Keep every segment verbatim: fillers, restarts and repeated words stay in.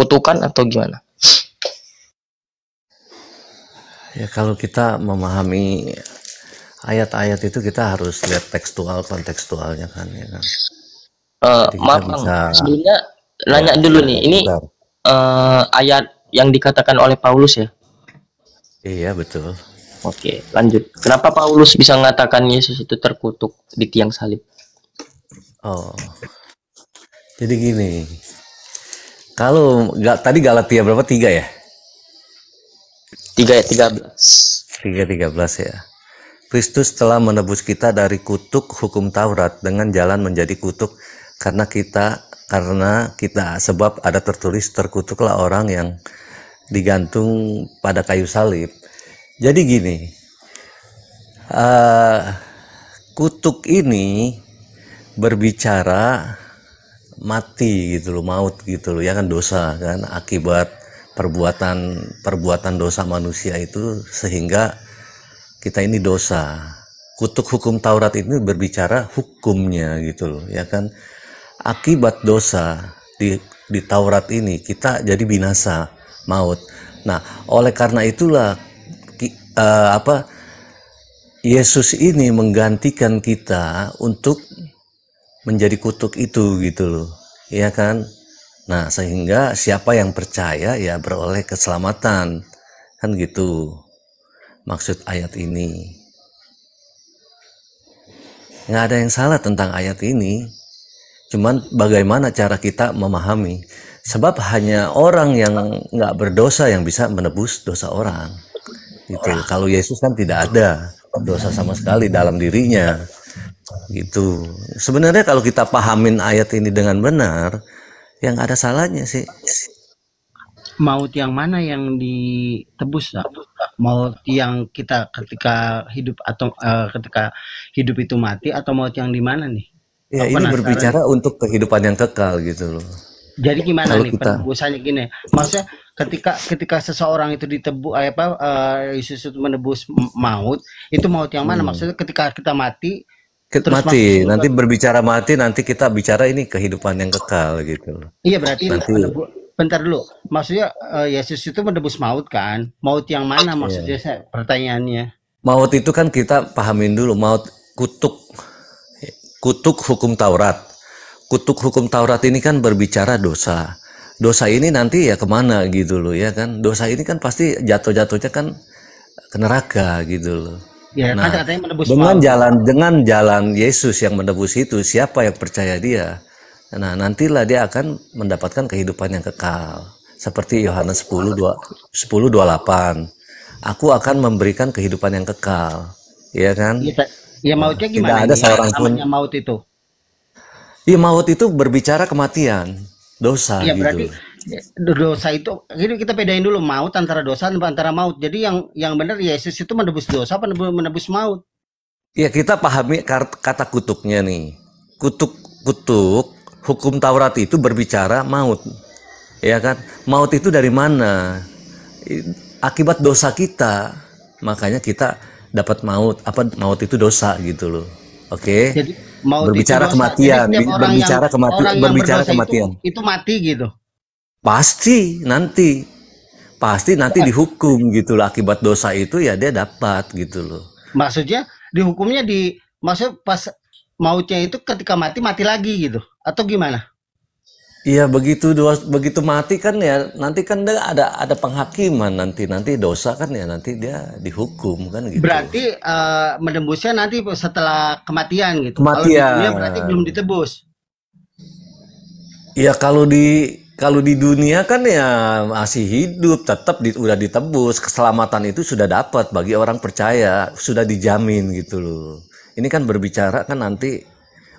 kutukan atau gimana? Ya, kalau kita memahami ayat-ayat itu, kita harus lihat tekstual kontekstualnya kan, ya kan? Uh, maaf Bang, bisa... sebelumnya nanya ya, dulu ya, nih, ini uh, ayat yang dikatakan oleh Paulus ya? Iya, betul. Oke, lanjut. Kenapa Paulus bisa mengatakan Yesus itu terkutuk di tiang salib? Oh, jadi gini. Kalau gak, tadi Galatia berapa? Tiga ya? Tiga ya, tiga belas. Tiga tiga belas ya. Kristus telah menebus kita dari kutuk hukum Taurat dengan jalan menjadi kutuk karena kita karena kita sebab ada tertulis terkutuklah orang yang digantung pada kayu salib. Jadi gini, uh, kutuk ini berbicara mati gitu loh, maut gitu loh, ya kan, dosa kan, akibat perbuatan perbuatan dosa manusia itu sehingga kita ini dosa. Kutuk hukum Taurat ini berbicara hukumnya gitu loh, ya kan, akibat dosa di di Taurat ini kita jadi binasa, maut. Nah, oleh karena itulah Uh, apa Yesus ini menggantikan kita untuk menjadi kutuk itu gitu loh, ya kan. Nah, sehingga siapa yang percaya ya beroleh keselamatan, kan gitu maksud ayat ini. Nggak ada yang salah tentang ayat ini, cuman bagaimana cara kita memahami, sebab hanya orang yang nggak berdosa yang bisa menebus dosa orang. Gitu. Kalau Yesus kan tidak ada dosa sama sekali dalam dirinya, gitu. Sebenarnya kalau kita pahamin ayat ini dengan benar, yang ada salahnya sih. Maut yang mana yang ditebus? Maut yang kita ketika hidup atau uh, ketika hidup itu mati, atau maut yang di mana nih? Ya, ini berbicara untuk kehidupan yang kekal gitu loh. Jadi gimana kalau nih kita... penebusannya gini? Maksudnya ketika ketika seseorang itu ditebus, apa uh, Yesus itu menebus maut, itu maut yang mana? Hmm. Maksudnya ketika kita mati, kita terus mati. Nanti juga... berbicara mati, nanti kita bicara ini kehidupan yang kekal gitu. Iya, berarti nanti... menebu... bentar dulu. Maksudnya uh, Yesus itu menebus maut kan? Maut yang mana maksudnya? Yeah. Pertanyaannya. Maut itu kan kita pahamin dulu. Maut kutuk kutuk hukum Taurat. Kutuk hukum Taurat ini kan berbicara dosa. Dosa ini nanti ya kemana gitu loh, ya kan. Dosa ini kan pasti jatuh-jatuhnya kan ke neraka gitu loh. Ya, nah, kan katanya menebus dengan maut. jalan dengan jalan Yesus yang menebus itu, siapa yang percaya dia, nah nantilah dia akan mendapatkan kehidupan yang kekal. Seperti Yohanes sepuluh dua puluh delapan. Aku akan memberikan kehidupan yang kekal, ya kan? Ya, ya mautnya gimana? Tidak ada seorang pun namanya maut itu. Iya, maut itu berbicara kematian, dosa. Iya, gitu. Berarti dosa itu, jadi kita bedain dulu maut antara dosa antara maut. Jadi yang yang benar Yesus itu menebus dosa, menebus maut. Iya, kita pahami kata kutuknya nih. Kutuk kutuk hukum Taurat itu berbicara maut, ya kan? Maut itu dari mana? Akibat dosa kita, makanya kita dapat maut. Apa maut itu dosa gitu loh? Oke. Jadi maut berbicara dosa, kematian, berbicara yang, kematian, berbicara kematian. Itu, itu mati gitu. Pasti nanti, pasti nanti dihukum gitu loh, akibat dosa itu ya dia dapat gitu loh. Maksudnya dihukumnya di, maksud pas mautnya itu ketika mati mati lagi gitu, atau gimana? Iya, begitu begitu mati kan ya nanti kan ada ada penghakiman, nanti nanti dosa kan ya nanti dia dihukum kan gitu. Berarti uh, menebusnya nanti setelah kematian gitu. Kematian. Kalau di dunia berarti belum ditebus. Iya, kalau di kalau di dunia kan ya masih hidup tetap di, udah ditebus, keselamatan itu sudah dapat bagi orang percaya, sudah dijamin gitu loh. Ini kan berbicara kan nanti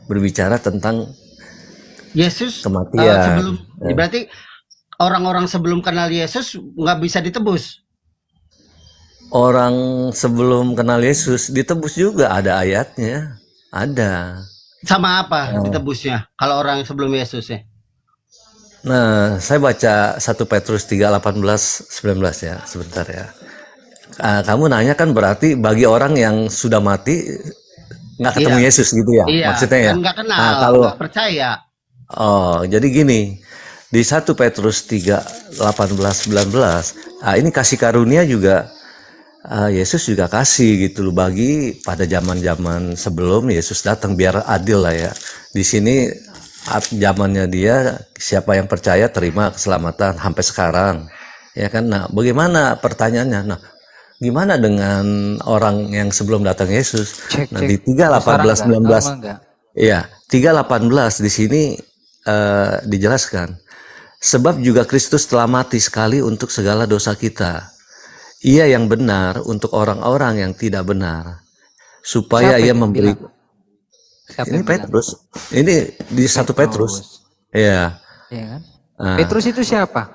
berbicara tentang Yesus kematian. Uh, sebelum, ya. Berarti orang-orang sebelum kenal Yesus nggak bisa ditebus. Orang sebelum kenal Yesus ditebus juga, ada ayatnya, ada. Sama apa oh. ditebusnya kalau orang sebelum Yesus ya? Nah, saya baca satu Petrus tiga, delapan belas, sembilan belas ya, sebentar ya. Uh, kamu nanya kan berarti bagi orang yang sudah mati nggak ketemu iya. Yesus gitu ya? Iya. Maksudnya ya? Nggak kenal, nah, kalau nggak percaya. Oh, jadi gini, Di satu Petrus tiga, delapan belas sampai sembilan belas, ah, ini kasih karunia juga ah, Yesus juga kasih gitu loh, bagi pada zaman-zaman sebelum Yesus datang, biar adil lah ya. Di sini zamannya dia, siapa yang percaya terima keselamatan sampai sekarang. Ya kan? Nah, bagaimana pertanyaannya? Nah, gimana dengan orang yang sebelum datang Yesus? Cek, nah, di tiga, delapan belas, sembilan belas. Iya, tiga, delapan belas di sini eh, dijelaskan. Sebab juga Kristus telah mati sekali untuk segala dosa kita. Ia yang benar untuk orang-orang yang tidak benar. Supaya siapa ia memberi. Ini Petrus. Bilang? Ini di satu Petrus. Iya. Ya kan? Nah, Petrus itu siapa?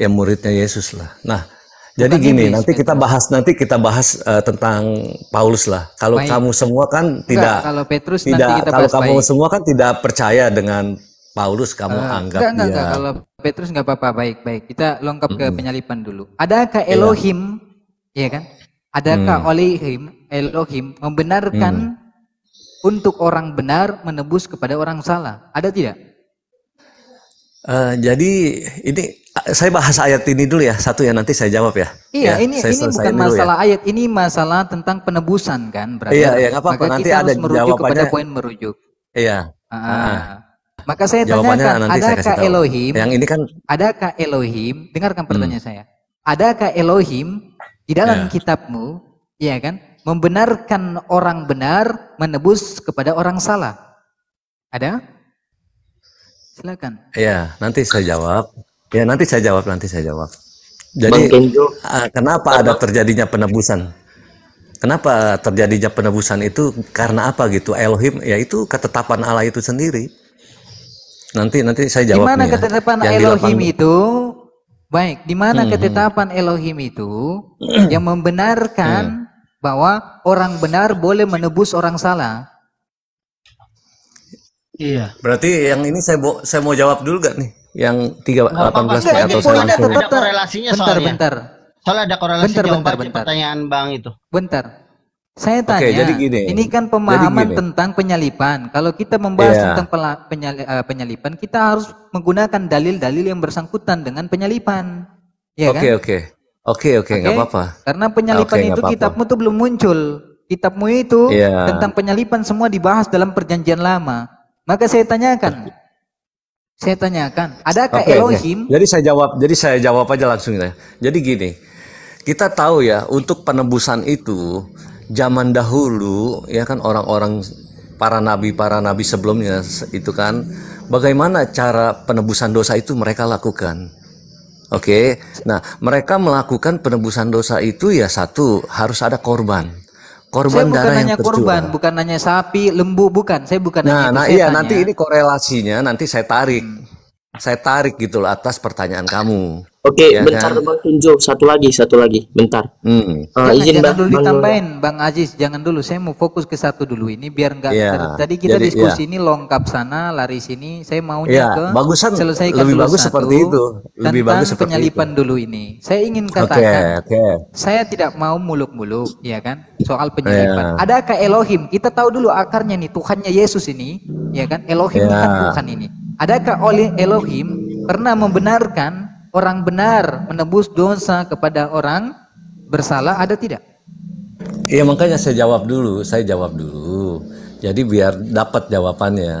Ya, muridnya Yesus lah. Nah, jadi gini, nanti kita bahas nanti kita bahas uh, tentang Paulus lah. Kalau baik. kamu semua kan tidak, enggak, kalau Petrus tidak, nanti kita kalau bahas kamu baik. semua kan tidak percaya dengan Paulus, kamu uh, anggap enggak, dia. Enggak, enggak. Kalau Petrus nggak apa-apa, baik-baik. Kita lengkap ke hmm. penyalipan dulu. Adakah Elohim, ya, ya kan? Adakah hmm. Elohim, Elohim membenarkan hmm. untuk orang benar menebus kepada orang salah? Ada tidak? Uh, jadi ini saya bahas ayat ini dulu ya, satu ya, nanti saya jawab ya. Iya, ya, ini ini bukan masalah ya. ayat, ini masalah tentang penebusan kan, berarti. Iya, iya, apa-apa, nanti ada merujuk kepada poin merujuk. Iya. Uh, uh, maka saya tanyakan, adakah saya Elohim? Yang ini kan adakah Elohim? Dengarkan pertanyaan hmm. saya. Adakah Elohim di dalam ya. kitabmu, ya kan, membenarkan orang benar menebus kepada orang salah? Ada? Silakan. Ya, nanti saya jawab. Ya, nanti saya jawab, nanti saya jawab. Jadi, kenapa ada terjadinya penebusan? Kenapa terjadinya penebusan itu? Karena apa gitu? Elohim, ya itu ketetapan Allah itu sendiri. Nanti nanti saya jawab. Di mana ketetapan Elohim itu? Baik, di mana hmm. ketetapan Elohim itu yang membenarkan hmm. bahwa orang benar boleh menebus orang salah? Iya. Berarti yang ini saya bo saya mau jawab dulu gak nih? Yang tiga delapan belas atau saya langsung. Ada korelasinya bentar, soalnya. Bentar. Soalnya ada korelasi bentar, bentar, bentar. pertanyaan Bang itu. Bentar. Saya tanya. Oke, jadi gini. Ini kan pemahaman tentang penyalipan. Kalau kita membahas yeah. tentang penyali penyalipan, kita harus menggunakan dalil-dalil yang bersangkutan dengan penyalipan. Ya kan? Oke, oke. Oke, oke, enggak apa-apa. Karena penyalipan okay, itu kitabmu tuh belum muncul. Kitabmu itu yeah. tentang penyalipan semua dibahas dalam Perjanjian Lama. Maka saya tanyakan, saya tanyakan, adakah okay, Elohim? Okay. Jadi saya jawab, jadi saya jawab aja langsung ya. Jadi gini, kita tahu ya, untuk penebusan itu zaman dahulu ya kan, orang-orang para nabi para nabi sebelumnya itu kan, bagaimana cara penebusan dosa itu mereka lakukan? Oke, okay? Nah mereka melakukan penebusan dosa itu ya satu, harus ada korban. Korban saya darah bukan yang hanya korban, bukan hanya sapi, lembu, bukan. Saya bukan nah, hanya nah iya, nanti ini korelasinya, nanti saya tarik. Hmm. Saya tarik gitu loh atas pertanyaan kamu. Oke, ya bentar kan? Bang Tunjo, satu lagi, satu lagi, bentar. Hmm. Uh, izin jangan bang, dulu ditambahin, Bang Aziz, jangan dulu. Saya mau fokus ke satu dulu ini, biar nggak. Yeah. Tadi kita Jadi, diskusi yeah. ini longkap sana, lari sini. Saya maunya yeah. ke bagusan, selesaikan lebih dulu bagus satu, seperti itu. Lebih bagus seperti penyalipan itu. dulu ini. Saya ingin katakan, okay, okay. saya tidak mau muluk-muluk, ya kan? Soal penyalipan. Yeah. Adakah Elohim? Kita tahu dulu akarnya nih, Tuhannya Yesus ini, ya kan? Elohim yeah. bukan Tuhan ini. Adakah oleh Elohim pernah membenarkan orang benar menebus dosa kepada orang bersalah? Ada tidak? Iya, makanya saya jawab dulu, saya jawab dulu. Jadi biar dapat jawabannya.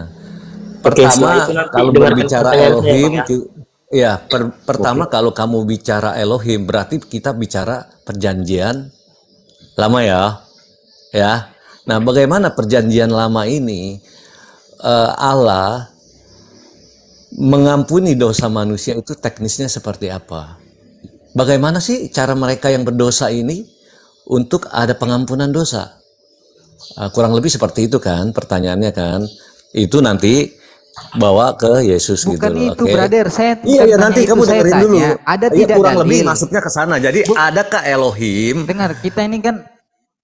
Pertama, Oke, kalau berbicara Elohim, ya, ya per, pertama Oke. kalau kamu bicara Elohim, berarti kita bicara perjanjian lama ya, ya. Nah, bagaimana perjanjian lama ini uh, Allah mengampuni dosa manusia itu teknisnya seperti apa? Bagaimana sih cara mereka yang berdosa ini untuk ada pengampunan dosa? Kurang lebih seperti itu kan pertanyaannya kan? Itu nanti bawa ke Yesus bukan gitu. Bukan itu, okay. brother. Saya iya, ya, nanti kamu dengerin dulu. Ada ya, tidak kurang dalil. lebih maksudnya ke sana. Jadi Bu, adakah Elohim? Dengar, kita ini kan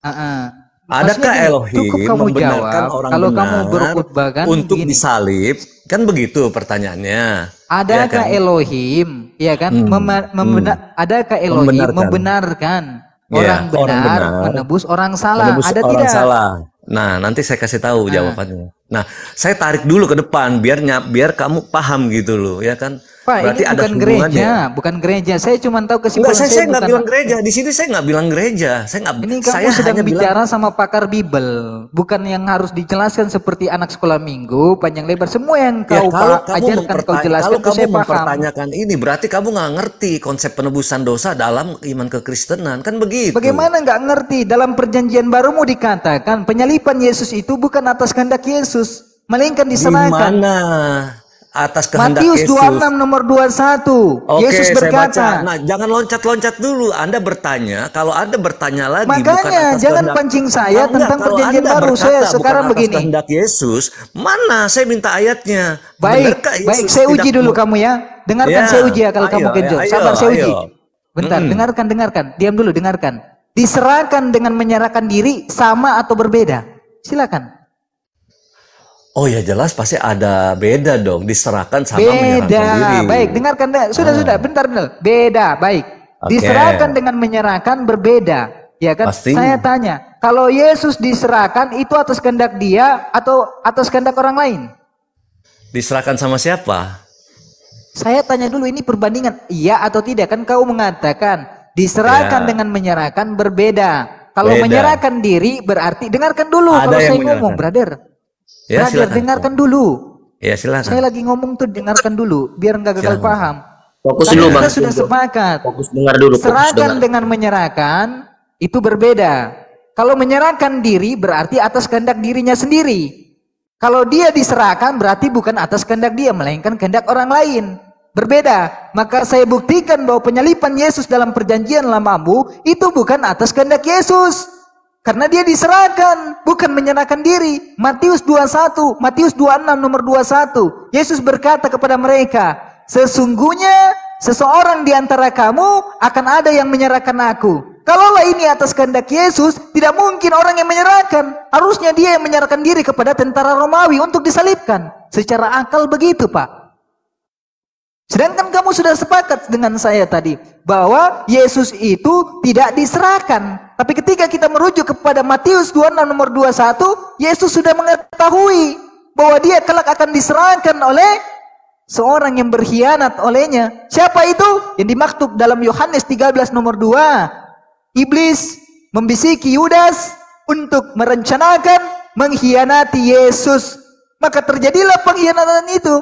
uh -uh. Adakah gini, Elohim membenarkan jawab, orang kalau benar kamu kan untuk gini. disalib? Kan begitu pertanyaannya. Adakah ya kan? Elohim, ya kan? Hmm. Membenar, hmm. Adakah Elohim membenarkan, membenarkan orang, ya, benar orang benar menebus orang salah? Menebus ada orang tidak? Salah. Nah, nanti saya kasih tahu nah. jawabannya. Nah, saya tarik dulu ke depan biar biar kamu paham gitu loh, ya kan? Pak, berarti ini ada bukan gereja, ya? bukan gereja. Saya cuma tahu kesimpulan. Enggak, saya saya nggak bilang gereja. Di sini saya nggak bilang gereja. Saya nggak. Ini kamu saya sedang bicara bilang... sama pakar Bible, bukan yang harus dijelaskan seperti anak sekolah minggu panjang lebar. Semua yang kau ya, kalau kamu ajarkan kau jelaskan. Kalau kamu mempertanyakan paham. Ini, berarti kamu nggak ngerti konsep penebusan dosa dalam iman kekristenan, kan begitu? Bagaimana nggak ngerti? Dalam Perjanjian Baru mau dikatakan penyalipan Yesus itu bukan atas kehendak Yesus, melainkan diserahkan. Dimana? Atas kehendak Matius Yesus. dua puluh enam nomor dua puluh satu. Oke, Yesus berkata. Nah, jangan loncat-loncat dulu. Anda bertanya, kalau Anda bertanya lagi makanya bukan atas jangan kehendak, pancing saya nah, tentang enggak, Perjanjian Baru berkata, saya sekarang atas begini. Kehendak Yesus, mana saya minta ayatnya? Baik, baik saya uji dulu kamu ya. Dengarkan ya, saya uji ya kalau ayo, kamu kejam. Ya, sabar saya ayo. uji. Bentar, hmm. dengarkan, dengarkan. Diam dulu, dengarkan. Diserahkan dengan menyerahkan diri sama atau berbeda? Silakan. Oh ya jelas pasti ada beda dong, diserahkan sama menyerahkan diri. Baik, dengarkan sudah ah. sudah bentar dulu. Beda, baik. Okay. Diserahkan dengan menyerahkan berbeda, ya kan? Pasti. Saya tanya, kalau Yesus diserahkan itu atas kehendak dia atau atas kehendak orang lain? Diserahkan sama siapa? Saya tanya dulu ini perbandingan iya atau tidak, kan kau mengatakan diserahkan ya. dengan menyerahkan berbeda. Kalau beda. menyerahkan diri berarti dengarkan dulu ada kalau saya ngomong, brother. Ya, brother, dengarkan dulu. Ya, silakan. Saya lagi ngomong tuh dengarkan dulu, biar nggak gagal silakan. paham. Fokus dulu, Bang. Kita sudah sepakat. Fokus dengar dulu. Serahkan dengan menyerahkan itu berbeda. Kalau menyerahkan diri berarti atas kehendak dirinya sendiri. Kalau dia diserahkan berarti bukan atas kehendak dia, melainkan kehendak orang lain. Berbeda. Maka saya buktikan bahwa penyalipan Yesus dalam Perjanjian Lamamu itu bukan atas kehendak Yesus. Karena dia diserahkan, bukan menyerahkan diri. Matius dua puluh satu, Matius dua puluh enam nomor dua puluh satu. Yesus berkata kepada mereka, sesungguhnya seseorang di antara kamu akan ada yang menyerahkan aku. Kalaulah ini atas kehendak Yesus, tidak mungkin orang yang menyerahkan. Harusnya dia yang menyerahkan diri kepada tentara Romawi untuk disalibkan. Secara akal begitu, Pak. Sedangkan kamu sudah sepakat dengan saya tadi, bahwa Yesus itu tidak diserahkan. Tapi ketika kita merujuk kepada Matius dua puluh enam nomor dua puluh satu, Yesus sudah mengetahui bahwa dia kelak akan diserahkan oleh seorang yang berkhianat olehnya. Siapa itu? Yang dimaktub dalam Yohanes tiga belas nomor dua. Iblis membisiki Yudas untuk merencanakan mengkhianati Yesus. Maka terjadilah pengkhianatan itu.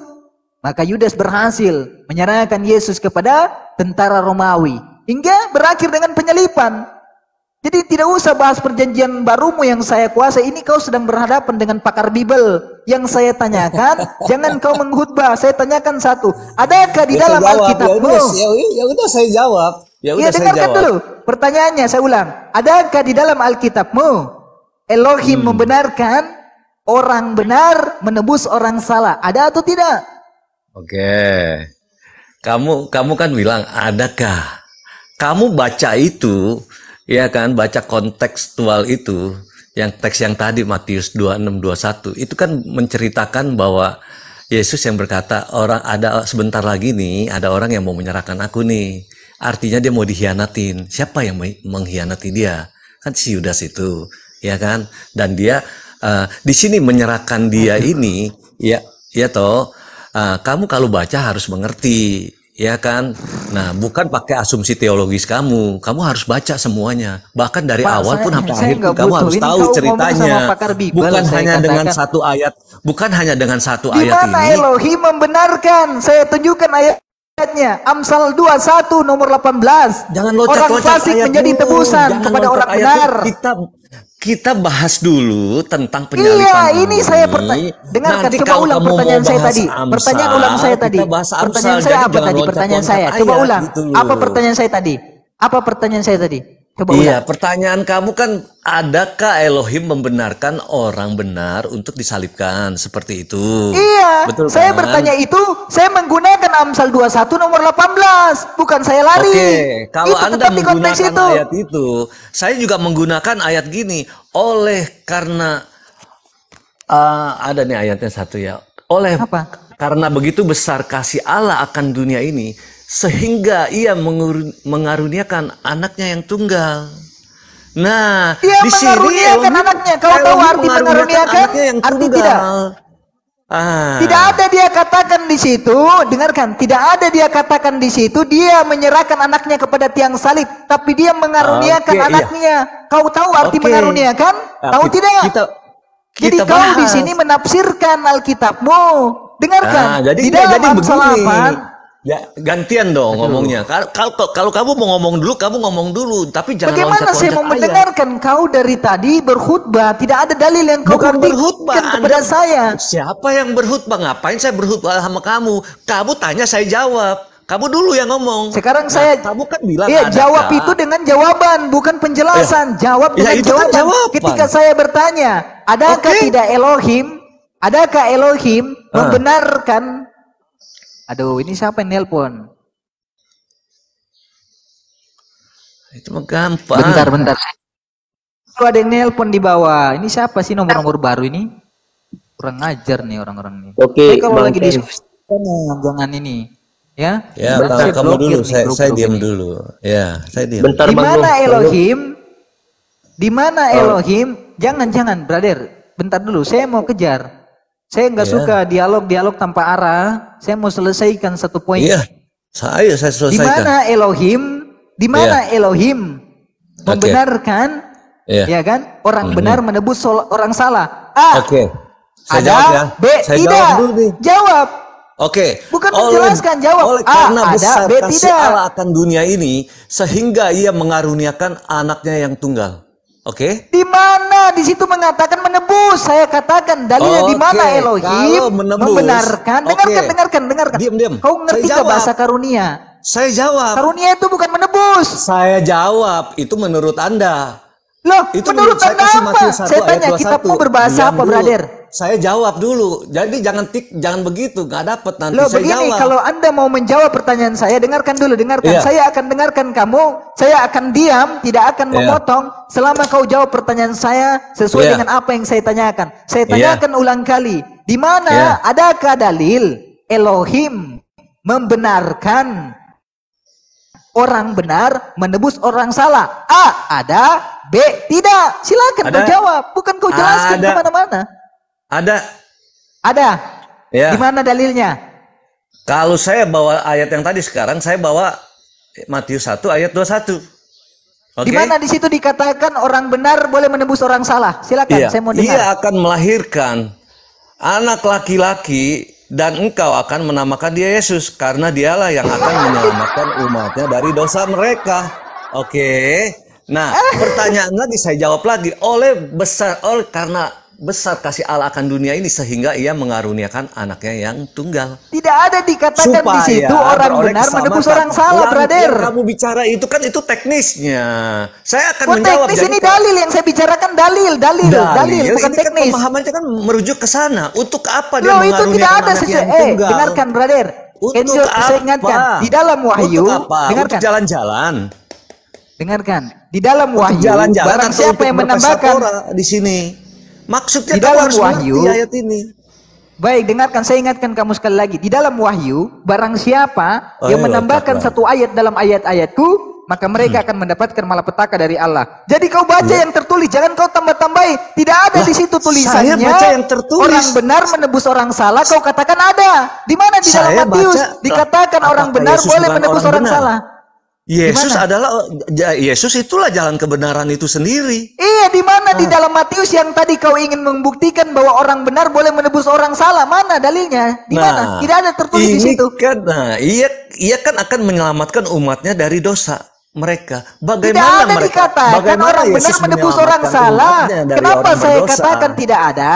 Maka Yudas berhasil menyerahkan Yesus kepada tentara Romawi. Hingga berakhir dengan penyalipan. Jadi tidak usah bahas perjanjian barumu yang saya kuasai. Ini kau sedang berhadapan dengan pakar Bible. Yang saya tanyakan, jangan kau mengkhutbah. Saya tanyakan satu, adakah di dalam Alkitabmu? Ya udah saya jawab. Ya udah saya dengarkan dulu. Pertanyaannya saya ulang. Adakah di dalam Alkitabmu Elohim hmm. membenarkan orang benar menebus orang salah? Ada atau tidak? Oke. Kamu kamu kan bilang adakah? Kamu baca itu ya kan, baca kontekstual itu, yang teks yang tadi Matius dua puluh enam dua puluh satu itu kan menceritakan bahwa Yesus yang berkata orang ada sebentar lagi nih ada orang yang mau menyerahkan aku nih, artinya dia mau dikhianatin. Siapa yang mengkhianati dia? Kan si Yudas itu, ya kan? Dan dia uh, di sini menyerahkan dia ini, ya, ya toh. Uh, kamu kalau baca harus mengerti. Ya kan, nah bukan pakai asumsi teologis kamu, kamu harus baca semuanya, bahkan dari Pak, awal saya, pun sampai akhir pun kamu harus tahu ceritanya, Bible, bukan hanya katakan. dengan satu ayat, bukan hanya dengan satu Dimana ayat ini. Dimana Elohim membenarkan? Saya tunjukkan ayatnya, Amsal dua puluh satu nomor delapan belas. Jangan orang fasik menjadi dulu. tebusan Jangan kepada orang benar. Kita kita bahas dulu tentang penyalipan. Iya, ini saya pertanyaan. Dengarkan coba ulang pertanyaan saya tadi. Pertanyaan ulang saya tadi. Pertanyaan saya apa tadi? Pertanyaan saya. Coba ulang. Apa pertanyaan saya tadi? Apa pertanyaan saya tadi? Coba ulang. Iya, pertanyaan kamu kan adakah Elohim membenarkan orang benar untuk disalibkan seperti itu? Iya. Betul saya kan? bertanya itu, saya menggunakan Amsal dua puluh satu nomor delapan belas, bukan saya lari. Oke, kalau itu Anda menggunakan itu. ayat itu, saya juga menggunakan ayat gini. Oleh karena uh, ada nih ayatnya satu ya. Oleh Apa? Karena begitu besar kasih Allah akan dunia ini sehingga Ia mengaruniakan anaknya yang tunggal. Nah, dia di mengaruniakan sini, anaknya. Kalau tahu arti mengaruniakan, arti tidak. Ah. Tidak ada dia katakan di situ, dengarkan, tidak ada dia katakan di situ dia menyerahkan anaknya kepada tiang salib, tapi dia mengaruniakan okay, anaknya. Iya. Kau tahu arti okay. mengaruniakan? Nah, tahu kita, tidak? Kita, kita jadi bahas. Kau di sini menafsirkan Alkitabmu. Dengarkan. Nah, jadi di dalam jadi Amsal begini. Ya, gantian dong Aduh. ngomongnya. Kalau kalau kamu mau ngomong dulu, kamu ngomong dulu. Tapi jangan loncat-loncat. Bagaimana saya mau mendengarkan ayat. Kau dari tadi berkhutbah, tidak ada dalil yang kau berikan kepada saya. Siapa yang berkhutbah? Ngapain saya berkhutbah sama kamu? Kamu tanya saya jawab. Kamu dulu yang ngomong. Sekarang nah, saya kamu kan bilang iya, jawab ada. Itu dengan jawaban, bukan penjelasan. Eh, jawab dengan ya, jawaban. Kan jawaban. Ketika saya bertanya, adakah okay. tidak Elohim? Adakah Elohim uh. membenarkan? Aduh, ini siapa yang nelpon? Itu mah gampang. Bentar, bentar. Kalau ada yang nelpon di bawah, ini siapa sih nomor-nomor baru ini? Kurang ajar nih orang-orang ini. Oke, kalau lagi di jangan ini, ya? Ya, bentar, saya kamu dulu, nih, saya, saya diam dulu. Ya, saya diam. Bentar, di mana Elohim? Di mana oh. Elohim? Jangan-jangan, brother. Bentar dulu, saya mau kejar. Saya nggak yeah. suka dialog-dialog tanpa arah. Saya mau selesaikan satu poin. Iya, yeah. saya saya selesaikan. Di mana Elohim? Di mana yeah. Elohim membenarkan, okay. yeah. ya kan? Orang mm-hmm. benar menebus orang salah. A. Oke. Okay. Saya ada, jawab ya. B. Saya tidak. Jawab. jawab. Oke. Okay. Bukan oleh, menjelaskan jawab. Oleh, A. Karena ada, besar B. Tidak. Allah akan dunia ini sehingga Ia mengaruniakan anaknya yang tunggal. Oke. Okay. Di mana di situ mengatakan menebus? Saya katakan dalilnya okay. di mana Elohim membenarkan. Dengarkan, okay. dengarkan, dengarkan. Diam, diam. Kau ngerti gak bahasa karunia? Saya jawab. Karunia itu bukan menebus. Saya jawab. Itu menurut Anda. Loh, itu menurut, menurut Anda apa? Saya tanya kitabmu berbahasa apa, brother? Saya jawab dulu. Jadi jangan tik, jangan begitu. Gak dapet nanti. Loh, saya begini, jawab. Kalau Anda mau menjawab pertanyaan saya, dengarkan dulu, dengarkan. Yeah. Saya akan dengarkan kamu. Saya akan diam, tidak akan yeah. memotong. Selama kau jawab pertanyaan saya sesuai yeah. dengan apa yang saya tanyakan. Saya tanyakan yeah. ulang kali. Di mana yeah. adakah dalil Elohim membenarkan orang benar menebus orang salah? A. Ada. B. Tidak. Silakan ada, kau jawab. Bukan kau jelaskan ada, kemana-mana. Ada. Ada. Ya. Di mana dalilnya? Kalau saya bawa ayat yang tadi sekarang, saya bawa Matius satu ayat dua puluh satu. Okay? Di mana di situ dikatakan orang benar boleh menebus orang salah? Silakan. Iya. Saya mau dengar. Ia akan melahirkan anak laki-laki dan engkau akan menamakan dia Yesus karena dialah yang akan menyelamatkan umatnya dari dosa mereka. Oke. Okay? Nah, pertanyaan lagi saya jawab lagi oleh besar oleh karena besar kasih Allah akan dunia ini sehingga Ia mengaruniakan anaknya yang tunggal. Tidak ada dikatakan supaya di situ orang benar menebus orang salah, brother. Kamu bicara itu kan itu teknisnya. Saya akan oh, menjawab. Teknis ini kan, dalil yang saya bicarakan dalil, dalil, dalil, dalil bukan ini teknis. Kan pemahamannya kan merujuk ke sana. Untuk apa dia loh, mengaruniakan itu tidak ada anak yang eh, tunggal? Dengarkan, brother. Untuk apa? Saya ingatkan di dalam Wahyu. Untuk apa? Dengarkan. Untuk jalan-jalan. Dengarkan di dalam Wahyu jalan-jalan barang siapa yang menambahkan di sini maksudnya di dalam Wahyu ayat ini. Baik, dengarkan, saya ingatkan kamu sekali lagi di dalam Wahyu barang siapa oh, yang iya, menambahkan iya. satu ayat dalam ayat-ayatku maka mereka hmm. akan mendapatkan malapetaka dari Allah. Jadi kau baca ya. yang tertulis, jangan kau tambah-tambahi. Tidak ada nah, di situ tulisannya. Saya baca yang tertulis. Orang benar menebus orang salah, kau katakan ada. Di mana di dalam Matius dikatakan orang benar Yesus boleh menebus orang, orang salah. Yesus dimana? Adalah Yesus itulah jalan kebenaran itu sendiri. Iya, di mana nah. di dalam Matius yang tadi kau ingin membuktikan bahwa orang benar boleh menebus orang salah, mana dalilnya? Di mana? Nah, tidak ada tertulis di situ. Kan, nah, ia ia kan akan menyelamatkan umatnya dari dosa mereka. Bagaimana tidak ada mereka? Dikatakan bagaimana orang Yesus benar menebus orang salah. Kenapa orang saya berdosa? Katakan tidak ada?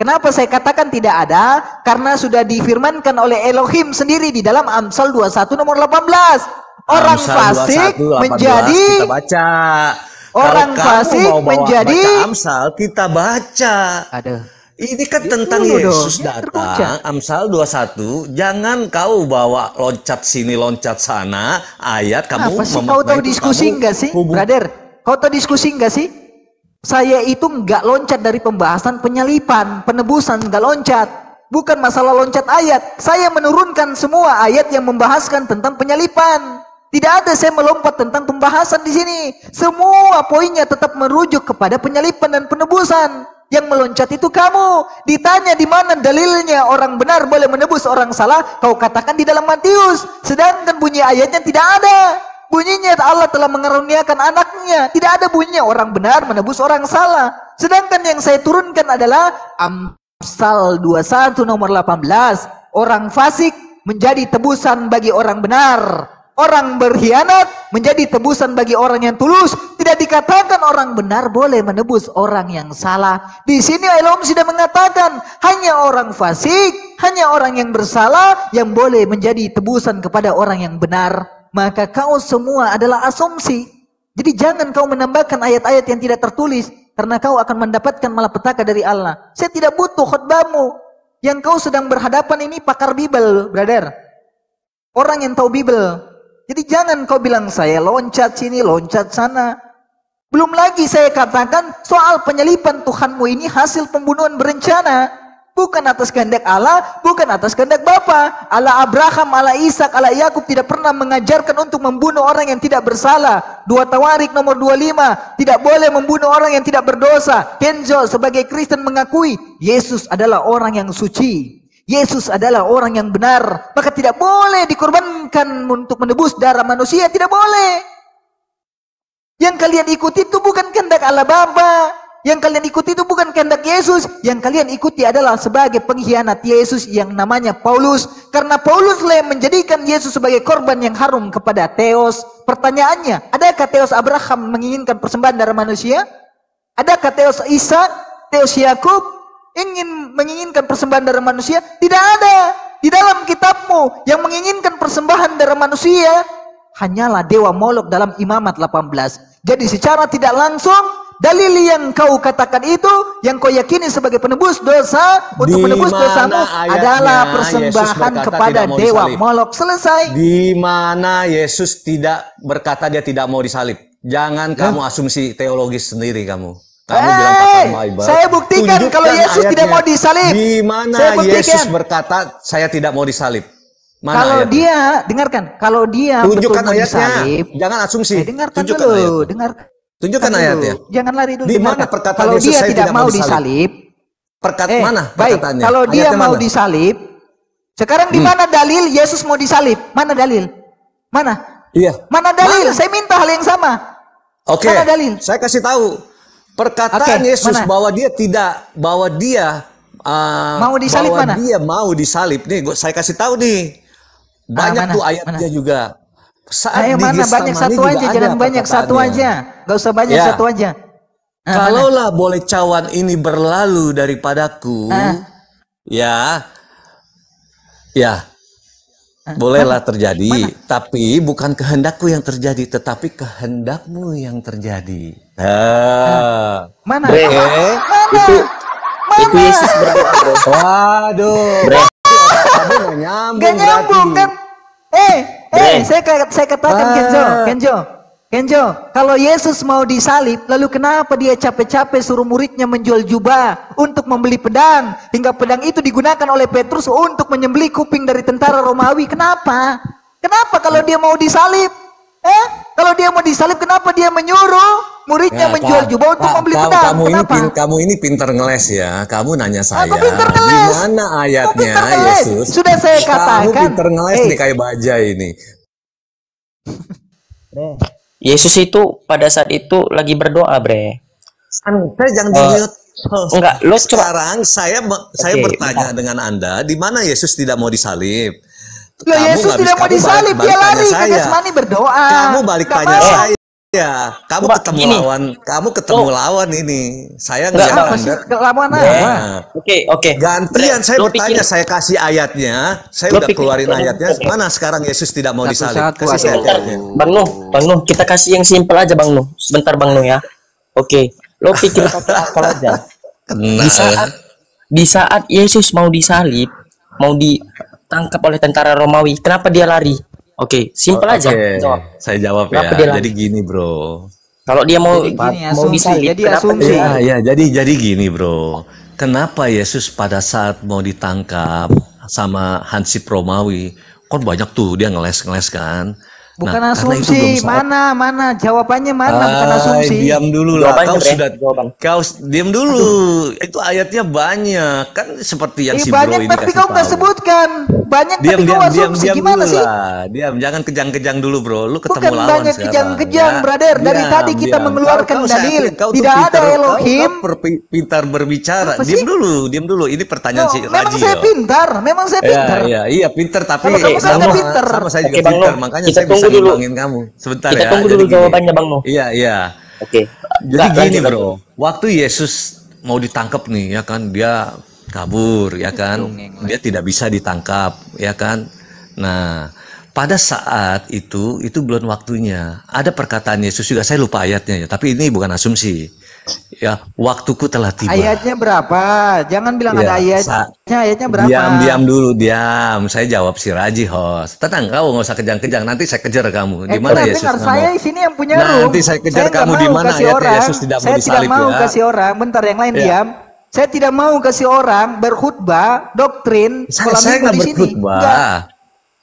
Kenapa saya katakan tidak ada? Karena sudah difirmankan oleh Elohim sendiri di dalam Amsal dua puluh satu nomor delapan belas. Orang fasik menjadi kita baca. Orang fasik menjadi baca Amsal kita baca. Aduh. Ini kan tentang Yesus datang. Amsal dua puluh satu. Jangan kau bawa loncat sini loncat sana ayat kamu. Apa sih, kau tahu diskusi enggak sih, brother? Kau tahu diskusi enggak sih? Saya itu enggak loncat dari pembahasan penyalipan, penebusan enggak loncat. Bukan masalah loncat ayat. Saya menurunkan semua ayat yang membahaskan tentang penyalipan. Tidak ada saya melompat tentang pembahasan di sini. Semua poinnya tetap merujuk kepada penyalipan dan penebusan. Yang meloncat itu kamu. Ditanya di mana dalilnya orang benar boleh menebus orang salah, kau katakan di dalam Matius. Sedangkan bunyi ayatnya tidak ada. Bunyinya Allah telah mengaruniakan anaknya. Tidak ada bunyinya orang benar menebus orang salah. Sedangkan yang saya turunkan adalah Amsal dua puluh satu nomor delapan belas. Orang fasik menjadi tebusan bagi orang benar. Orang berkhianat menjadi tebusan bagi orang yang tulus. Tidak dikatakan orang benar boleh menebus orang yang salah. Di sini Elohim sudah mengatakan hanya orang fasik, hanya orang yang bersalah yang boleh menjadi tebusan kepada orang yang benar. Maka kau semua adalah asumsi. Jadi jangan kau menambahkan ayat-ayat yang tidak tertulis, karena kau akan mendapatkan malapetaka dari Allah. Saya tidak butuh khutbahmu. Yang kau sedang berhadapan ini pakar Bible, brother. Orang yang tahu Bible. Jadi jangan kau bilang saya loncat sini, loncat sana. Belum lagi saya katakan soal penyalipan Tuhanmu ini hasil pembunuhan berencana. Bukan atas kehendak Allah, bukan atas kehendak Bapa. Allah Abraham, Allah Ishak, Allah Yakub tidak pernah mengajarkan untuk membunuh orang yang tidak bersalah. Dua Tawarik nomor dua puluh lima, tidak boleh membunuh orang yang tidak berdosa. Kenzo sebagai Kristen mengakui Yesus adalah orang yang suci. Yesus adalah orang yang benar, maka tidak boleh dikorbankan untuk menebus darah manusia, tidak boleh. Yang kalian ikuti itu bukan kehendak Allah Bapa, yang kalian ikuti itu bukan kehendak Yesus, yang kalian ikuti adalah sebagai pengkhianat Yesus yang namanya Paulus, karena Paulus lah yang menjadikan Yesus sebagai korban yang harum kepada Theos. Pertanyaannya, adakah Theos Abraham menginginkan persembahan darah manusia? Adakah Theos Ishak, Theos Yakub ingin menginginkan persembahan darah manusia? Tidak ada. Di dalam kitabmu yang menginginkan persembahan darah manusia hanyalah Dewa Molok dalam Imamat delapan belas. Jadi secara tidak langsung dalil yang kau katakan itu, yang kau yakini sebagai penebus dosa, untuk dimana penebus dosamu adalah persembahan kepada Dewa Molok. Selesai. Di mana Yesus tidak berkata dia tidak mau disalib? Jangan ya. Kamu asumsi teologis sendiri kamu. Kamu hey, bilang pakar Bible. Saya buktikan tunjukkan kalau Yesus tidak mau disalib. Di mana Yesus berkata saya tidak mau disalib? Mana kalau ayatnya? Dia dengarkan, kalau dia tunjukkan betul ayatnya. Disalib, jangan asumsi. Eh, dengarkan tunjukkan dulu, ayatnya. Dengarkan. Tunjukkan ayatnya. Jangan lari dulu. Di mana perkataan kalau Yesus dia saya tidak mau disalib? Perkat eh, mana baik, perkataannya? Kalau dia ayatnya mau mana? Disalib, sekarang hmm. di mana dalil Yesus mau disalib? Mana dalil? Mana? Iya. Mana dalil? Mana? Saya minta hal yang sama. Oke. Okay. Mana dalil? Saya kasih tahu. Perkataan okay, Yesus mana? bahwa dia tidak, bahwa dia uh, mau disalib bahwa mana? Dia mau disalib. Nih, gua, saya kasih tahu nih. Banyak ah, tuh ayatnya juga. Saat nah, mana? Banyak satu aja, jangan banyak satu aja. Gak usah banyak ya. Satu aja. Nah, kalaulah mana? Boleh cawan ini berlalu daripadaku, ah. ya, ya, ah, bolehlah mana? Terjadi. Mana? Tapi bukan kehendakku yang terjadi, tetapi kehendakmu yang terjadi. Nah, mana? Bre, mana? Itu, mana? Itu Yesus berdoa. Waduh, bre. Kamu gak nyambung, gak nyambung kan? Eh, eh, saya, saya katakan ah. Kenzo, Kenzo, Kenzo. Kalau Yesus mau disalib, lalu kenapa dia capek-capek suruh muridnya menjual jubah untuk membeli pedang, hingga pedang itu digunakan oleh Petrus untuk menyembelih kuping dari tentara Romawi? Kenapa? Kenapa kalau dia mau disalib? Eh, kalau dia mau disalib, kenapa dia menyuruh muridnya ya, menjual jubah untuk membeli pedang? Kamu kenapa? Ini, kamu ini pintar ngeles ya. Kamu nanya saya. Aku pintar ngeles. Gimana ayatnya Yesus? Sudah saya katakan. Kamu pintar ngeles hey. Nih kayak baja ini. Yesus itu pada saat itu lagi berdoa, bre. Saya jangan uh, enggak, lo sekarang saya saya okay, bertanya enggak. Dengan Anda, di mana Yesus tidak mau disalib? Loh, Yesus tidak mau disalib, balik, dia lari ke Getsemani berdoa. Kamu balik gak tanya malah. Saya. Kamu Mbak, ketemu ini. Lawan, kamu ketemu oh. lawan ini. Saya nggak lawan apa. Oke, oke. Gantian saya lo bertanya, pikir. Saya kasih ayatnya, saya lo udah pikir. Keluarin lo ayatnya. Lo mana okay. sekarang Yesus tidak mau disalib? Satu, satu, kasih ayatnya. Bang Nuh, Bang Nuh, kita kasih yang simpel aja Bang Nuh. Sebentar Bang Nuh ya. Oke, okay. Lo pikir apa aja. Di saat di saat Yesus mau disalib, mau di tangkap oleh tentara Romawi. Kenapa dia lari? Oke, okay, simpel oh, aja. Okay. Jawab. Saya jawab kenapa ya. Jadi gini, bro. Kalau dia mau jadi gini, mau asumsi, disalib, jadi asumsi. Ya, ya, jadi jadi gini, bro. Kenapa Yesus pada saat mau ditangkap sama hansip Romawi? Kan banyak tuh dia ngeles-ngeles kan. Bukan nah, asumsi, mana, mana, jawabannya mana, Ay, bukan asumsi. Diam dulu lah, kau sudah, kau diam dulu. Aduh. Itu ayatnya banyak, kan seperti yang eh, si banyak, bro ini kasih tahu. Banyak tapi kau nggak sebutkan, banyak diam, tapi diam, kau diam, asumsi, diam, gimana diam sih? Diam, jangan kejang-kejang dulu bro, lu ketemu bukan lawan banyak sekarang. Kejang-kejang, ya, brother, dari diam, tadi kita diam. mengeluarkan kau, kau dalil, kau tidak pintar, ada Elohim. Kau, kau pintar berbicara, diam dulu, diam dulu, ini pertanyaan oh, si Raji. Memang saya pintar, memang saya pintar. Iya, iya, pintar tapi sama saya juga pintar, makanya saya dulu kamu sebentar kita ya. Tunggu dulu jawabannya Bang Noh. Iya, iya. Oke. Jadi nah, gini, Bro. Waktu Yesus mau ditangkap nih, ya kan, dia kabur, ya kan. Dia tidak bisa ditangkap, ya kan. Nah, pada saat itu itu belum waktunya. Ada perkataan Yesus juga, saya lupa ayatnya ya, tapi ini bukan asumsi. Ya, waktuku telah tiba. Ayatnya berapa? Jangan bilang ya, ada ayatnya. Ayatnya berapa? Diam, diam dulu, diam. Saya jawab si Raji, host. Tenang kau, nggak usah kejang-kejang. Nanti saya kejar kamu. Di mana eh, Yesus? Saya sini yang punya room. Nanti saya kejar saya kamu di mana ayatnya Yesus tidak mau disalib. Saya tidak mau ya. kasih orang. Bentar yang lain ya. diam. Saya tidak mau kasih orang berkhutbah doktrin. Saya, saya nggak berkhutbah.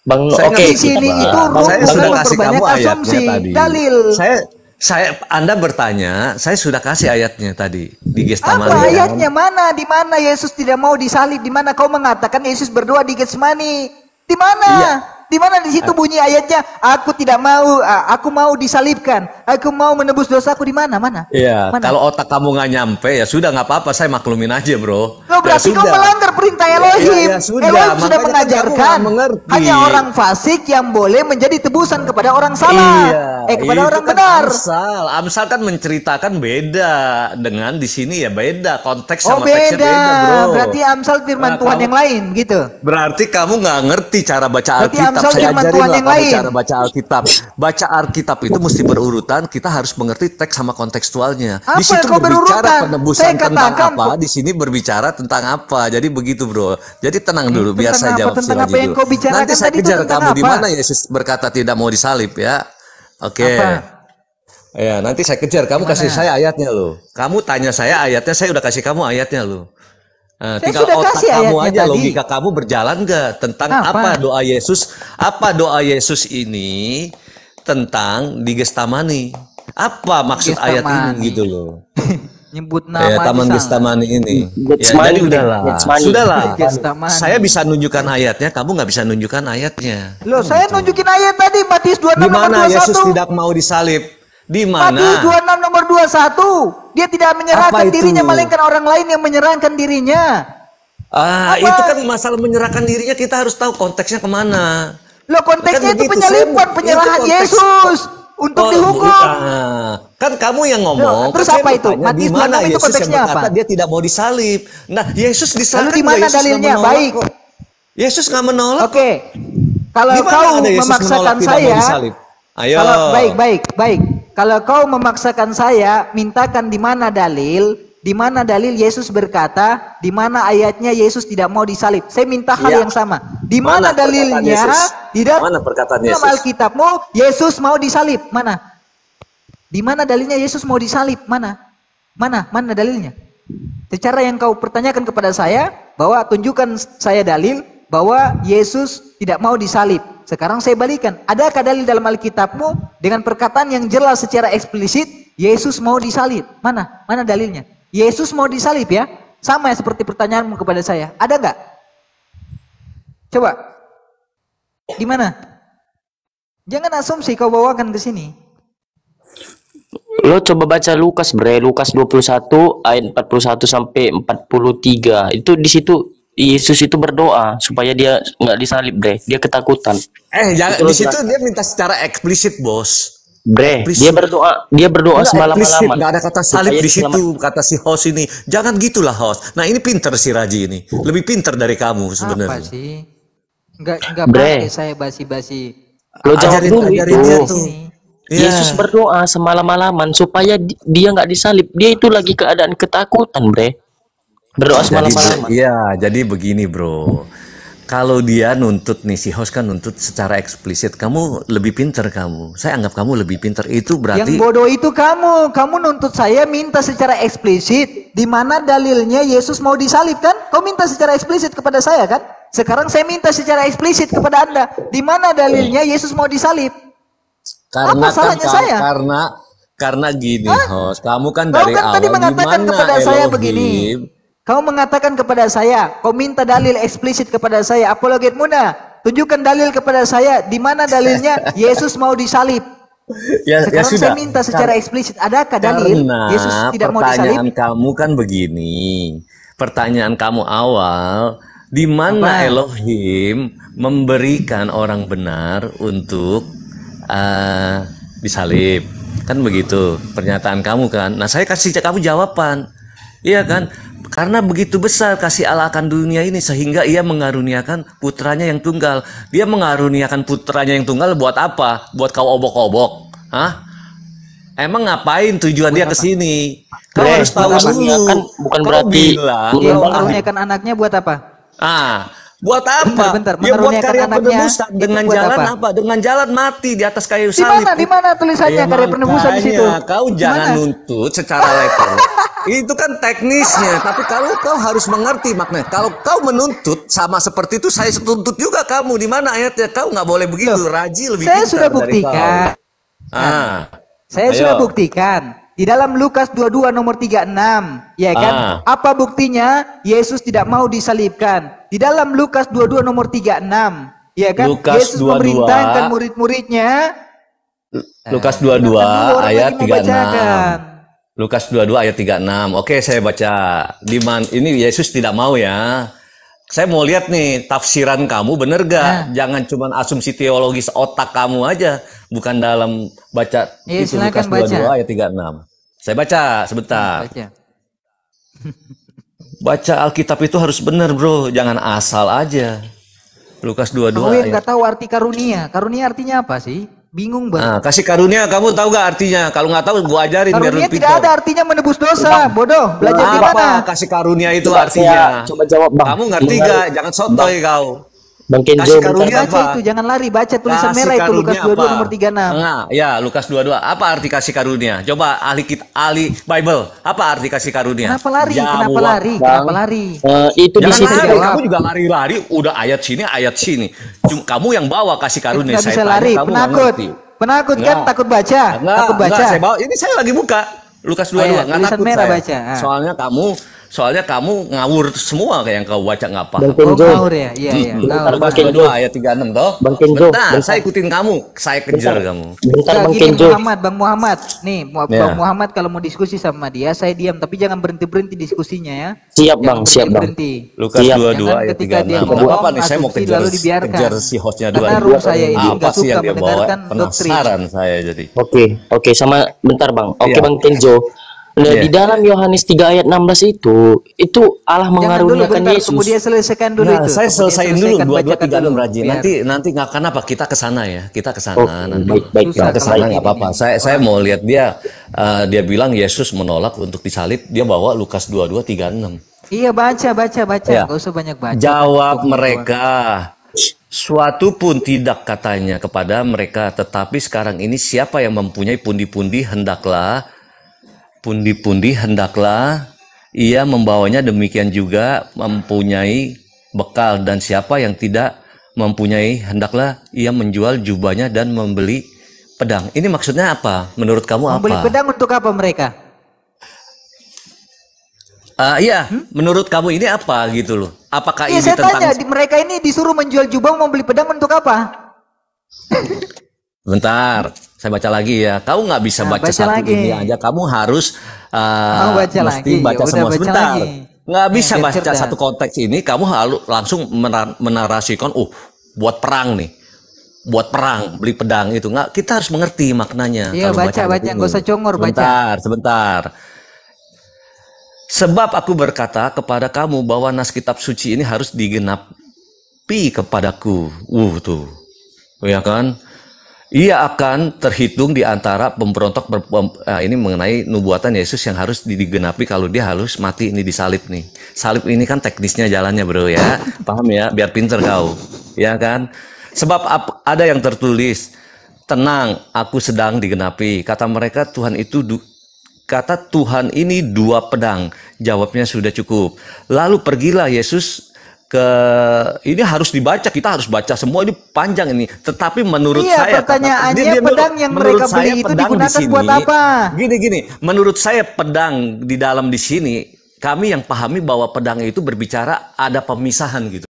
Bang, oke. Okay. Di sini itu room memperbanyak asumsi dalil. Saya Saya, Anda bertanya, saya sudah kasih ayatnya tadi di Getsemani. Apa ayatnya mana? Di mana Yesus tidak mau disalib? Di mana kau mengatakan Yesus berdoa di Getsemani? Di mana? Iya. Di mana di situ bunyi ayatnya? Aku tidak mau, aku mau disalibkan, aku mau menebus dosaku di mana? Mana? Iya. Mana? Kalau otak kamu nggak nyampe ya sudah nggak apa-apa, saya maklumin aja bro. Loh, berarti ya, kau melanggar perintah Elohim. Ya, ya, ya, sudah. Elohim sudah makanya mengajarkan hanya orang fasik yang boleh menjadi tebusan kepada orang salah. Iya. Eh kepada orang kan benar. Amsal. Amsal kan menceritakan beda dengan di sini ya beda konteks oh, sama beda. beda bro. Berarti Amsal firman nah, Tuhan kamu, yang lain gitu. Berarti kamu nggak ngerti cara baca Alkitab. Saya ajarin Tuhan yang lain. Cara baca Alkitab. Baca Alkitab itu mesti berurutan. Kita harus mengerti teks sama kontekstualnya. Apa di situ berbicara penebusan tentang apa? Di sini berbicara tentang apa? Jadi begitu bro. Jadi tenang dulu. Biar saya jawab si Raji dulu. Nanti saya kejar kamu di mana Yesus berkata tidak mau disalib ya. Oke. Okay. Ya, nanti saya kejar kamu kasih saya ayatnya loh. Kamu tanya saya ayatnya, saya udah kasih kamu ayatnya loh. Nah, tinggal otak kamu aja tadi. Logika kamu berjalan gak tentang apa? apa doa Yesus apa doa Yesus ini tentang di Getsemani apa maksud Getsemani. ayat ini gitu loh nyebut nama ya, taman Getsemani ini ya, jadi udahlah Getsemani. sudahlah Getsemani. Saya bisa nunjukkan ayatnya kamu nggak bisa nunjukkan ayatnya loh saya gitu. Nunjukin ayat tadi Matius dua puluh enam di mana Yesus tidak mau disalib di mana? Matius dua puluh enam nomor dua puluh satu. Dia tidak menyerahkan dirinya melainkan orang lain yang menyerahkan dirinya. Ah, apa? Itu kan masalah menyerahkan dirinya kita harus tahu konteksnya kemana. Loh konteksnya kan itu penyaliban, penyerahan Yesus untuk oh, dihukum. Bukan. Kan kamu yang ngomong. Loh, terus apa itu? Matius dua puluh enam itu konteksnya apa? Dia tidak mau disalib. Nah, Yesus disalib. Lalu di mana dalilnya? Baik. Yesus nggak menolak. Oke. Okay. Kalau kau memaksakan saya, ayo. Kalau baik, baik, baik. Kalau kau memaksakan saya, mintakan di mana dalil, di mana dalil Yesus berkata, di mana ayatnya Yesus tidak mau disalib. Saya minta hal ya. yang sama. Di mana, mana dalilnya? Tidak. Mana perkataan Yesus? Dalam Alkitabmu, Yesus mau disalib. Mana? Di mana dalilnya Yesus mau disalib? Mana? Mana? Mana dalilnya? Secara yang kau pertanyakan kepada saya, bahwa tunjukkan saya dalil bahwa Yesus tidak mau disalib. Sekarang saya balikan. Adakah dalil dalam Alkitabmu dengan perkataan yang jelas secara eksplisit Yesus mau disalib? Mana? Mana dalilnya? Yesus mau disalib ya? Sama ya seperti pertanyaanmu kepada saya. Ada nggak? Coba. Di mana? Jangan asumsi kau bawakan ke sini. Lo coba baca Lukas, Bre. Lukas dua puluh satu ayat empat puluh satu sampai empat puluh tiga. Itu di situ Yesus itu berdoa supaya dia nggak disalib, Bre. Dia ketakutan. Eh, jangan di situ dia minta secara eksplisit, Bos. Bre, eksplisit. dia berdoa, dia berdoa semalam-malaman. Nggak ada kata salib di situ, kata si host ini. Jangan gitulah, host. Nah, ini pinter si Raji ini. Lebih pinter dari kamu sebenarnya. Apa sih? Nggak, nggak pakai saya basi-basi. Lo jangan dulu itu. Yesus yeah. berdoa semalam-malaman supaya dia nggak disalib. Dia itu lagi keadaan ketakutan, Bre. Berdoa semalam-malaman. Iya, jadi begini bro. Kalau dia nuntut nih, si host kan nuntut secara eksplisit. Kamu lebih pinter kamu. Saya anggap kamu lebih pinter. Itu berarti yang bodoh itu kamu. Kamu nuntut saya minta secara eksplisit. Di mana dalilnya Yesus mau disalib kan? Kau minta secara eksplisit kepada saya kan? Sekarang saya minta secara eksplisit kepada Anda. Di mana dalilnya Yesus mau disalib? Karena apa salahnya kan, saya? Karena karena gini, Hah? host, kamu kan dari kamu kan awal tadi mengatakan kepada Elohim? saya begini. Kamu mengatakan kepada saya, kau minta dalil eksplisit kepada saya. Apologet Muna, tunjukkan dalil kepada saya di mana dalilnya Yesus mau disalib. Ya, Sekarang ya sudah. saya minta secara eksplisit, adakah dalil Karena Yesus tidak mau disalib? Pertanyaan kamu kan begini. Pertanyaan kamu awal, di mana Elohim memberikan orang benar untuk uh, disalib? Kan begitu pernyataan kamu kan. Nah, saya kasih kamu jawaban. Iya kan? Karena begitu besar kasih Allah akan dunia ini sehingga ia mengaruniakan putranya yang tunggal. Dia mengaruniakan putranya yang tunggal buat apa? Buat kau obok-obok. Hah? Emang ngapain tujuan bukan dia ke sini? Kau Bre, harus tahu kan bukan berarti dia mengaruniakan anaknya buat apa? Ah, buat apa? Bentar, bentar. Dia buat karya penebusan dengan jalan apa? apa? Dengan jalan mati di atas kayu salib. Di mana? Di mana tulisannya karya penebusan di situ? Kau jangan dimana? nuntut secara letter. Itu kan teknisnya, tapi kalau kau harus mengerti maknanya. Kalau kau menuntut sama seperti itu, saya tuntut juga kamu. Di mana ayatnya? Kau nggak boleh begitu. Loh, Raji lebih Saya sudah buktikan. Ah, saya ayo. sudah buktikan. Di dalam Lukas dua puluh dua nomor tiga puluh enam, ya kan? Ah. Apa buktinya? Yesus tidak mau disalibkan. Di dalam Lukas dua puluh dua nomor tiga puluh enam, ya kan? Lukas Yesus dua puluh dua memerintahkan murid-muridnya. Lukas dua puluh dua eh, ayat tiga puluh enam. Lukas dua puluh dua ayat tiga puluh enam. Oke, saya baca. Di mana ini Yesus tidak mau ya? Saya mau lihat nih tafsiran kamu bener gak? Nah. Jangan cuma asumsi teologis otak kamu aja, bukan dalam baca ya, itu Lukas dua puluh dua ayat tiga puluh enam. Saya baca sebentar. Baca. Baca Alkitab itu harus bener bro, jangan asal aja. Lukas dua puluh dua. Kamu yang nggak tahu arti karunia. Karunia artinya apa sih? Bingung banget. Nah, kasih karunia, kamu tahu gak artinya? Kalau nggak tahu, gua ajarin. Karunia biar tidak ada artinya menebus dosa, bodoh. Belajar nah, di mana? Kasih karunia itu coba artinya. Saya, coba jawab bang. Kamu ngerti Bengal. gak? Jangan sotoy kau. Bang Kenjo, kasih karunia baca apa? itu, jangan lari. Baca tulisan kasih merah itu Lukas dua puluh dua apa? nomor tiga puluh enam. Nah, ya Lukas dua puluh dua. Apa arti kasih karunia? Coba ahli kita, ahli Bible. Apa arti kasih karunia? Kenapa lari? Jawab, Kenapa lari? Bang. Kenapa lari? Uh, itu jangan di situ lari. Kamu juga lari-lari. Udah ayat sini, ayat sini. Cuma kamu yang bawa kasih karunia. Saya bisa lari. Kamu penakut, penakut kan? Enggak. Takut baca. Enggak, takut baca. Enggak, saya bawa. Ini saya lagi buka Lukas dua puluh dua. Oh, ya, tulisan merah saya. baca. Ah. Soalnya kamu. Soalnya kamu ngawur semua kayak yang kau baca nggak paham. Oh, ngawur ya? Iya, iya. Lukas dua puluh dua ayat tiga puluh enam toh. Bang Kenjo, bentar, saya ikutin kamu. Saya kejar bentar. kamu. Bentar, Bang Kenjo. Muhammad, Bang Muhammad. Nih, Bang ya. Muhammad kalau mau diskusi sama dia, saya diam. Tapi jangan berhenti-berhenti diskusinya ya. Siap, jangan Bang. Berhenti, siap, Bang. Berhenti. Lukas dua puluh dua ayat tiga puluh enam. Ngomong, apa nih, saya mau kejar, kejar si hostnya dua. Karena room saya ini nggak suka mendengarkan doktrin. Penasaran saya jadi. Oke, oke. Sama bentar, Bang. Oke, Bang Kenjo. Nah, yeah. Di dalam Yohanes tiga ayat enam belas itu, itu Allah mengaruniakan Yesus. Kemudian selesaikan dulu nah, itu. Saya selesaikan dulu dua dua tiga enam rajin. Nanti nanti nggak akan apa kita ke sana ya. Kita ke sana oh, nanti. Baik, baik, kita ke sana nggak apa-apa. Saya saya mau lihat dia uh, dia bilang Yesus menolak untuk disalib, dia bawa Lukas dua puluh dua tiga puluh enam. Iya, baca baca baca. Enggak ya. usah banyak baca. Jawab baca, mereka. Suatu pun tidak katanya kepada mereka, tetapi sekarang ini siapa yang mempunyai pundi-pundi hendaklah Pundi-pundi hendaklah ia membawanya, demikian juga mempunyai bekal, dan siapa yang tidak mempunyai hendaklah ia menjual jubahnya dan membeli pedang. Ini maksudnya apa? Menurut kamu apa? Membeli pedang untuk apa mereka? Uh, iya, hmm? menurut kamu ini apa gitu loh? Apakah ya, ini saya tentang... tanya, mereka ini disuruh menjual jubah, membeli pedang untuk apa? Bentar. Saya baca lagi ya. Kau nggak bisa nah, baca, baca satu lagi. ini aja. Kamu harus uh, oh, baca mesti lagi. baca ya, semua baca sebentar. Nggak bisa ya, baca cerdas. satu konteks ini. Kamu harus langsung menarasikan. Oh, buat perang nih. Buat perang beli pedang itu nggak. Kita harus mengerti maknanya. Iya baca baca. baca nggak usah congor baca. Sebentar, sebentar. Sebab aku berkata kepada kamu bahwa nas kitab suci ini harus digenapi kepadaku. Uh tuh, ya kan? Ia akan terhitung di antara pemberontak ber, uh, ini mengenai nubuatan Yesus yang harus digenapi kalau dia harus mati ini disalib nih. Salib ini kan teknisnya jalannya bro ya, paham ya? Biar pinter kau, ya kan? Sebab ap, ada yang tertulis, tenang, aku sedang digenapi. Kata mereka Tuhan itu du, kata Tuhan ini dua pedang. Jawabnya sudah cukup. Lalu pergilah Yesus ke ini harus dibaca, kita harus baca semua, ini panjang ini. Tetapi menurut iya, saya pertanyaannya kata, dia, dia, pedang menurut, yang menurut mereka beli itu digunakan di sini, buat apa? Gini gini, menurut saya pedang di dalam di sini kami yang pahami bahwa pedangnya itu berbicara ada pemisahan gitu.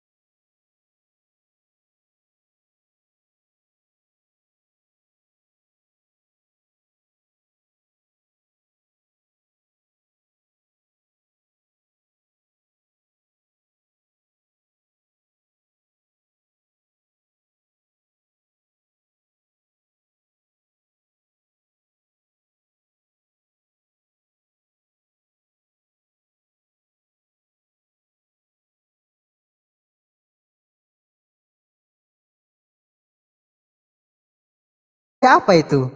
Apa itu?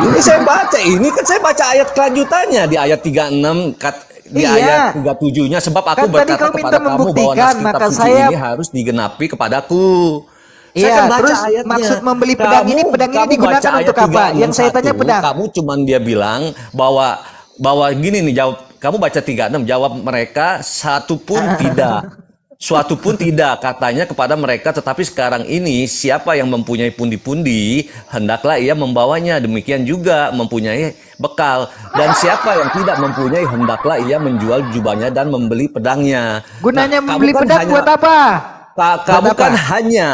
Ini saya baca, ini kan saya baca ayat kelanjutannya di ayat tiga puluh enam kat, di iya. ayat tiga puluh tujuh-nya sebab aku kan berkata kau kepada kamu bahwa kitab suci saya... ini harus digenapi kepadaku. Iya, kan terus ayatnya. Maksud membeli pedang kamu, ini pedang ini digunakan untuk apa? Yang saya tanya pedang. Kamu cuman dia bilang bahwa bahwa gini nih jawab, kamu baca tiga puluh enam jawab mereka satu pun tidak. Suatu pun tidak katanya kepada mereka, tetapi sekarang ini siapa yang mempunyai pundi-pundi hendaklah ia membawanya, demikian juga mempunyai bekal, dan siapa yang tidak mempunyai hendaklah ia menjual jubahnya dan membeli pedangnya. Gunanya nah, membeli kan pedang hanya, buat apa? Ka, kamu buat apa? Kan hanya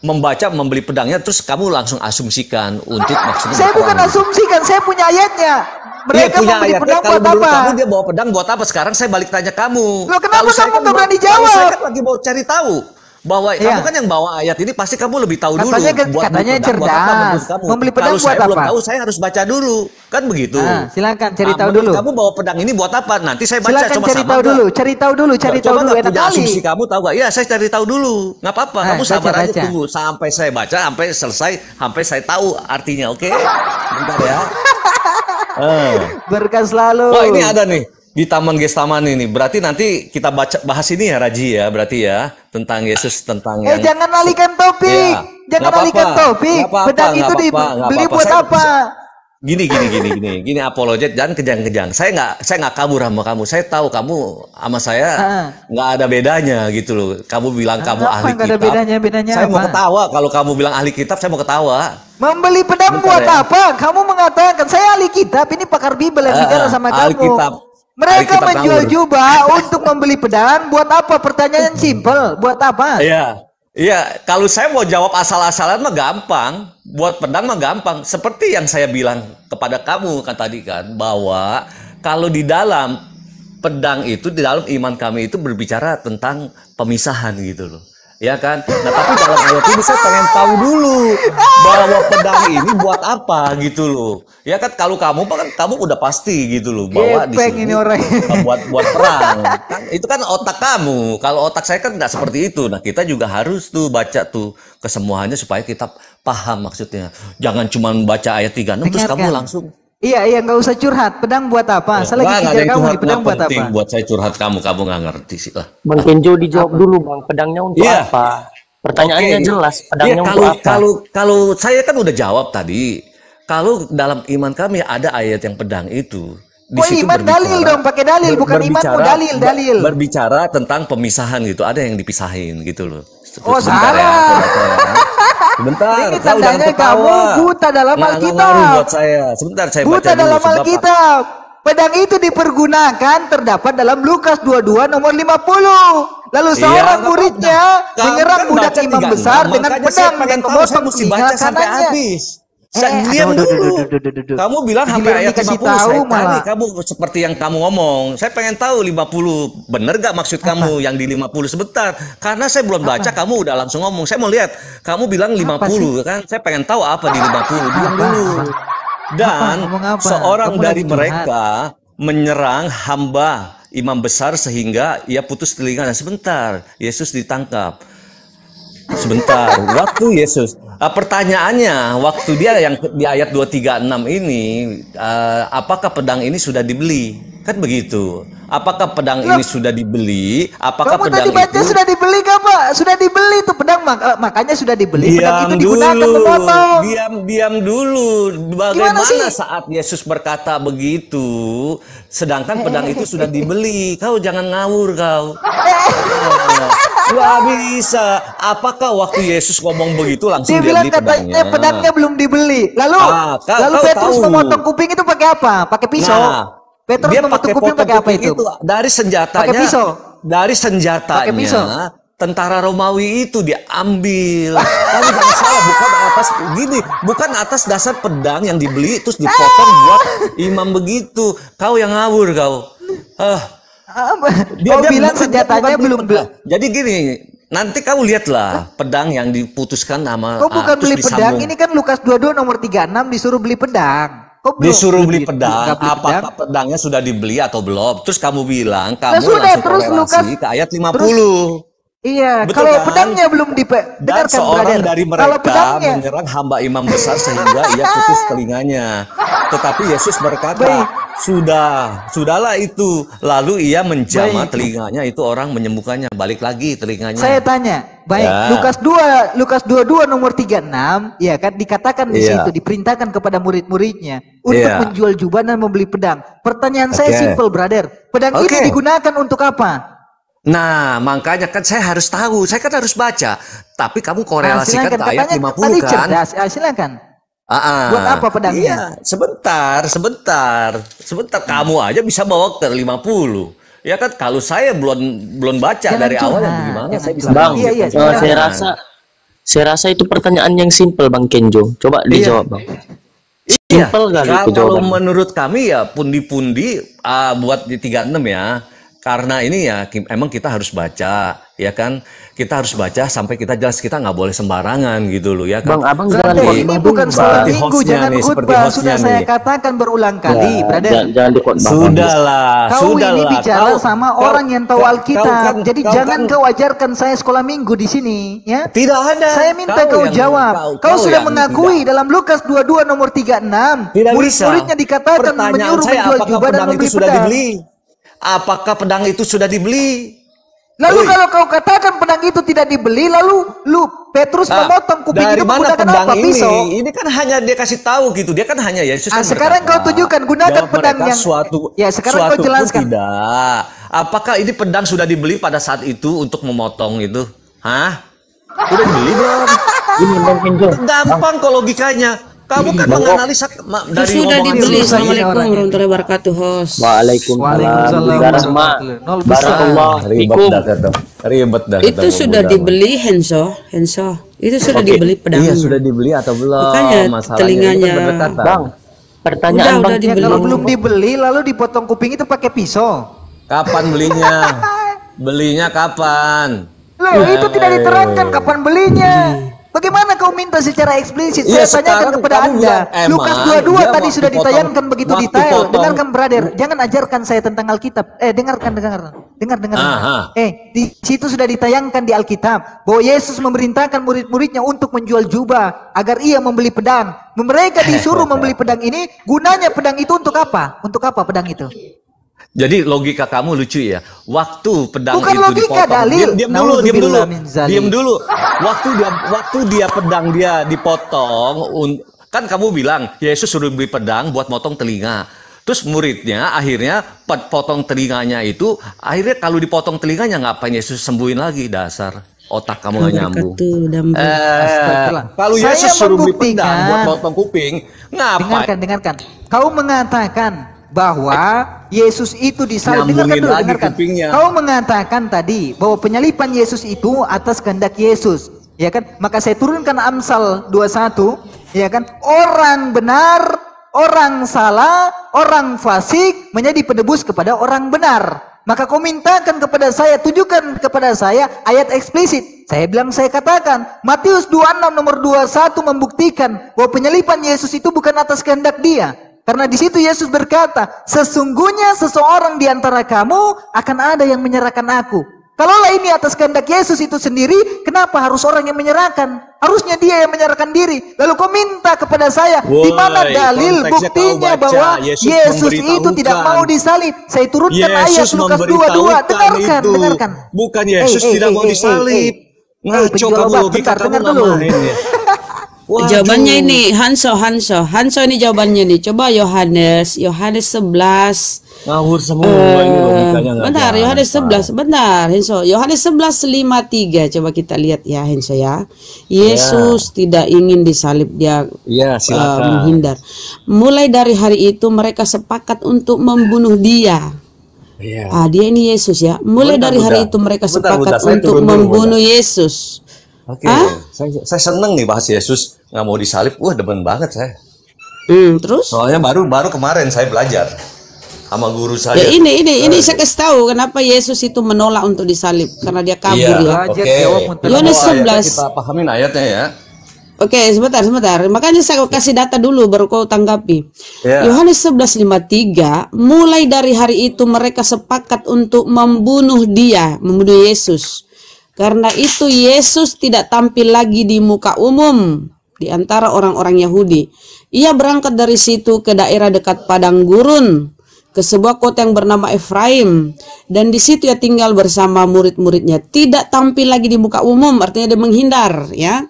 membaca membeli pedangnya terus kamu langsung asumsikan untuk maksudnya. Saya bukan orang. Asumsikan, saya punya ayatnya. Mereka punya membeli pedang buat apa? Kamu dia bawa pedang buat apa? Sekarang saya balik tanya kamu. Loh, kenapa kamu nggak berani jawab? Saya kan lagi mau cari tahu bahwa iya. kamu kan yang bawa ayat ini, pasti kamu lebih tahu katanya, dulu. Buat katanya cerdas. Membeli pedang buat apa? Kalau saya belum tahu, saya harus baca dulu, kan begitu? Nah, silakan cari tahu dulu. Kamu bawa pedang ini buat apa? Nanti saya baca. Silakan cari tahu dulu, cari tahu dulu, cari tahu dulu. Enak kali. Kamu tahu nggak? Iya, saya cari tahu dulu. Nggak apa-apa, kamu sabar aja tunggu sampai saya baca, sampai selesai, sampai saya tahu artinya, oke? Bentar ya. Uh. Berkah selalu. Wah, ini ada nih di Taman Getsemani ini. Berarti nanti kita baca bahas ini ya Raji ya, berarti ya tentang Yesus tentang. Eh yang... jangan alihkan topik, ya. Jangan alihkan topik. Pedang itu dibeli buat apa? Gini gini gini gini gini apologet dan kejang-kejang. Saya nggak saya nggak kabur sama kamu. Saya tahu kamu sama saya nggak ada bedanya gitu loh. Kamu bilang kamu ahli kitab. Bedanya, bedanya saya apa? Mau ketawa kalau kamu bilang ahli kitab. Saya mau ketawa. Membeli pedang buat ya. Apa? Kamu mengatakan saya ahli kitab. Ini pakar Bible yang bicara sama kamu. Alkitab. Mereka Alkitab menjual anggur. Jubah untuk membeli pedang buat apa? Pertanyaan simpel. Buat apa? Iya. Iya, kalau saya mau jawab asal-asalan mah gampang, buat pedang mah gampang. Seperti yang saya bilang kepada kamu kan tadi kan, bahwa kalau di dalam pedang itu, di dalam iman kami itu berbicara tentang pemisahan gitu loh. Ya kan? Nah tapi dalam ayat ini saya pengen tahu dulu bahwa pedang ini buat apa gitu loh. Ya kan kalau kamu kan kamu udah pasti gitu loh bahwa di sini buat buat perang. Kan, itu kan otak kamu. Kalau otak saya kan nggak seperti itu. Nah kita juga harus tuh baca tuh kesemuanya supaya kita paham maksudnya. Jangan cuma baca ayat tiga puluh enam terus kamu langsung. Iya iya nggak usah curhat. Pedang buat apa? Saya lagi kejar kamu di pedang buat apa? Buat saya curhat kamu, kamu nggak ngerti sih lah. Bang Kenjo dijawab dulu bang. Pedangnya untuk yeah. apa? Pertanyaannya okay. jelas. Pedangnya yeah, kalau, untuk apa? Kalau kalau saya kan udah jawab tadi. Kalau dalam iman kami ada ayat yang pedang itu. Di oh, situ iman dalil dong, pakai dalil bukan imanmu dalil dalil. Berbicara tentang pemisahan gitu. Ada yang dipisahin gitu loh. Oh salah. Sebentar, ini tandanya kamu buta dalam Alkitab. Buat saya. Sebentar saya buta baca dalam Alkitab. Pedang itu dipergunakan terdapat dalam Lukas dua puluh dua nomor lima puluh. Lalu seorang iya, muridnya kan, menyerang kan budak imam tiga puluh enam, besar dengan pedang dan memotong telinga kanannya. Saya diam dulu. Kamu bilang hampir ayat lima puluh saya tadi kamu seperti yang kamu ngomong. Saya pengen tahu lima puluh bener gak maksud kamu yang di lima puluh sebentar. Karena saya belum baca kamu udah langsung ngomong. Saya mau lihat kamu bilang lima puluh kan. Saya pengen tahu apa di lima puluh. Diam dulu. Dan seorang dari mereka menyerang hamba imam besar sehingga ia putus telinganya. Sebentar, Yesus ditangkap. Sebentar, waktu Yesus. Uh, pertanyaannya, waktu dia yang di ayat dua tiga enam ini, uh, apakah pedang ini sudah dibeli? Kan begitu. Apakah pedang Loh. Ini sudah dibeli? Apakah kamu pedang tadi baca itu sudah dibeli, Kak, Pak? Sudah dibeli itu pedang, mak uh, makanya sudah dibeli. Diam pedang itu digunakan memotong. Diam, diam dulu. Bagaimana saat Yesus berkata begitu, sedangkan pedang itu sudah dibeli? Kau jangan ngawur kau. Gak bisa. Apakah waktu Yesus ngomong begitu langsung dia bilang katanya pedangnya belum dibeli. Lalu ah, kau, lalu kau Petrus tahu. Memotong kuping itu pakai apa? Pakai pisau. Nah, Petrus dia memotong pakai kuping pakai apa itu? itu? Dari senjatanya. Pakai pisau. Dari senjatanya. Pakai pisau. Tentara Romawi itu diambil. Kamu jangan salah, bukan atas gini, bukan atas dasar pedang yang dibeli terus dipotong buat imam begitu. Kau yang ngawur kau. Ah, dia, dia bilang senjatanya belum beli. Jadi gini, nanti kamu lihatlah pedang yang diputuskan sama. Kau bukan ah, beli pedang, ini kan Lukas dua puluh dua nomor tiga puluh enam disuruh beli pedang. Kok disuruh beli pedang, apakah pedangnya sudah dibeli atau belum? Terus kamu bilang, kamu langsung korelasi ke ayat lima puluh. Terus, iya, betul kalau kan? Pedangnya belum dipe... dengarkan, seorang brother. Dari mereka kalau pedangnya... menyerang hamba imam besar sehingga ia putus telinganya. Tetapi Yesus berkata, Baik. sudah, sudahlah itu. Lalu ia menjamah telinganya, itu orang menyembuhkannya. Balik lagi telinganya. Saya tanya, baik, ya. Lukas dua, Lukas dua puluh dua nomor tiga puluh enam, ya kan dikatakan di ya. situ, diperintahkan kepada murid-muridnya untuk ya. menjual jubah dan membeli pedang. Pertanyaan okay. saya simple, brother. Pedang okay. ini digunakan untuk apa? Nah, makanya kan saya harus tahu, saya kan harus baca. Tapi kamu korelasikan nah, ke ayat lima puluh kan? Ah, silakan. Ah, buat apa pedangnya? Iya, sebentar, sebentar. Sebentar hmm. kamu aja bisa bawa ke lima puluh. Ya kan kalau saya belum belum baca jangan dari awal gimana jangan saya bisa Bang. Iya, iya, oh, saya rasa saya rasa itu pertanyaan yang simpel Bang Kenjo. Coba iya. dijawab, Bang. Iya. Simpel kali itu jawabannya. Menurut kami ya pundi-pundi uh, buat di tiga puluh enam ya. Karena ini ya emang kita harus baca, ya kan? Kita harus baca sampai kita jelas, kita nggak boleh sembarangan gitu loh ya kan? Bang, abang jangan ini bang, bukan salah minggu, jangan khutbah. Sudah nih. Saya katakan berulang kali, ya, brother. Jangan, jangan dikutbah. Sudahlah, kau sudahlah. Ini bicara kau, sama kau, orang yang tahu Alkitab. Kan, jadi kau, jangan kan, kau ajarkan saya sekolah minggu di sini, ya? Tidak ada. Saya minta kau, kau jawab. Kau, kau, kau sudah mengakui tidak. Dalam Lukas dua puluh dua nomor tiga puluh enam, murid-muridnya dikatakan menyuruh menjual jubah dan membeli pedang. Apakah pedang itu sudah dibeli? Lalu Oi. Kalau kau katakan pedang itu tidak dibeli, lalu lu Petrus nah, memotong kuping itu menggunakan apa? Ini? Pisau. Ini kan hanya dia kasih tahu gitu. Dia kan hanya Yesus. Ah, sekarang berkata, kau tunjukkan gunakan pedang yang suatu. Ya sekarang suatu kau jelaskan. Tidak. Apakah ini pedang sudah dibeli pada saat itu untuk memotong itu? Hah? Udah dibeli belum? Ini Bang Kenjo. Gampang kok logikanya. Kamu kan menganalisa dari sudah dibeli. Assalamualaikum warahmatullahi wabarakatuh. Waalaikumsalam. Itu sudah dibeli Henso, Henso. Itu sudah dibeli pedang. Iya sudah dibeli atau belum? Telinganya. Bang, pertanyaan Bang, kalau belum dibeli lalu dipotong kuping itu pakai pisau. Kapan belinya? Belinya kapan? Loh, itu tidak diterangkan kapan belinya. Bagaimana kau minta secara eksplisit? Saya ya, tanyakan kepada Anda. Bilang, Lukas dua puluh dua tadi sudah ditayangkan begitu detail. Potong. Dengarkan brother, jangan ajarkan saya tentang Alkitab. Eh dengarkan dengar. Dengar dengar. dengar. Eh di situ sudah ditayangkan di Alkitab bahwa Yesus memerintahkan murid-muridnya untuk menjual jubah agar ia membeli pedang. Mereka disuruh membeli pedang ini, gunanya pedang itu untuk apa? Untuk apa pedang itu? Jadi logika kamu lucu ya. Waktu pedang bukan itu logika, dipotong, dalil. Diam, diam dulu, diam dulu, diam dulu. Waktu dia, waktu dia pedang dia dipotong, kan kamu bilang Yesus suruh beli pedang buat motong telinga. Terus muridnya akhirnya potong telinganya itu, akhirnya kalau dipotong telinganya ngapain Yesus sembuhin lagi dasar? Otak kamu gak nyambung. Eh, kalau Yesus suruh beli pedang buat motong kuping, ngapain? Dengarkan, dengarkan. Kau mengatakan bahwa Yesus itu disalib. Dengarkan dulu, dengarkan. Kupingnya. Kau mengatakan tadi bahwa penyalipan Yesus itu atas kehendak Yesus, ya kan? Maka saya turunkan Amsal dua puluh satu, ya kan? Orang benar, orang salah, orang fasik menjadi penebus kepada orang benar. Maka kau mintakan kepada saya, tunjukkan kepada saya ayat eksplisit. Saya bilang, saya katakan Matius dua puluh enam nomor dua puluh satu membuktikan bahwa penyalipan Yesus itu bukan atas kehendak dia. Karena di situ Yesus berkata, sesungguhnya seseorang di antara kamu akan ada yang menyerahkan aku. Kalaulah ini atas kehendak Yesus itu sendiri, kenapa harus orang yang menyerahkan? Harusnya dia yang menyerahkan diri. Lalu kau minta kepada saya, di mana dalil buktinya bahwa Yesus, Yesus itu tidak mau disalib? Saya turunkan Yesus ayat Lukas dua puluh dua. Dengarkan, itu. dengarkan. Bukan Yesus hey, hey, tidak hey, mau hey, disalib. Hey, hey. Ngaco kamu logika kamu namain ya. Waduh. Jawabannya ini Hanso, Hanso, Hanso ini jawabannya nih. Coba Yohanes, Yohanes sebelas. Ngawur semua uh, ini logikanya. Bentar, Yohanes sebelas, bentar Hanso. Yohanes sebelas lima puluh tiga. Coba kita lihat ya Hanso ya. Yesus ya. tidak ingin disalib, dia ya, uh, menghindar. Mulai dari hari itu mereka sepakat untuk membunuh dia. Ya. Ah, dia ini Yesus ya. Mulai bentar, dari hari bentar. itu mereka sepakat bentar, bentar. untuk turun, membunuh bentar. Yesus. Oke, okay. saya, saya seneng nih bahas Yesus nggak mau disalib, wah demen banget saya. Hmm, terus? Soalnya baru baru kemarin saya belajar sama guru saya. Ya, ini ini ini saya kasih tahu kenapa Yesus itu menolak untuk disalib, karena dia kabur ya. Oke. Yohanes sebelas. Kita pahamin ayatnya ya. Oke, okay, sebentar sebentar. Makanya saya kasih data dulu baru kau tanggapi. Yohanes sebelas lima puluh tiga. Mulai dari hari itu mereka sepakat untuk membunuh dia, membunuh Yesus. Karena itu Yesus tidak tampil lagi di muka umum di antara orang-orang Yahudi. Ia berangkat dari situ ke daerah dekat padang gurun, ke sebuah kota yang bernama Efraim, dan di situ ia tinggal bersama murid-muridnya. Tidak tampil lagi di muka umum, artinya dia menghindar ya.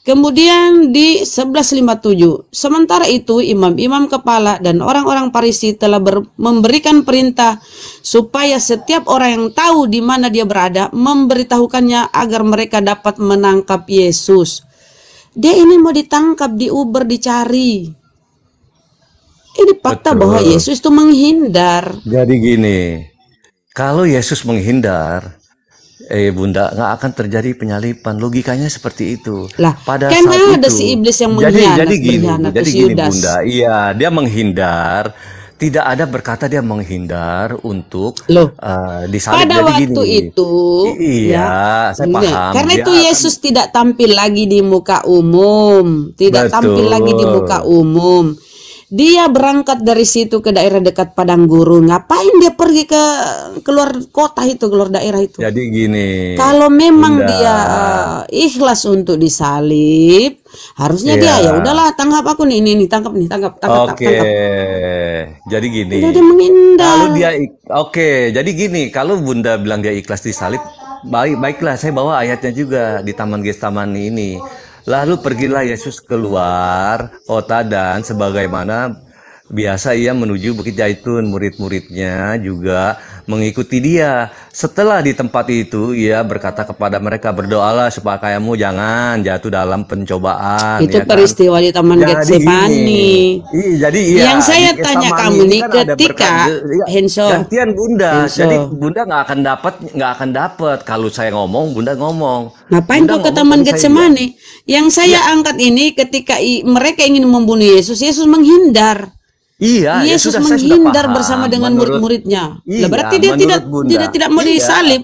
Kemudian di sebelas lima puluh tujuh, sementara itu imam-imam kepala dan orang-orang Farisi telah memberikan perintah supaya setiap orang yang tahu di mana dia berada memberitahukannya agar mereka dapat menangkap Yesus. Dia ini mau ditangkap, diuber, dicari. Ini fakta Betul. bahwa Yesus itu menghindar. Jadi gini, kalau Yesus menghindar, Eh bunda, nggak akan terjadi penyalipan. Logikanya seperti itu. Lah, pada saat itu ada si iblis yang mengkhianati. Jadi gini, jadi gini bunda. Iya, dia menghindar. Tidak ada berkata dia menghindar untuk uh, disalib. Pada jadi waktu gini. itu, iya, ya, saya paham. Karena itu Yesus akan... tidak tampil lagi di muka umum, tidak Betul. tampil lagi di muka umum. Dia berangkat dari situ ke daerah dekat padang gurun. Ngapain dia pergi ke keluar kota itu, keluar daerah itu? Jadi gini. Kalau memang bunda. dia ikhlas untuk disalib, harusnya yeah. dia ya udahlah tangkap aku nih, ini nih tangkap nih, tangkap, tangkap, okay. tangkap. Jadi gini. Dia menghindar. Kalau dia oke, okay. jadi gini, kalau bunda bilang dia ikhlas disalib, baik baiklah saya bawa ayatnya juga di Taman Getsemani ini. Lalu pergilah Yesus keluar kota dan sebagaimana biasa ia menuju Bukit Zaitun. Murid-muridnya juga mengikuti dia. Setelah di tempat itu ia berkata kepada mereka, berdoalah supaya kamu jangan jatuh dalam pencobaan. Itu ya peristiwa kan? di Taman Getsemani. Jadi iya. Yang saya tanya kamu nih kan ketika Hanso gantian bunda. Hanso. Jadi bunda nggak akan dapat, nggak akan dapat kalau saya ngomong, bunda ngomong. Ngapain kok ke Taman Getsemani? Yang saya ya. angkat ini ketika i, mereka ingin membunuh Yesus, Yesus menghindar. Iya, Yesus ya sudah, menghindar paham, bersama dengan murid-muridnya. Iya, berarti dia tidak, tidak tidak mau iya. disalib.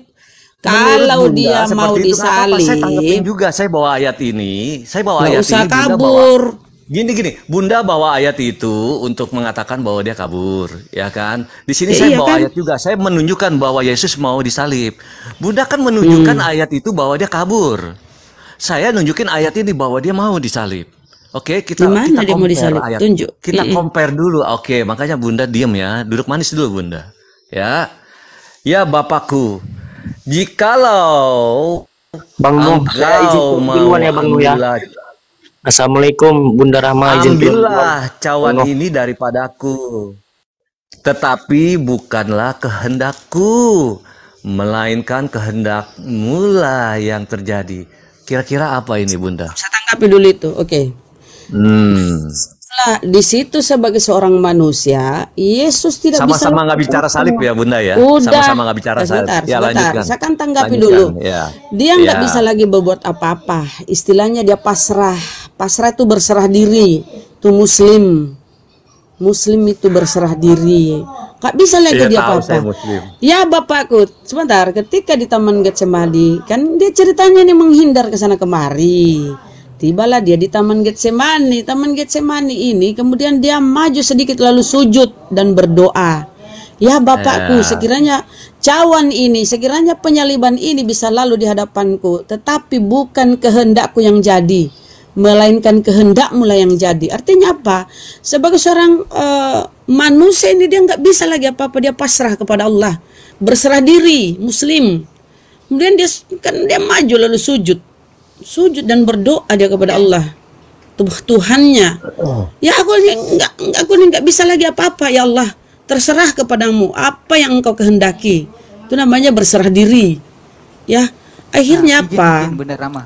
Kalau bunda, dia mau itu, disalib, saya tanggapin juga. Saya bawa ayat ini, saya bawa ayat usah ini. Usah kabur. Gini-gini, bunda, bunda bawa ayat itu untuk mengatakan bahwa dia kabur, ya kan? Di sini ya, saya iya, bawa kan? ayat juga. Saya menunjukkan bahwa Yesus mau disalib. Bunda kan menunjukkan hmm. ayat itu bahwa dia kabur. Saya nunjukin ayat ini bahwa dia mau disalib. Oke, okay, kita Dimana kita compare ayat. Tunjuk. Kita I -i. compare dulu. Oke, okay, makanya bunda diam ya. Duduk manis dulu bunda. Ya, ya Bapakku, jikalau Bang Mu, duluan ya Bang Mu ya. Assalamualaikum Bunda Rahma. Ambillah cawan Bang ini daripadaku, tetapi bukanlah kehendakku, melainkan kehendakmu lah yang terjadi. Kira-kira apa ini bunda? Saya tanggapi dulu itu. Oke. Okay. Hmm. Setelah di situ sebagai seorang manusia, Yesus tidak sama-sama bisa sama-sama nggak bicara salib ya bunda ya. Sama-sama nggak bicara salib. Sebentar, ya, lanjutkan. Saya akan tanggapi lanjutkan. dulu. Ya. Dia nggak ya. bisa lagi berbuat apa-apa. Istilahnya dia pasrah. Pasrah itu berserah diri. Itu Muslim. Muslim itu berserah diri. Gak bisa lagi dia apa-apa. Ya Bapakku, sebentar. Ketika di Taman Getsemani, kan dia ceritanya nih menghindar ke sana kemari. Tibalah dia di Taman Getsemani. Taman Getsemani ini kemudian dia maju sedikit lalu sujud dan berdoa. Ya Bapakku, ya. sekiranya cawan ini, sekiranya penyaliban ini bisa lalu di hadapanku, tetapi bukan kehendakku yang jadi, melainkan kehendak mula yang jadi. Artinya apa? Sebagai seorang uh, manusia ini dia nggak bisa lagi apa-apa, dia pasrah kepada Allah, berserah diri, Muslim. Kemudian dia kan dia maju lalu sujud. Sujud dan berdoa dia kepada Allah. Tuhannya. Ya aku nggak, aku nggak bisa lagi apa-apa. Ya Allah, terserah kepadamu apa yang engkau kehendaki. Itu namanya berserah diri. Ya, akhirnya nah, apa? Bunda Rama.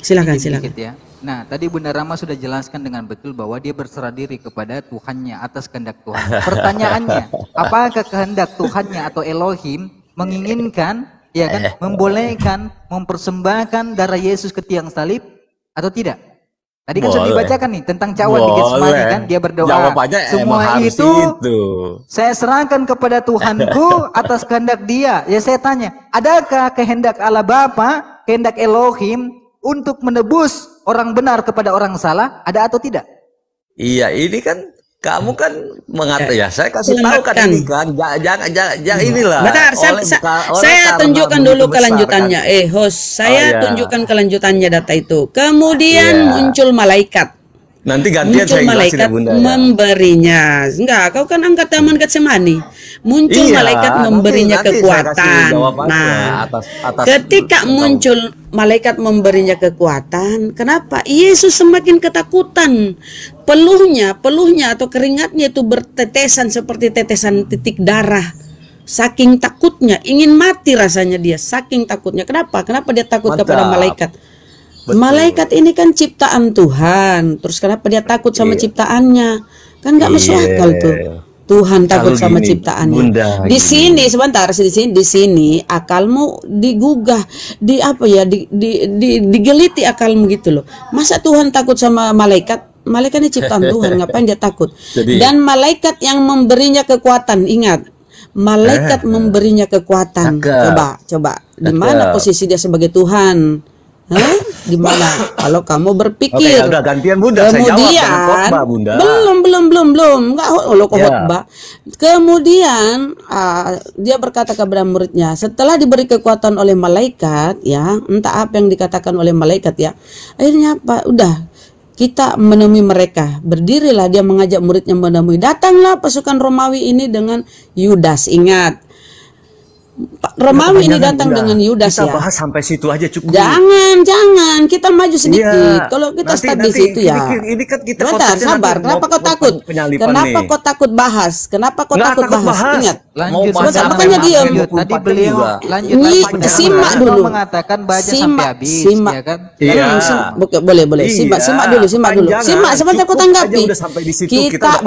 silakan, silakan. Ya. Nah, tadi Bunda Rama sudah jelaskan dengan betul bahwa dia berserah diri kepada Tuhannya atas kehendak Tuhan. Pertanyaannya, apakah kehendak Tuhannya atau Elohim menginginkan, ya kan, membolehkan, mempersembahkan darah Yesus ke tiang salib atau tidak? Tadi kan sudah dibacakan nih tentang cawan di Getsemani kan, dia berdoa. Jawabannya, semua itu, itu saya serahkan kepada Tuhanku atas kehendak Dia. Ya saya tanya, adakah kehendak Allah Bapa, kehendak Elohim untuk menebus orang benar kepada orang salah, ada atau tidak? Iya, ini kan kamu kan mengata ya, saya kasih tahu kan ini kan, jangan jangan inilah. Bentar, oleh, saya, buka, saya tunjukkan dulu kelanjutannya. Kan? Eh, host, saya oh, iya. tunjukkan kelanjutannya data itu. Kemudian yeah. muncul malaikat. Nanti gantian muncul saya malaikat ya, Bunda, ya. memberinya. Enggak, kau kan angkat teman Getsemani. Muncul iya, malaikat memberinya nanti, kekuatan. Nanti nah, atas, atas, ketika atas, muncul malaikat memberinya kekuatan, kenapa? Yesus semakin ketakutan. Peluhnya, peluhnya atau keringatnya itu bertetesan seperti tetesan titik darah. Saking takutnya, ingin mati rasanya dia. Saking takutnya. Kenapa? Kenapa dia takut Mantap. kepada malaikat? Betul. Malaikat ini kan ciptaan Tuhan. Terus kenapa dia takut sama yeah. ciptaannya? Kan nggak yeah. masuk akal tuh. Tuhan takut Kalau sama gini, ciptaannya. Bunda, di sini gini. sebentar, di sini, di sini akalmu digugah, di apa ya, di, di, di, digeliti akalmu gitu loh. Masa Tuhan takut sama malaikat? Malaikat ini ciptaan Tuhan, ngapain dia takut? Jadi, dan malaikat yang memberinya kekuatan, ingat. Malaikat eh, memberinya kekuatan. Agak, coba, coba. Di mana posisi dia sebagai Tuhan? Hah? Gimana? Kalau kamu berpikir, Oke, udah gantian Bunda, kemudian saya jawab khotbah, Bunda. belum belum belum belum, nggak loh khotbah. Yeah. Kemudian uh, dia berkata kepada muridnya, setelah diberi kekuatan oleh malaikat, ya entah apa yang dikatakan oleh malaikat ya, akhirnya apa? Udah kita menemui mereka, berdirilah dia mengajak muridnya menemui. Datanglah pasukan Romawi ini dengan Yudas, ingat. Romawi ini datang Bunda. dengan Yudas kita ya. Kita bahas sampai situ aja cukup. Jangan, jangan. Kita maju sedikit. Ya, kalau kita stuck di situ ya. Ini kan kita Bentar, sabar. Nanti, Kenapa kau takut? Kenapa kau takut bahas? Kenapa kau takut, takut bahas? bahas? Ingat. Lanjut. Sebentar, makanya diam. Tadi beliau lanjut. Simak dulu. Mengatakan baca sampai habis. Simak. Ya kan? Iya. Boleh, boleh. Simak, simak dulu, simak dulu. Simak sebentar kau tanggapi. Kita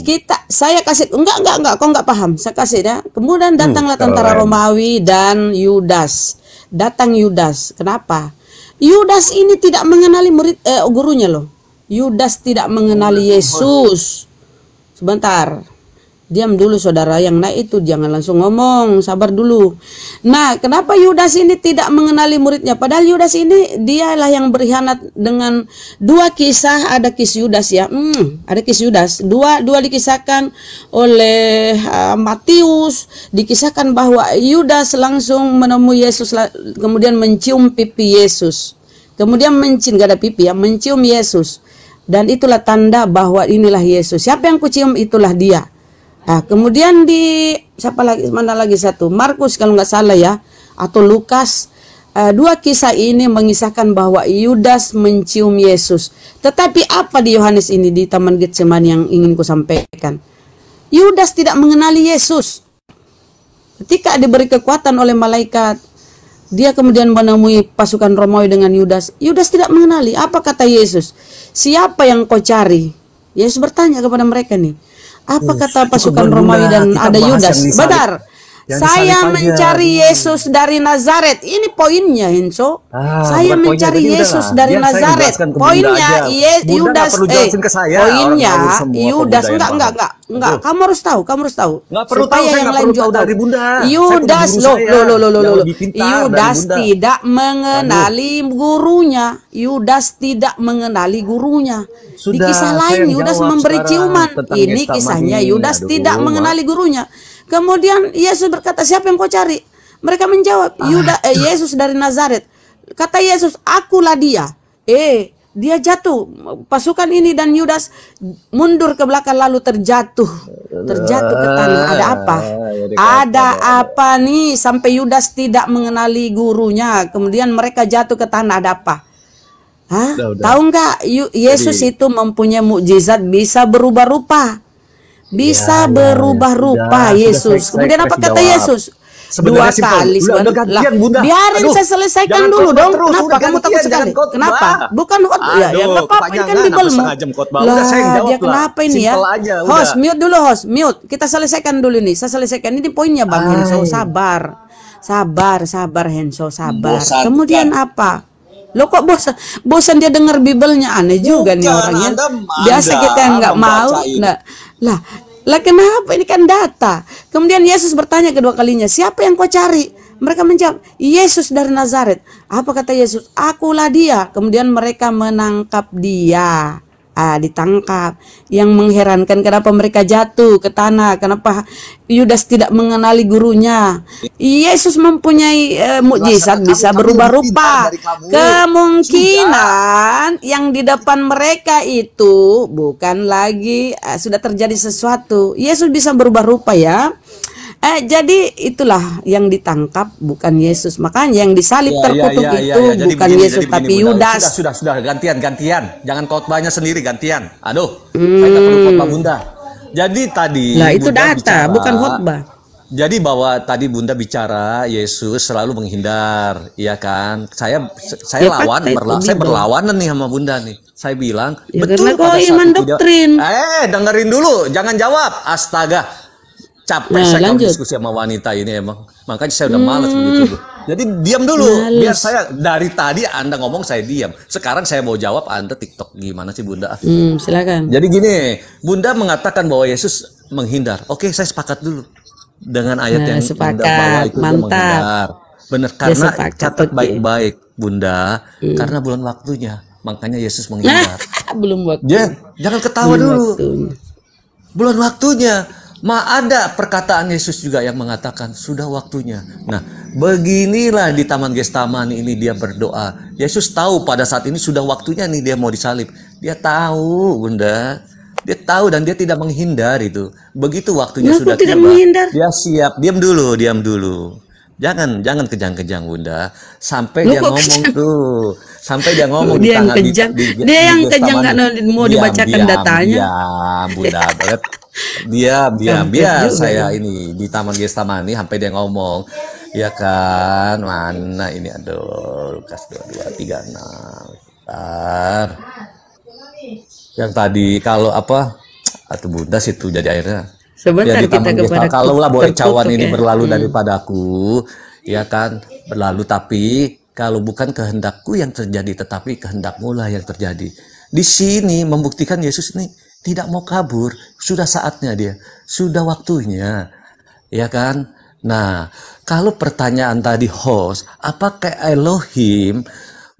kita saya kasih enggak enggak enggak kau enggak paham. Saya kasih ya. Kemudian datanglah tentara Roma Romawi dan Yudas. Datang Yudas. Kenapa? Yudas ini tidak mengenali murid eh, gurunya loh. Yudas tidak mengenali Yesus. Sebentar. Diam dulu saudara yang naik itu, jangan langsung ngomong, sabar dulu. Nah, kenapa Yudas ini tidak mengenali muridnya? Padahal Yudas ini dialah yang berkhianat dengan dua kisah, ada kisah Yudas ya. Hmm, ada kisah Yudas. Dua dua dikisahkan oleh uh, Matius, dikisahkan bahwa Yudas langsung menemui Yesus kemudian mencium pipi Yesus. Kemudian mencium gak ada pipi ya, mencium Yesus. Dan itulah tanda bahwa inilah Yesus. Siapa yang kucium itulah dia. Nah, kemudian di siapa lagi mana lagi satu Markus kalau nggak salah ya atau Lukas eh, dua kisah ini mengisahkan bahwa Yudas mencium Yesus. Tetapi apa di Yohanes ini di Taman Getsemani yang ingin ku sampaikan? Yudas tidak mengenali Yesus. Ketika diberi kekuatan oleh malaikat, dia kemudian menemui pasukan Romawi dengan Yudas. Yudas tidak mengenali. Apa kata Yesus? Siapa yang kau cari? Yesus bertanya kepada mereka nih. Apa kata pasukan Romawi dan ada Yudas? Benar. Saya mencari Yesus dari Nazaret. Ini poinnya, Hinso. Saya mencari Yesus dari Nazaret. Poinnya Yudas. Eh, poinnya Yudas. Enggak, enggak, enggak, enggak. Kamu harus tahu, kamu harus tahu. Supaya yang lain juga tahu. Yudas, loh, loh, loh, loh. Yudas tidak mengenali gurunya. Yudas tidak mengenali gurunya. Di kisah lain Yudas memberi ciuman. Ini kisahnya Yudas tidak mengenali gurunya. Kemudian Yesus berkata, siapa yang kau cari? Mereka menjawab, Yuda, eh, Yesus dari Nazaret. Kata Yesus, akulah dia. Eh, dia jatuh. Pasukan ini dan Yudas mundur ke belakang lalu terjatuh. Terjatuh ke tanah. Ada apa? Ada apa nih sampai Yudas tidak mengenali gurunya. Kemudian mereka jatuh ke tanah. Ada apa? Hah? Udah, udah. Tahu nggak Yesus Jadi, itu mempunyai mukjizat bisa berubah rupa, bisa ya, berubah ya, rupa ya, Yesus. Sudah, kemudian saya, apa saya kata jawab. Yesus? Sebenarnya dua simpel. kali udah, udah gantian, Bunda. Biarin Aduh, saya selesaikan dulu dong. Terus, Kenapa kamu takut sekali? Kenapa? Bukan hot ya, ya enggak apa-apa kan dibelmu. Udah saya jawab dia kenapa lah. ini ya? Aja, host, mute dulu host, mute. Kita selesaikan dulu nih. Saya selesaikan ini poinnya Bang Henso, sabar. Sabar, sabar Henso, sabar. Bosan, Kemudian kan? apa? Lo kok bosan? Bosan dia dengar Bibelnya, aneh juga Bukan, nih orangnya. Biasa kita yang nggak mau. Nah, lah Lah kenapa ini kan data. Kemudian Yesus bertanya kedua kalinya, siapa yang kau cari? Mereka menjawab, Yesus dari Nazaret. Apa kata Yesus? Akulah dia. Kemudian mereka menangkap dia. Ah, ditangkap. Yang mengherankan kenapa mereka jatuh ke tanah, kenapa Yudas tidak mengenali gurunya. Yesus mempunyai eh, mukjizat bisa berubah rupa. Kemungkinan sudah. yang di depan mereka itu bukan lagi eh, sudah terjadi sesuatu. Yesus bisa berubah rupa ya. Eh, jadi itulah yang ditangkap bukan Yesus. Makanya yang disalib ya, terkutuk ya, ya, itu ya, ya. bukan begini, Yesus begini, tapi Bunda. Yudas. Sudah, sudah, sudah gantian, gantian. Jangan khotbahnya sendiri gantian. Aduh, hmm. saya tak perlu khotbah Bunda. Jadi tadi Nah, itu Bunda data, bicara, bukan khotbah. Jadi bahwa tadi Bunda bicara Yesus selalu menghindar, iya kan? Saya saya ya, lawan, berla saya berlawanan nih sama Bunda nih. Saya bilang, ya, betul kok iman doktrin. Eh, dengerin dulu, jangan jawab. Astaga. Capek nah, saya kalau diskusi sama wanita ini emang. Makanya saya udah hmm. malas begitu. Jadi diam dulu. Males. Biar saya dari tadi Anda ngomong saya diam. Sekarang saya mau jawab Anda TikTok gimana sih Bunda? Hmm, silakan. Jadi gini, Bunda mengatakan bahwa Yesus menghindar. Oke, saya sepakat dulu dengan ayat nah, yang sepakat. Bunda bawa itu menghindar. Benar karena ya, catat baik-baik Bunda, hmm. karena belum waktunya. Makanya Yesus menghindar. Nah, belum waktu. Jangan, jangan ketawa belum dulu. Waktunya. Belum waktunya. Ma ada perkataan Yesus juga yang mengatakan sudah waktunya. Nah, beginilah di Taman Getsemani ini dia berdoa. Yesus tahu pada saat ini sudah waktunya nih dia mau disalib. Dia tahu, Bunda. Dia tahu dan dia tidak menghindar itu. Begitu waktunya Aku sudah tidak tiba, menghindar. dia siap. Diam dulu, diam dulu. Jangan, jangan kejang-kejang, Bunda. Sampai Lu dia ngomong kejang. tuh. Sampai dia ngomong dia di tangan yang kejang. Di, di, dia yang di kejang nggak mau diam, dibacakan diam, datanya. Diam, Bunda. Diam, diam, biar saya ini di Taman Getsemani sampai dia ngomong, ya kan, mana ini aduh, Lukas dua puluh dua tiga puluh enam. Bentar. Yang tadi kalau apa, atau Bunda situ jadi akhirnya. Sebentar ya, kita kepada kalau lah boleh cawan ini ya. berlalu hmm. daripadaku, ya kan, berlalu tapi kalau bukan kehendakku yang terjadi, tetapi kehendakmu lah yang terjadi. Di sini membuktikan Yesus nih tidak mau kabur, sudah saatnya dia, sudah waktunya, ya kan? Nah, kalau pertanyaan tadi host, apakah Elohim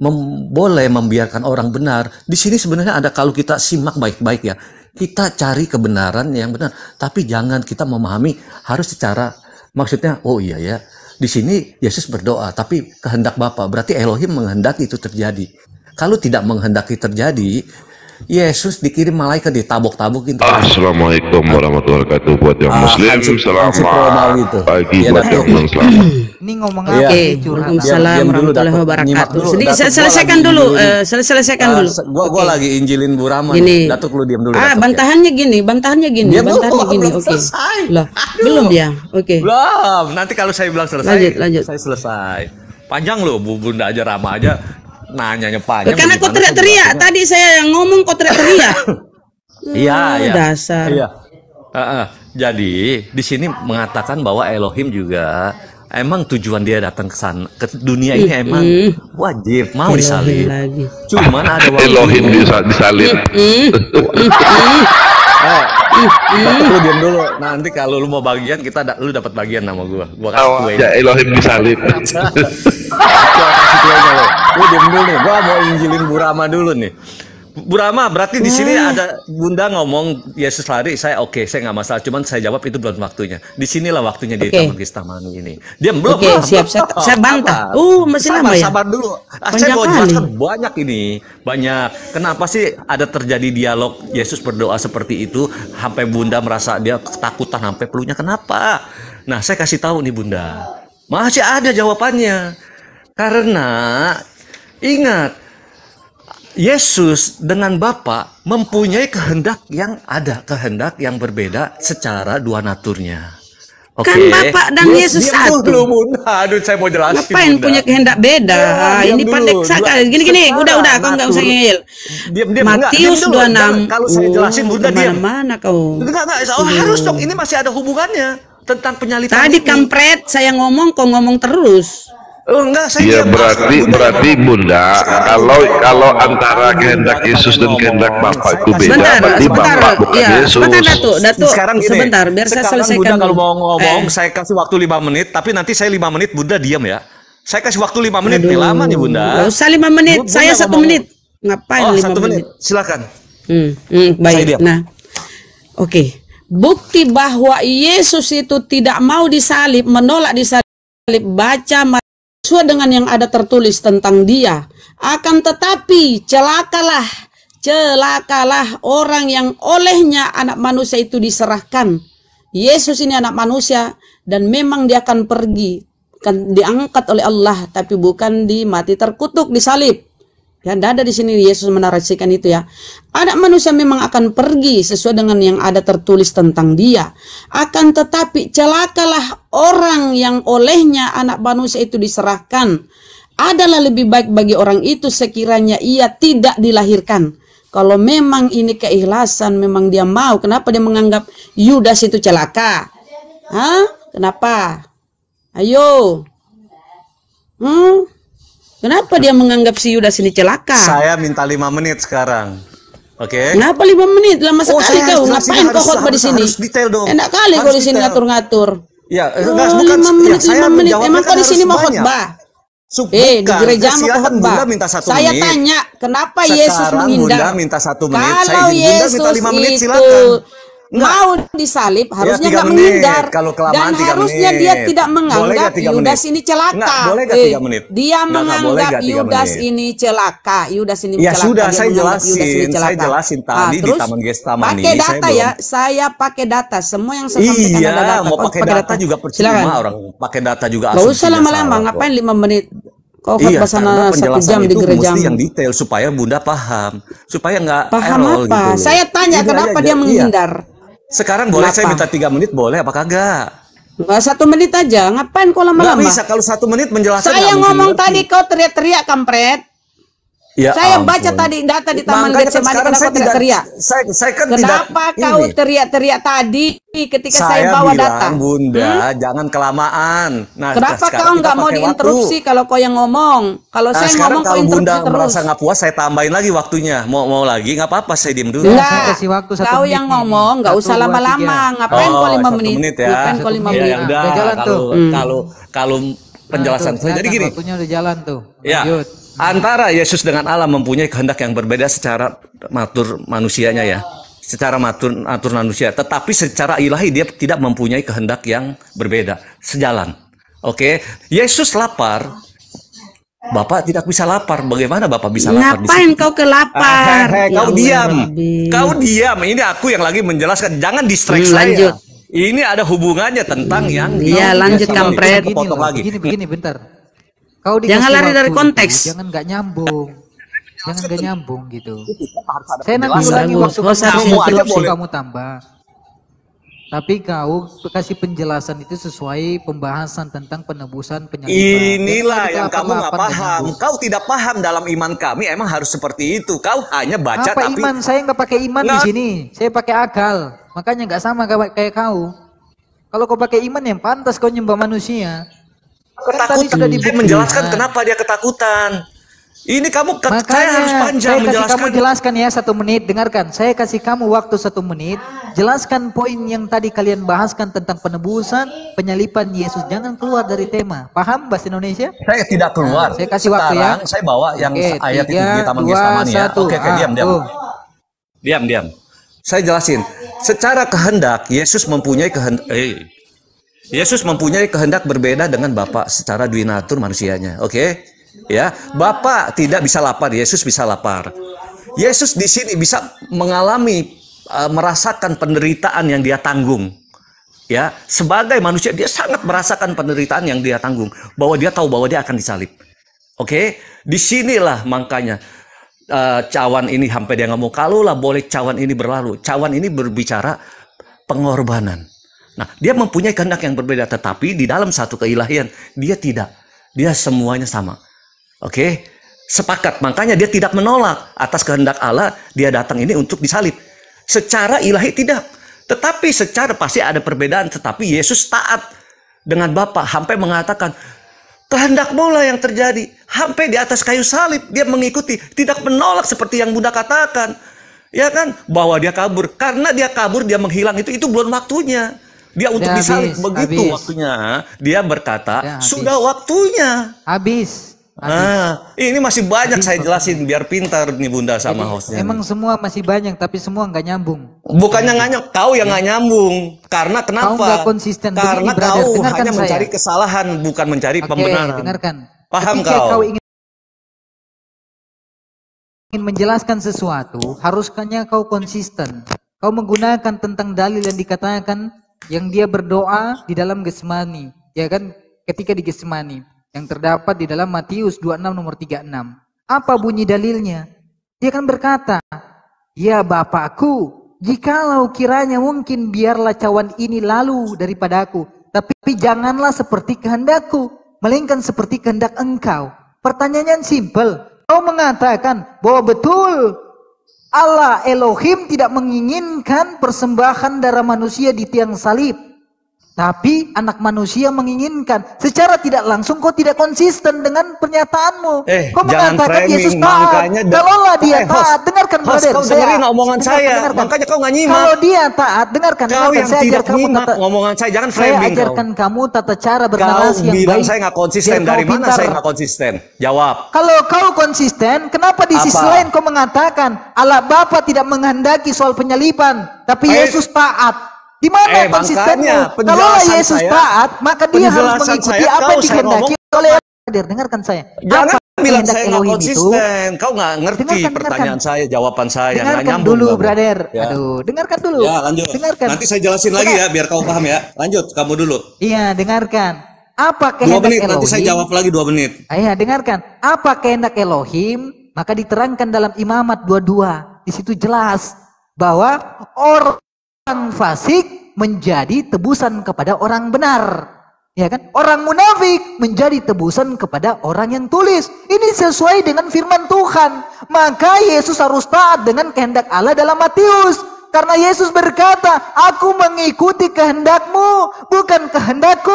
mem boleh membiarkan orang benar? Di sini sebenarnya ada kalau kita simak baik-baik ya, kita cari kebenaran yang benar, tapi jangan kita memahami harus secara maksudnya, oh iya ya, di sini Yesus berdoa, tapi kehendak Bapa, berarti Elohim menghendaki itu terjadi. Kalau tidak menghendaki terjadi, Yesus dikirim malaikat ditabok-tabokin. Assalamualaikum warahmatullahi wabarakatuh buat yang muslim. Selamat pagi buat yang non Islam. Ini ngomong apa? Waalaikumsalam warahmatullahi wabarakatuh. Jadi selesaikan dulu, selesaikan dulu. Gua gua lagi injilin Bu Rama. Datuk lu diam dulu. Ah, bantahannya gini, bantahannya gini, bantahannya gini. Oke. Lah, belum ya? Oke. Belum. Nanti kalau saya bilang selesai, lanjut, lanjut. Saya selesai. Panjang loh, Bu Bunda aja Rama aja. Nanya nyepanya karena kau teriak-teriak tadi saya yang ngomong kau teriak-teriak. Iya, iya. Dasar. Iya. Uh, uh. Jadi di sini mengatakan bahwa Elohim juga emang tujuan dia datang ke sana ke dunia ini emang wajib mau disalib. Cuman ada Elohim disalib. Lu diam dulu. Nanti kalau lu mau bagian kita lu dapat bagian nama gua. Gua kasih ya Elohim disalib. Lu diam dulu nih, gua mau injilin Bu Rama dulu nih. Bu Rama, berarti di sini ada Bunda ngomong Yesus lari, saya oke, okay, saya nggak masalah. Cuman saya jawab itu belum waktunya. Di sinilah waktunya okay. di Taman Getsemani ini. Dia belum. Oke, okay, siap. Saya, saya bantah. Uh, masih lama ya. Sabar dulu. Panjang saya mau jelaskan banyak ini, banyak. Kenapa sih ada terjadi dialog Yesus berdoa seperti itu sampai Bunda merasa dia ketakutan sampai pelunya kenapa? Nah, saya kasih tahu nih Bunda. Masih ada jawabannya. Karena ingat Yesus dengan Bapa mempunyai kehendak yang ada, kehendak yang berbeda secara dua naturnya. Okay. Kan Bapak dan dia, Yesus dia satu. Dulu, aduh, saya mau jelasin. Ngapain punya kehendak beda? Ya, ini pandai sekali. Gini-gini, udah-udah, kau nggak usah ngeyel. Matius dua puluh enam. Kalau saya jelasin, Bunda dia. Mana kau? Enggak, enggak. Oh, harus dong. Ini masih ada hubungannya tentang penyalitan. Tadi kampret, saya ngomong, kau ngomong terus. Oh, enggak, saya ya berarti berarti Bunda kalau kalau antara kehendak Yesus dan kehendak Bapak itu beda, sebentar, berarti sebentar, Bapak bukan ya, Yesus. Datuk, Datuk, sekarang gini, sebentar biar saya selesaikan. Bunda kalau mau ngomong eh. saya kasih waktu lima menit, tapi nanti saya lima menit Bunda diam ya. Saya kasih waktu lima menit, aduh, lama nih Bunda. Enggak usah lima menit, Bunda, saya satu menit. Ngapain oh, lima menit? Silakan. Hmm, hmm, baik. Nah. Oke. Okay. Bukti bahwa Yesus itu tidak mau disalib, menolak disalib, baca sesuai dengan yang ada tertulis tentang dia. Akan tetapi celakalah, celakalah orang yang olehnya anak manusia itu diserahkan. Yesus ini anak manusia dan memang dia akan pergi, akan diangkat oleh Allah, tapi bukan dimati terkutuk, disalib. Ya, tidak ada di sini Yesus menarasikan itu ya. Anak manusia memang akan pergi sesuai dengan yang ada tertulis tentang dia. Akan tetapi celakalah orang yang olehnya anak manusia itu diserahkan. Adalah lebih baik bagi orang itu sekiranya ia tidak dilahirkan. Kalau memang ini keikhlasan, memang dia mau. Kenapa dia menganggap Yudas itu celaka? Hah? Kenapa? Ayo. Hmm? Kenapa dia menganggap si Yudas ini celaka? Saya minta lima menit sekarang. Oke. Okay. Kenapa lima menit? Lama sekali oh, kau. Ngapain kau khotbah di sini? Enak kali kau di sini ngatur-ngatur. Ya, enggak, oh, bukan lima menit, ya, lima menit. Emang kan di sini mau khotbah. Eh, di gereja mau khotbah. Saya menit. Tanya, kenapa sekarang Yesus menghindar? Bunda minta satu menit. Kalau saya Yesus Bunda minta lima menit, itu silakan. Mau disalib, harusnya enggak ya, menghindar. Kalau kelamaan, dan harusnya menit. Dia tidak menganggap Yudas ini celaka. Nggak, boleh gak tiga menit? Eh, dia nggak, menganggap nggak, Yudas menit. Ini celaka. Yudas ini ya, celaka. Ya sudah, saya jelasin. Saya jelasin tadi di Taman Getsemani. Pakai data ya, saya pakai data. Semua yang saya sampaikan ada data. Iya, mau pakai data juga percuma orang. Pakai data juga asumsi. Gak usah lama-lama, ngapain lima menit? Kau iya, karena penjelasan itu mesti yang detail supaya Bunda paham. Supaya nggak error gitu. Saya tanya kenapa dia menghindar. Sekarang boleh Lapa. Saya minta tiga menit, boleh apa kagak? Enggak, satu menit aja, ngapain kau lama-lama? Nggak bisa, kalau satu menit menjelaskan. Saya ngomong tadi, kau teriak-teriak, kampret. Ya saya ampun. Baca tadi data di Taman Getsemani, kenapa kau teriak-teriak? Saya, saya kan kenapa tidak, kau teriak-teriak tadi ketika saya, saya bawa bilang, data? Bunda, hmm? Jangan kelamaan. Nah, kenapa kau nggak mau diinterupsi waktu. Kalau kau yang ngomong? Kalau nah, saya ngomong, kalau kau Bunda terus. Merasa nggak puas, saya tambahin lagi waktunya. Mau mau lagi, nggak apa-apa, saya diem dulu. Nggak, kau yang ngomong, nggak usah lama-lama. Ngapain kau lima menit? Ngapain kau lima menit? Kalau kalau penjelasan saya, jadi gini. Waktunya udah jalan tuh. Lanjut. Antara Yesus dengan Allah mempunyai kehendak yang berbeda secara matur manusianya ya, secara matur atur manusia. Tetapi secara ilahi dia tidak mempunyai kehendak yang berbeda, sejalan. Oke, Yesus lapar, Bapak tidak bisa lapar. Bagaimana Bapak bisa lapar? Ngapain kau kelapar? Ah, he, he, kau ya, diam, Allah. Kau diam. Ini aku yang lagi menjelaskan. Jangan distraksi saya. Ini ada hubungannya tentang hmm, yang. Iya, lanjut kampret. Potong lagi. Begini, begini, bentar. Kau jangan lari dari konteks. Jangan nggak nyambung. Jangan nggak nyambung gitu. Saya nanti ulangi waktu kamu aja boleh kamu tambah. Tapi kau kasih penjelasan itu sesuai pembahasan tentang penebusan penyaliban. Inilah yang kamu nggak paham. Kau tidak paham dalam iman kami. Emang harus seperti itu. Kau hanya baca apa tapi. Iman? Saya nggak pakai iman di sini. Saya pakai akal. Makanya nggak sama kayak kau. Kalau kau pakai iman yang pantas kau nyembah manusia. Ketakutan tadi dia menjelaskan kenapa dia ketakutan. Ini kamu makanya, saya harus panjang saya menjelaskan. Kamu jelaskan ya satu menit. Dengarkan, saya kasih kamu waktu satu menit. Jelaskan poin yang tadi kalian bahaskan tentang penebusan, penyalipan Yesus. Jangan keluar dari tema. Paham bahasa Indonesia? Saya tidak keluar. Nah, saya kasih sekarang, waktu ya. Saya bawa yang okay, ayat tiga, itu di Taman Getsemani ya. Oke, okay, okay, ah, diam, diam. Oh. Diam, diam. Saya jelasin. Secara kehendak Yesus mempunyai kehendak. Eh. Yesus mempunyai kehendak berbeda dengan Bapa secara dwi natur manusianya. Oke? Okay? Ya, Bapa tidak bisa lapar, Yesus bisa lapar. Yesus di sini bisa mengalami uh, merasakan penderitaan yang dia tanggung. Ya, sebagai manusia dia sangat merasakan penderitaan yang dia tanggung, bahwa dia tahu bahwa dia akan disalib. Oke? Okay? Disinilah makanya uh, cawan ini, sampai dia ngomong, kalaulah boleh cawan ini berlalu. Cawan ini berbicara pengorbanan. Nah, dia mempunyai kehendak yang berbeda, tetapi di dalam satu keilahian dia tidak, dia semuanya sama. Oke, sepakat. Makanya dia tidak menolak atas kehendak Allah. Dia datang ini untuk disalib. Secara ilahi tidak, tetapi secara pasti ada perbedaan. Tetapi Yesus taat dengan Bapa sampai mengatakan, kehendak bola yang terjadi. Sampai di atas kayu salib dia mengikuti, tidak menolak seperti yang Bunda katakan. Ya kan, bahwa dia kabur. Karena dia kabur, dia menghilang, itu itu belum waktunya. Dia untuk disalib, begitu habis. Waktunya. Dia berkata, sudah waktunya. Habis. habis. Nah, ini masih banyak habis, saya jelasin, biar pintar nih Bunda sama jadi, hostnya. Emang nih. Semua masih banyak, tapi semua nggak nyambung. Bukannya nggak nyambung, kau yang nggak ya. nyambung. Karena kenapa? Kau nggak konsisten. Karena begini, kau dengarkan hanya saya. mencari kesalahan, bukan mencari Oke, pembenaran. Dengarkan. Paham Ketika kau? kau ingin menjelaskan sesuatu, haruskanya kau konsisten. Kau menggunakan tentang dalil yang dikatakan, yang dia berdoa di dalam Getsemani, ya kan, ketika di Getsemani, yang terdapat di dalam Matius dua puluh enam nomor tiga puluh enam. Apa bunyi dalilnya? Dia kan berkata, ya Bapakku, jikalau kiranya mungkin, biarlah cawan ini lalu daripada aku, tapi janganlah seperti kehendakku, melainkan seperti kehendak Engkau. Pertanyaannya simpel, kau mengatakan bahwa betul Allah Elohim tidak menginginkan persembahan darah manusia di tiang salib. Tapi anak manusia menginginkan. Secara tidak langsung kau tidak konsisten dengan pernyataanmu. Eh, kau mengatakan framing, Yesus taat. Kalaulah dia eh, host, taat, dengarkan host, brother. Kau dengerin omongan saya. Dengarkan. Makanya kau nggak nyimak. Kalau dia taat, dengarkan. Kau yang saya tidak nyimak tata, omongan saya. Jangan framing saya ajarkan kau. kamu tata cara bernarasi yang baik. Kau bilang saya nggak konsisten. Dari mana pintar. saya nggak konsisten? Jawab. Kalau kau konsisten, kenapa di Apa? sisi lain kau mengatakan Allah Bapa tidak menghendaki soal penyaliban, tapi eh. Yesus taat? Di mana eh, konsistennya? Kalau Yesus saya, taat, maka dia harus mengikuti saya, apa yang dikehendaki oleh Allah. Dengarkan saya. Jangan apa bilang saya nggak konsisten. Itu? Kau nggak ngerti dengarkan, pertanyaan dengarkan. saya, jawaban saya. Dengarkan dulu, kamu. brother. Ya. Aduh, dengarkan dulu. Ya, lanjut. Dengarkan. Nanti saya jelasin Dengar. lagi ya, biar kau paham ya. Lanjut, kamu dulu. Iya, dengarkan. Apa kehendak Elohim? dua menit, nanti saya jawab lagi dua menit. Iya, dengarkan. Apa kehendak Elohim? Maka diterangkan dalam Imamat dua puluh dua. Di situ jelas bahwa orang Orang fasik menjadi tebusan kepada orang benar, ya kan? Orang munafik menjadi tebusan kepada orang yang tulus. Ini sesuai dengan firman Tuhan. Maka Yesus harus taat dengan kehendak Allah dalam Matius. Karena Yesus berkata, aku mengikuti kehendakmu, bukan kehendakku.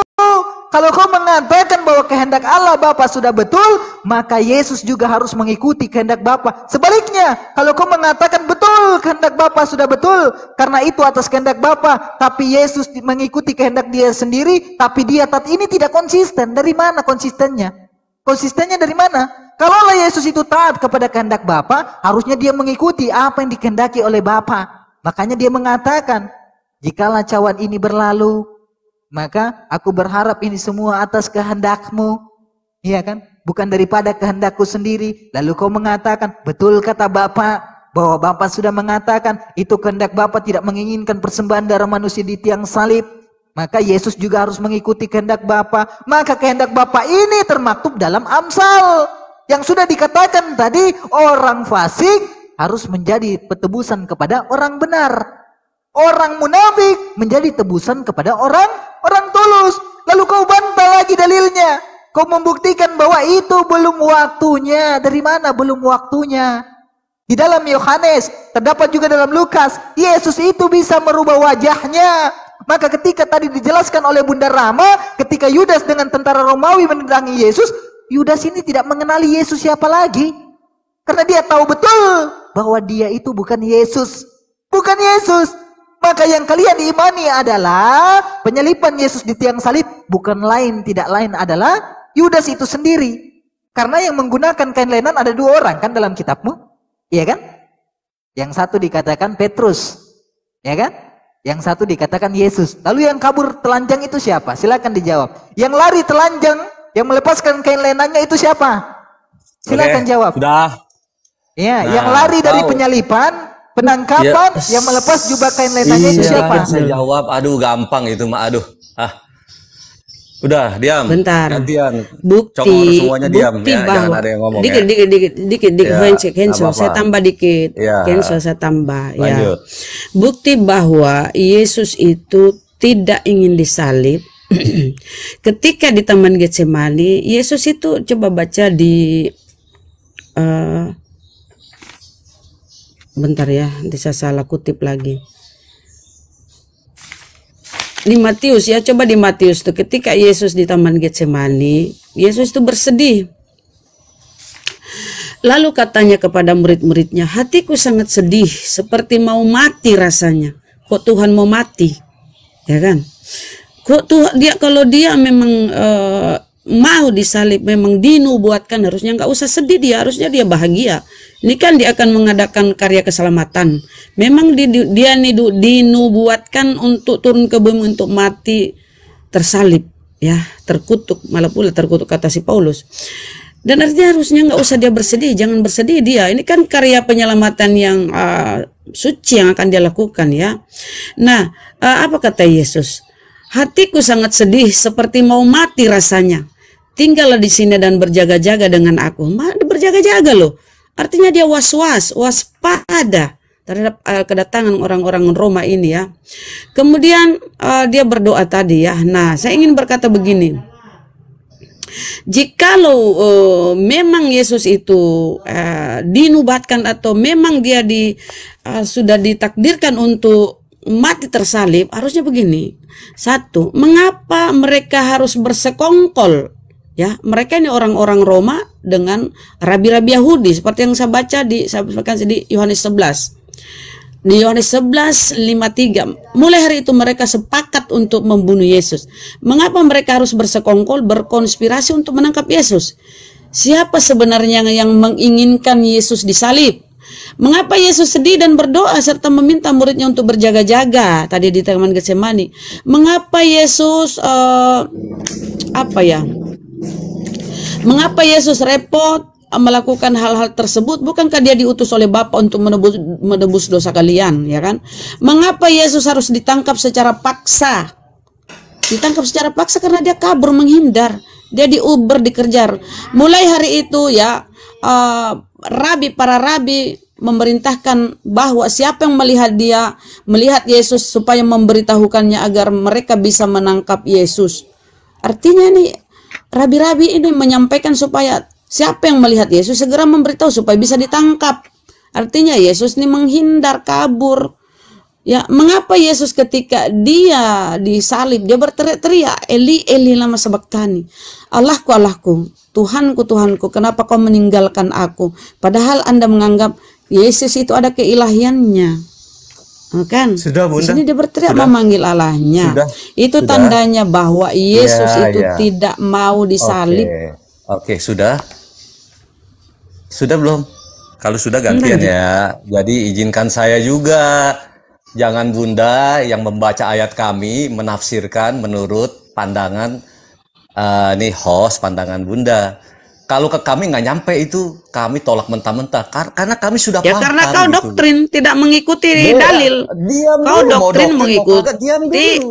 Kalau kau mengatakan bahwa kehendak Allah Bapa sudah betul, maka Yesus juga harus mengikuti kehendak Bapa. Sebaliknya, kalau kau mengatakan betul kehendak Bapa sudah betul, karena itu atas kehendak Bapa, tapi Yesus mengikuti kehendak dia sendiri, tapi dia taat, ini tidak konsisten. Dari mana konsistennya? Konsistennya dari mana? Kalau Yesus itu taat kepada kehendak Bapa, harusnya dia mengikuti apa yang dikehendaki oleh Bapa. Makanya dia mengatakan, jikalau cawan ini berlalu, maka aku berharap ini semua atas kehendakmu, iya kan? Bukan daripada kehendakku sendiri. Lalu kau mengatakan, betul kata Bapak, bahwa Bapak sudah mengatakan, itu kehendak Bapak tidak menginginkan persembahan darah manusia di tiang salib. Maka Yesus juga harus mengikuti kehendak Bapak. Maka kehendak Bapak ini termaktub dalam Amsal, yang sudah dikatakan tadi, orang fasik harus menjadi petebusan kepada orang benar. Orang munafik menjadi tebusan kepada orang orang tulus. Lalu kau bantah lagi dalilnya. Kau membuktikan bahwa itu belum waktunya. Dari mana belum waktunya? Di dalam Yohanes, terdapat juga dalam Lukas, Yesus itu bisa merubah wajahnya. Maka ketika tadi dijelaskan oleh Bunda Rama, ketika Yudas dengan tentara Romawi menerangi Yesus, Yudas ini tidak mengenali Yesus siapa lagi. Karena dia tahu betul bahwa dia itu bukan Yesus. Bukan Yesus. Maka yang kalian imani adalah penyalipan Yesus di tiang salib, bukan lain tidak lain adalah Yudas itu sendiri. Karena yang menggunakan kain lenan ada dua orang kan dalam kitabmu, iya kan? Yang satu dikatakan Petrus, ya kan? Yang satu dikatakan Yesus. Lalu yang kabur telanjang itu siapa? Silakan dijawab. Yang lari telanjang, yang melepaskan kain lenannya itu siapa? Silakan Oke, jawab. Sudah. Ya, nah, yang lari dari tahu. penyalipan. Penangkapan ya. yang melepas jubah kain lenannya itu siapa? Saya jawab, aduh gampang itu mah, aduh. Ah. Udah, diam. Bentar. Gantian. Bukti. Cokor semuanya diam. Bukti ya, bahwa, jangan ada yang ngomong. Dikit, ya. dikit, dikit, dikit, dikit. Ya, handshake, handshake. Saya tambah dikit. Ya. Handshake, saya tambah. Lanjut. Ya. Bukti bahwa Yesus itu tidak ingin disalib. Ketika di Taman Getsemani, Yesus itu coba baca di. Uh, bentar ya, nanti saya salah kutip lagi. Di Matius ya, coba di Matius tuh ketika Yesus di Taman Getsemani, Yesus tuh bersedih. Lalu katanya kepada murid-muridnya, hatiku sangat sedih, seperti mau mati rasanya. Kok Tuhan mau mati, ya kan? Kok Tuhan, dia kalau dia memang uh, mau disalib, memang dinubuatkan, harusnya nggak usah sedih dia, harusnya dia bahagia. Ini kan dia akan mengadakan karya keselamatan. Memang dia dinubuatkan untuk turun ke bumi, untuk mati tersalib, ya, terkutuk, malah pula terkutuk kata si Paulus. Dan artinya harusnya nggak usah dia bersedih, jangan bersedih dia. Ini kan karya penyelamatan yang uh, suci yang akan dia lakukan, ya. Nah, uh, apa kata Yesus? Hatiku sangat sedih, seperti mau mati rasanya. Tinggallah di sini dan berjaga-jaga dengan aku. Mah, berjaga-jaga loh. Artinya dia was-was, waspada terhadap uh, kedatangan orang-orang Roma ini, ya. Kemudian uh, dia berdoa tadi, ya. Nah, saya ingin berkata begini. Jikalau uh, memang Yesus itu uh, dinubatkan atau memang dia di, uh, sudah ditakdirkan untuk mati tersalib, harusnya begini. Satu, mengapa mereka harus bersekongkol? Ya, mereka ini orang-orang Roma dengan rabi-rabi Yahudi seperti yang saya baca di saya bacakan di Yohanes sebelas. Di Yohanes sebelas lima tiga. Mulai hari itu mereka sepakat untuk membunuh Yesus. Mengapa mereka harus bersekongkol, berkonspirasi untuk menangkap Yesus? Siapa sebenarnya yang menginginkan Yesus disalib? Mengapa Yesus sedih dan berdoa serta meminta muridnya untuk berjaga-jaga tadi di Taman Getsemani? Mengapa Yesus uh, apa ya? Mengapa Yesus repot melakukan hal-hal tersebut? Bukankah dia diutus oleh Bapa untuk menebus, menebus dosa kalian, ya kan? Mengapa Yesus harus ditangkap secara paksa? Ditangkap secara paksa karena dia kabur, menghindar. Dia diuber, dikejar. Mulai hari itu, ya, uh, rabi, para rabi memerintahkan bahwa siapa yang melihat dia, melihat Yesus, supaya memberitahukannya agar mereka bisa menangkap Yesus. Artinya nih, rabi-rabi ini menyampaikan supaya siapa yang melihat Yesus segera memberitahu supaya bisa ditangkap. Artinya Yesus ini menghindar, kabur. Ya, mengapa Yesus ketika dia disalib, dia berteriak-teriak, Eli, Eli lama sabaktani. Allahku, Allahku, Tuhanku, Tuhanku, kenapa kau meninggalkan aku? Padahal Anda menganggap Yesus itu ada keilahiannya. Kan? Sudah, Bunda. Di sini dia berteriak Sudah. memanggil Allahnya. Sudah. Itu Sudah. tandanya bahwa Yesus ya, itu ya. tidak mau disalib. Oke. Oke, sudah. Sudah belum? Kalau sudah gantian ya. Jadi izinkan saya juga. Jangan Bunda yang membaca ayat kami menafsirkan menurut pandangan uh, nih host, pandangan Bunda. Kalau ke kami nggak nyampe itu, kami tolak mentah-mentah. Karena kami sudah paham. Ya karena kau gitu. doktrin tidak mengikuti dia, dalil. Diam kau dulu, doktrin mengikuti.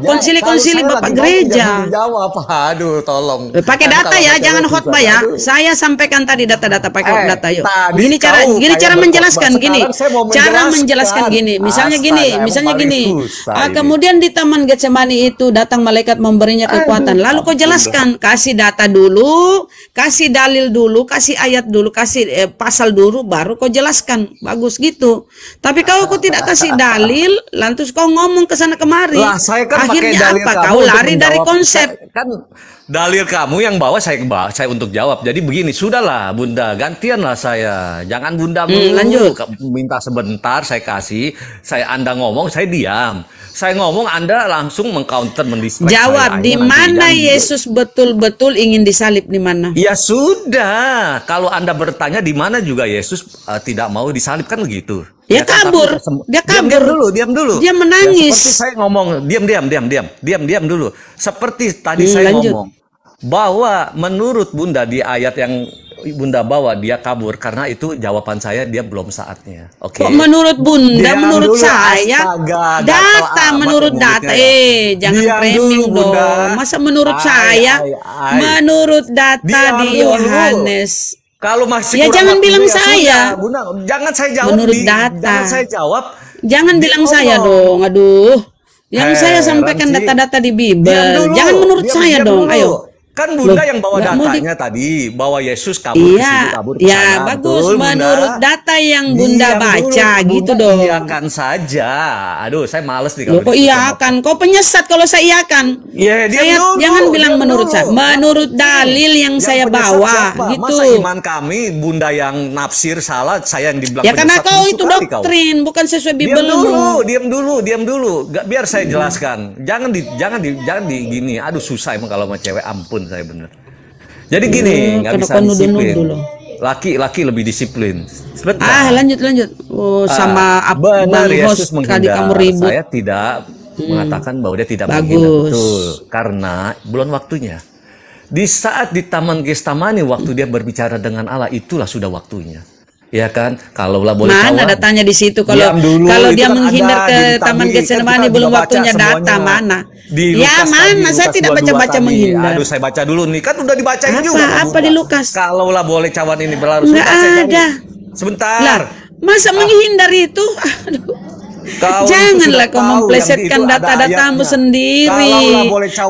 Konsili-konsili Bapak Gereja. Jawab, aduh tolong. Pakai data ya, jangan khotbah ya. Saya sampaikan tadi data-data pakai eh, data yuk. Gini cara, gini cara menjelaskan gini. Cara menjelaskan gini. Misalnya gini, misalnya gini. Kemudian di Taman Getsemani itu datang malaikat memberinya kekuatan. Lalu kau jelaskan, kasih data dulu. Kasih dalil dulu, kasih ayat dulu, kasih eh, pasal dulu, baru kau jelaskan. Bagus gitu. Tapi kalau kau tidak kasih dalil, lantas kau ngomong ke sana kemari. Lah, saya kan akhirnya apa? Kau lari dari konsep. Kan dalil kamu yang bawa saya saya untuk jawab. Jadi begini, sudahlah Bunda, gantianlah saya. Jangan Bunda hmm, lanjut minta sebentar saya kasih, saya Anda ngomong, saya diam. Saya ngomong Anda langsung mengcounter, mendistract. Jawab di mana Yesus betul-betul ingin disalib, di mana? Ya sudah, kalau Anda bertanya di mana juga Yesus uh, tidak mau disalib, kan begitu. Dia ya, kabur, dia kabur. Diam, diam dulu, diam dulu. Dia menangis. Ya, seperti saya ngomong, diam, diam, diam, diam, diam, diam dulu. Seperti tadi hmm, saya lanjut. ngomong bahwa menurut Bunda di ayat yang Bunda bawa dia kabur karena itu jawaban saya dia belum saatnya. Oke. Okay. Menurut Bunda, diam menurut dulu, saya astaga, data menurut data eh jangan diam framing dulu, dong. Masa menurut ay, saya ay, ay. menurut data diam di Yohanes. Kalau masih ya jangan bilang ya, saya. Bunda, jangan saya jawab. Menurut di, data. Jangan saya jawab. Jangan bilang Allah. saya dong. Aduh. Yang hey, saya sampaikan data-data di Bible. Jangan menurut diam, saya diam dong. Dulu. Ayo. Kan Bunda Loh, yang bawa datanya di... tadi bahwa Yesus kabur iya, di sini, kabur ke sana. Iya, bagus Bunda. Menurut data yang Bunda diam baca dulu, gitu Bunda dong. Iakan saja. Aduh, saya males nih kalau. Loh, kok iakan? Kok penyesat kalau saya iakan? Yeah, saya dulu, jangan dulu, bilang menurut dulu. saya, menurut dalil yang, yang saya bawa siapa? gitu. Masa iman kami Bunda yang nafsir salah, saya yang dibilang. Ya karena kau itu doktrin, kau. bukan sesuai Bible. Diam dulu, diam dulu, diam dulu. Gak, biar saya jelaskan. Jangan di jangan di jangan di gini. Aduh, susah emang kalau sama cewek. Ampun. Saya bener. Jadi gini, nggak bisa disiplin. Laki-laki lebih disiplin. Sebentar. Ah, lanjut lanjut. Oh, sama ah, apa? Benar, Yesus menghina. Saya tidak hmm. mengatakan bahwa dia tidak Bagus. menghina. Betul. Karena belum waktunya. Di saat di Taman Getsemani waktu dia berbicara dengan Allah, itulah sudah waktunya. Ya kan, kalau lah boleh mana kawan, datanya di situ kalau dulu, kalau dia kan menghindar ke Taman Getsemani belum waktunya data mana di ya Lukas mana tadi, saya Lukas tidak baca-baca menghindar. Aduh, saya baca dulu nih, kan udah dibacain apa, juga apa di Lukas kalau lah boleh cawan ini berlalu nggak ada sebentar lah, masa ah. menghindar itu aduh. Kau janganlah kau memplesetkan data-datamu sendiri.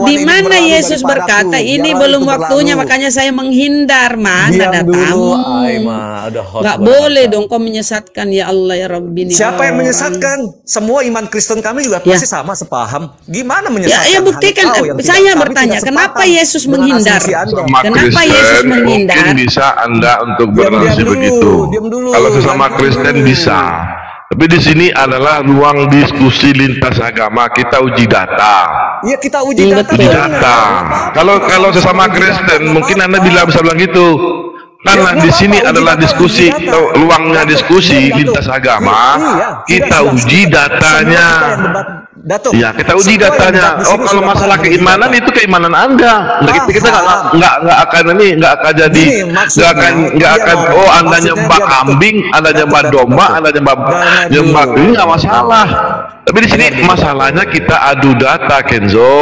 Di mana Yesus berkata ini belum waktunya, makanya saya menghindar. Mana datamu? Gak boleh dong kau menyesatkan, ya Allah ya Rabbi. Siapa yang menyesatkan? Semua iman Kristen kami juga pasti sama sepaham. Gimana menyesatkan? Ya buktikan. Saya bertanya, kenapa Yesus menghindar? Kenapa Yesus menghindar? Mungkin bisa Anda untuk bernasib begitu. Kalau sesama Kristen bisa. Tapi di sini adalah ruang diskusi lintas agama. Kita uji data. Iya, kita uji data. Uji data. Kalau kalau sesama Kristen, mungkin Anda bilang bisa bilang gitu. Karena di sini adalah diskusi, ruangnya diskusi lintas agama. Kita uji datanya. Iya, kita uji datanya. Oh, kalau masalah keimanan itu keimanan Anda. Kita kita nggak nggak akan ini nggak akan jadi nggak akan nggak akan. Oh, Anda nyembah kambing, Anda nyembah domba, Anda nyembah nyembah ini nggak masalah. Tapi di sini masalahnya kita adu data, Kenzo.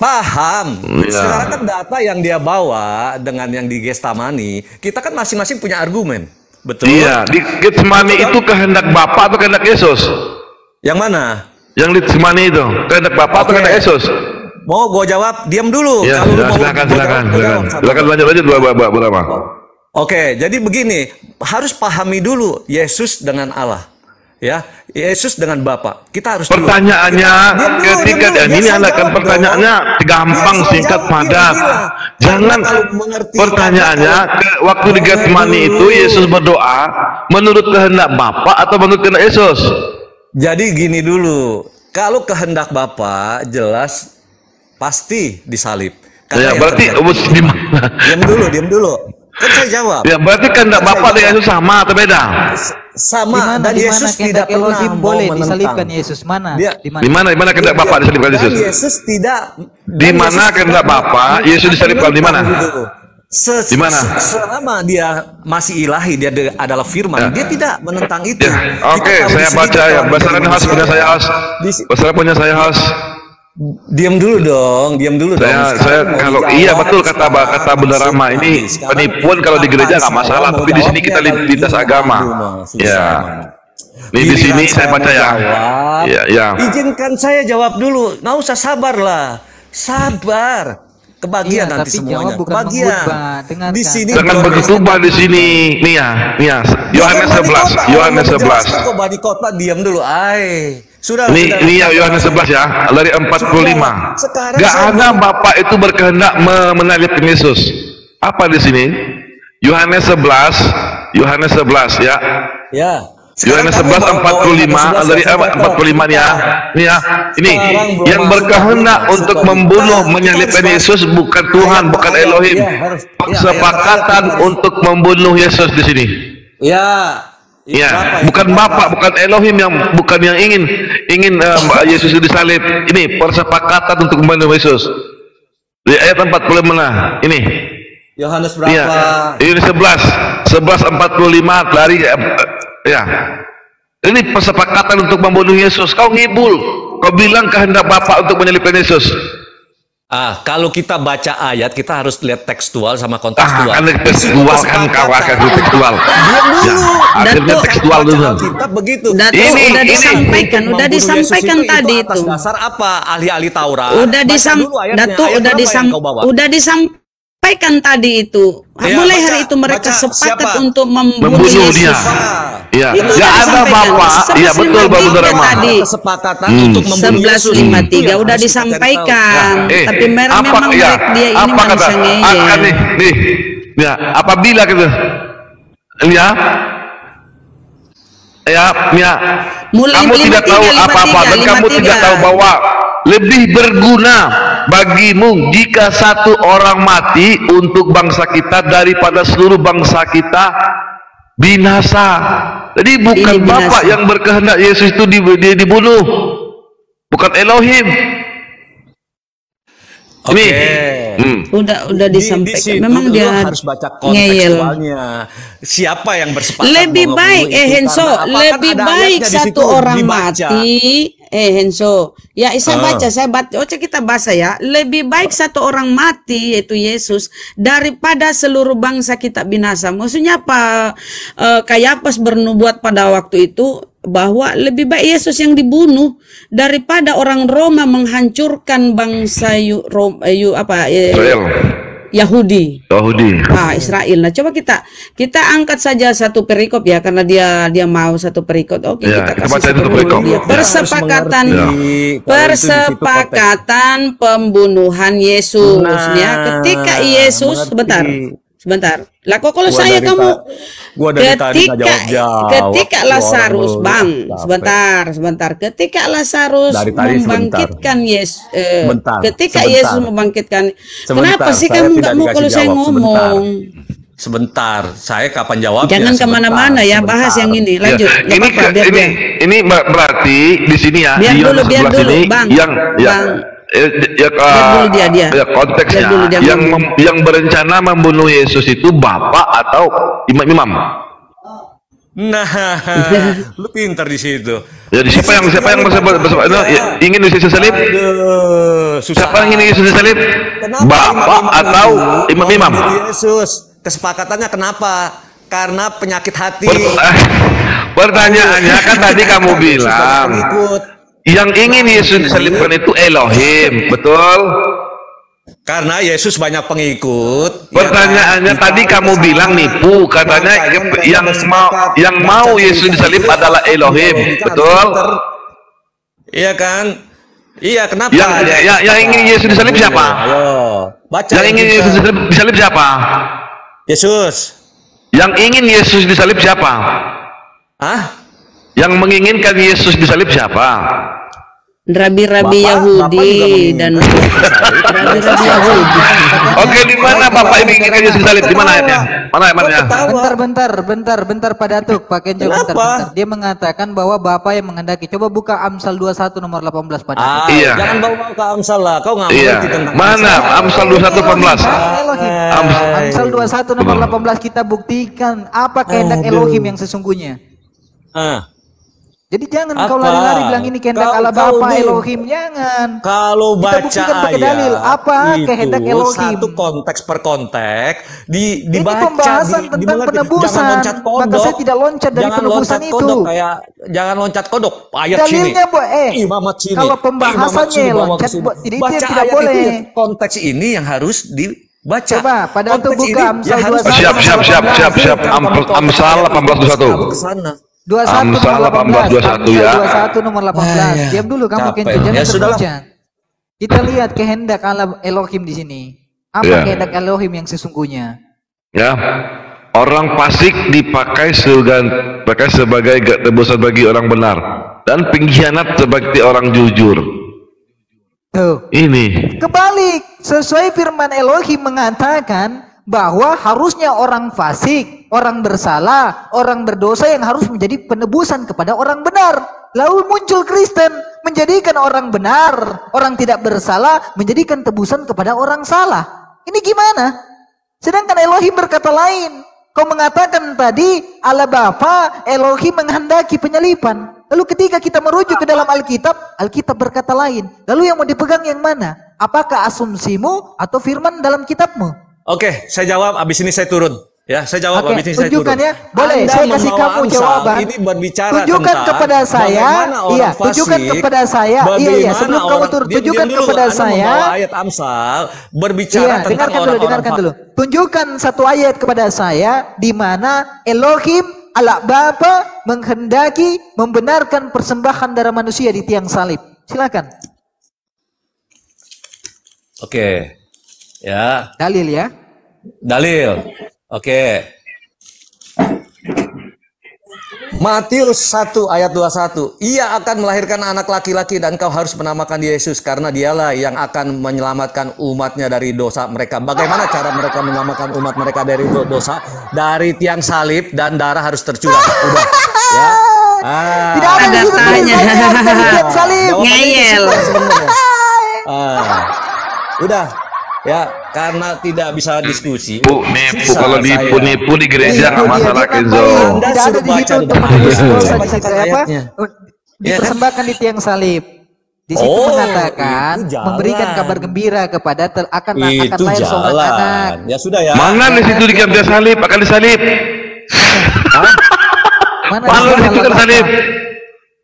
Paham. Ya. Sekarang kan data yang dia bawa dengan yang di Getsemani, kita kan masing-masing punya argumen. Betul. Iya, di Getsemani itu kehendak Bapa atau kehendak Yesus? Yang mana? Yang di Getsemani itu, kehendak Bapa okay. atau kehendak Yesus? Mau gua jawab, diam dulu. Iya, silakan, silakan, silakan. Silakan, silakan lanjut lanjut Bapak berapa? Oke, jadi begini, harus pahami dulu Yesus dengan Allah. Ya, Yesus dengan Bapa. Kita harus pertanyaannya dulu. ketika dulu, dan ini anak kan pertanyaannya dong. gampang biasa singkat jawab, padat. Gila. Jangan pertanyaannya ke waktu di Getsemani itu Yesus berdoa menurut kehendak Bapa atau menurut kehendak Yesus. Jadi gini dulu, kalau kehendak Bapa jelas pasti disalib. Ya, berarti diam dulu, diam dulu. Kan saya jawab. Ya berarti kan enggak Bapak dan Yesus sama atau beda? Sama. Dimana, dan Yesus tidak pernah boleh disalibkan Yesus. Mana? Di mana di mana kehendak Bapak disalibkan Yesus? Yesus tidak. Di mana kehendak Bapak Yesus disalibkan di mana? Di mana? Selama dia masih ilahi, dia adalah firman, ya. dia tidak menentang itu. Ya. Oke, okay, saya baca ya. Besaran khas punya saya khas. Besaran punya saya khas. Diam dulu dong, diam dulu saya, dong. Saya kalau iya betul kata kata Bunda Rama ini penipuan kalau di gereja nggak masalah, tapi di sini kita lintas agama. Ya. Ini di sini saya baca ya. Ya, ya. Izinkan saya jawab dulu. Nggak usah sabarlah. Sabar. Kebagian iya, nanti semuanya. Kebagian. Di sini dengan berkhutbah di sini. Nih ya, nih ya. Yohanes sebelas, Yohanes sebelas. Kok badi kota diam dulu, ai. Sudah, ini, sudah, ini ya Yohanes sebelas ya, dari empat puluh lima. Gak ada Bapak itu berkehendak menalipkan Yesus. Apa di sini? Yohanes sebelas, Yohanes sebelas ya. Ya. Yohanes sebelas empat puluh lima dari empat puluh lima ya. Ini ya. Ini yang berkehendak untuk membunuh menyalibkan Yesus bukan Tuhan, bukan Elohim. Kesepakatan untuk membunuh Yesus di sini. Ya. Ya, bukan Bapak, bukan Elohim yang bukan yang ingin ingin uh, Yesus disalib. Ini persepakatan untuk membunuh Yesus. Di ayat empat puluh lima. Ini. Yohanes berapa? Ya, ini sebelas, sebelas empat puluh lima lari ya. Ini persepakatan untuk membunuh Yesus. Kau ngibul, kau bilang kehendak Bapa untuk menyelipkan Yesus. Ah, kalau kita baca ayat, kita harus lihat tekstual sama kontekstual. Ah, kan tekstual kan kawan, kan tekstual. Akhirnya tekstual dulu. Begitu. Ini udah disampaikan, udah disampaikan tadi itu. Dasar apa ahli-ahli Taurat? Udah disampaikan, udah disampaikan, udah disampaikan tadi itu. Mulai hari itu mereka sepakat untuk membunuh Yesus. Ya, nggak ada Bapak. Iya betul Bapak tadi. Kesepakatan hmm. untuk membunuh Yesus. sebelas lima puluh tiga udah disampaikan. Ya, eh, tapi eh, memang apa, ya, dia ini apa kata? A, nih, nih. Ya, apabila gitu. Ya. Ya, ya. Mulai kamu tidak tahu apa-apa dan kamu tidak tahu bahwa lebih berguna bagimu jika satu orang mati untuk bangsa kita daripada seluruh bangsa kita binasa. Jadi bukan Bapak yang berkehendak Yesus itu dibunuh, bukan Elohim. Oke, okay. hmm. udah udah disampaikan. Di, di Memang dia harus baca kontekstualnya. Siapa yang bersepakat? Lebih baik, eh Henso, lebih baik satu orang dibaca. mati. Eh Henso, ya saya uh. baca, saya baca. Oh, kita baca ya. Lebih baik satu orang mati yaitu Yesus daripada seluruh bangsa kita binasa. Maksudnya apa? Uh, Kayapas bernubuat pada waktu itu bahwa lebih baik Yesus yang dibunuh daripada orang Roma menghancurkan bangsa yu, Rom, yu, apa, Israel. Yahudi. Yahudi. Ah, Israel. Nah, coba kita kita angkat saja satu perikop ya, karena dia dia mau satu perikop. Oke, ya, kita, kita kasih satu perikop. Ya, persepakatan ya. persepakatan pembunuhan Yesus. Nah, ya, ketika Yesus mengerti. Sebentar. Sebentar. Lah kok kalau gua saya dari kamu gua dari ketika jawab, ketika Lazarus Bang, sebentar, sebentar. Ketika Lazarus membangkitkan Yesus eh, bentar, ketika sebentar. Yesus membangkitkan. Sebentar, kenapa sih kamu nggak mau kalau saya ngomong? Sebentar. sebentar. Saya kapan jawabnya? Jangan kemana mana ya, sebentar. bahas yang ini. Lanjut. Ya, ini apa, biar, ini, biar. ini berarti di sini ya, biar di dulu, biar dulu, ini, Bang. Yang ya. Bang. Ya, ya, uh, dia, dia. ya konteksnya dia dia yang mem, yang berencana membunuh Yesus itu Bapak atau imam-imam. Nah, lu pintar di situ. Jadi siapa yang siapa yang bersepa, bersepa, nah, ya, ingin Yesus disalib? Siapa yang ingin Yesus disalib? Bapak atau imam-imam? Yesus. Kesepakatannya kenapa? Karena penyakit hati. Pertanyaannya kan tadi kamu bilang. Yang ingin Yesus disalibkan itu Elohim, betul? Karena Yesus banyak pengikut. Pertanyaannya ya, tadi kamu bilang nipu, katanya yang, yang mau yang mau Yesus disalib adalah Elohim, betul? Iya kan? Iya, kenapa? Yang, ya, ya, yang ingin Yesus disalib siapa? Ayo, baca yang ingin Yesus disalib siapa? Yesus. Yang ingin Yesus disalib siapa? Hah? Yang menginginkan Yesus disalib siapa? Rabi-rabi Yahudi dan rabi-rabi Yahudi. Oke, di mana Bapak ini inginkan Yesus disalib? Di mana ayatnya? Mana ayatnya? Bentar, bentar, bentar, bentar Pak Datuk, Pak Kenjo, bentar, bentar. Dia mengatakan bahwa Bapak yang menghendaki. Coba buka Amsal dua puluh satu nomor delapan belas Pak Datuk. Iya. Jangan bawa-bawa ke Amsal lah. Kau nggak ngerti tentang mana Amsal dua puluh satu delapan belas. Amsal dua puluh satu nomor delapan belas kita buktikan apa kehendak Elohim yang sesungguhnya. Ah. Jadi jangan apa? Kau lari-lari bilang ini kehendak Allah Bapa Elohim, jangan. Kalau baca kita pakai dalil apa kehendak Elohim. Satu konteks per konteks di dibaca. Ini pembahasan di, tentang dimengerti. penebusan. Jangan loncat kodok. Maka saya tidak loncat dari jangan penebusan loncat itu. Kodok, kayak, jangan loncat kodok. Ayat Dalilnya, sini. Bo, eh, sini. Kalau pembahasannya sini, loncat, bo, jadi baca itu tidak boleh. Itu, konteks ini yang harus di baca. Coba, pada waktu buka Amsal dua puluh satu. Siap, siap, siap, siap, siap. Amsal delapan belas dua puluh satu. dua puluh satu nomor delapan belas ya. dua puluh satu nomor delapan belas. Diam dulu kamu Kenjo, jangan terhujan. Kita lihat kehendak Allah Elohim di sini. Apa kehendak Elohim yang sesungguhnya? Ya. Orang fasik dipakai sebagai sebagai tebusan bagi orang benar dan pengkhianat sebagai orang jujur. Tuh. Ini. Kebalik, sesuai firman Elohim mengatakan bahwa harusnya orang fasik, orang bersalah, orang berdosa yang harus menjadi penebusan kepada orang benar. Lalu muncul Kristen menjadikan orang benar, orang tidak bersalah menjadikan tebusan kepada orang salah. Ini gimana? Sedangkan Elohim berkata lain. Kau mengatakan tadi Allah Bapa Elohim menghendaki penyalipan. Lalu ketika kita merujuk ke dalam Alkitab, Alkitab berkata lain. Lalu yang mau dipegang yang mana? Apakah asumsimu atau firman dalam kitabmu? Oke, saya jawab. Abis ini saya turun. Ya, saya jawab. Oke, abis ini saya turun. Ya. Boleh, Anda saya kasih kamu Amsal, jawaban. Ini berbicara tunjukkan kepada saya. Iya, tunjukkan kepada saya. Iya, iya. Sebelum orang, kamu turun, tunjukkan dia, dia kepada Anda saya. Ayat Amsal berbicara iya, tentang dengarkan dulu, dengarkan dulu. Tunjukkan satu ayat kepada saya di mana Elohim Allah Bapa menghendaki membenarkan persembahan darah manusia di tiang salib. Silakan. Oke. Ya. Dalil ya. Dalil. Oke. Matius satu ayat dua puluh satu. Ia akan melahirkan anak laki-laki dan kau harus menamakan dia Yesus karena dialah yang akan menyelamatkan umatnya dari dosa mereka. Bagaimana cara mereka menyelamatkan umat mereka dari dosa? Dari tiang salib dan darah harus tercurah. Udah. Ya. Ah. Tidak ada datanya. Tiang salib. Ngeyel. Ah. Udah. Ya, karena tidak bisa diskusi. Bu, nipu kalau nipu-nipu di gereja nggak masalah Kenzo. Anda sudah baca ayatnya. Dipersembahkan di tiang salib. Di situ oh, mengatakan memberikan kabar gembira kepada ter akan akan lahir seorang anak. Ya sudah ya. Mana di situ di tiang salib akan disalib? Mana di situ tersalib?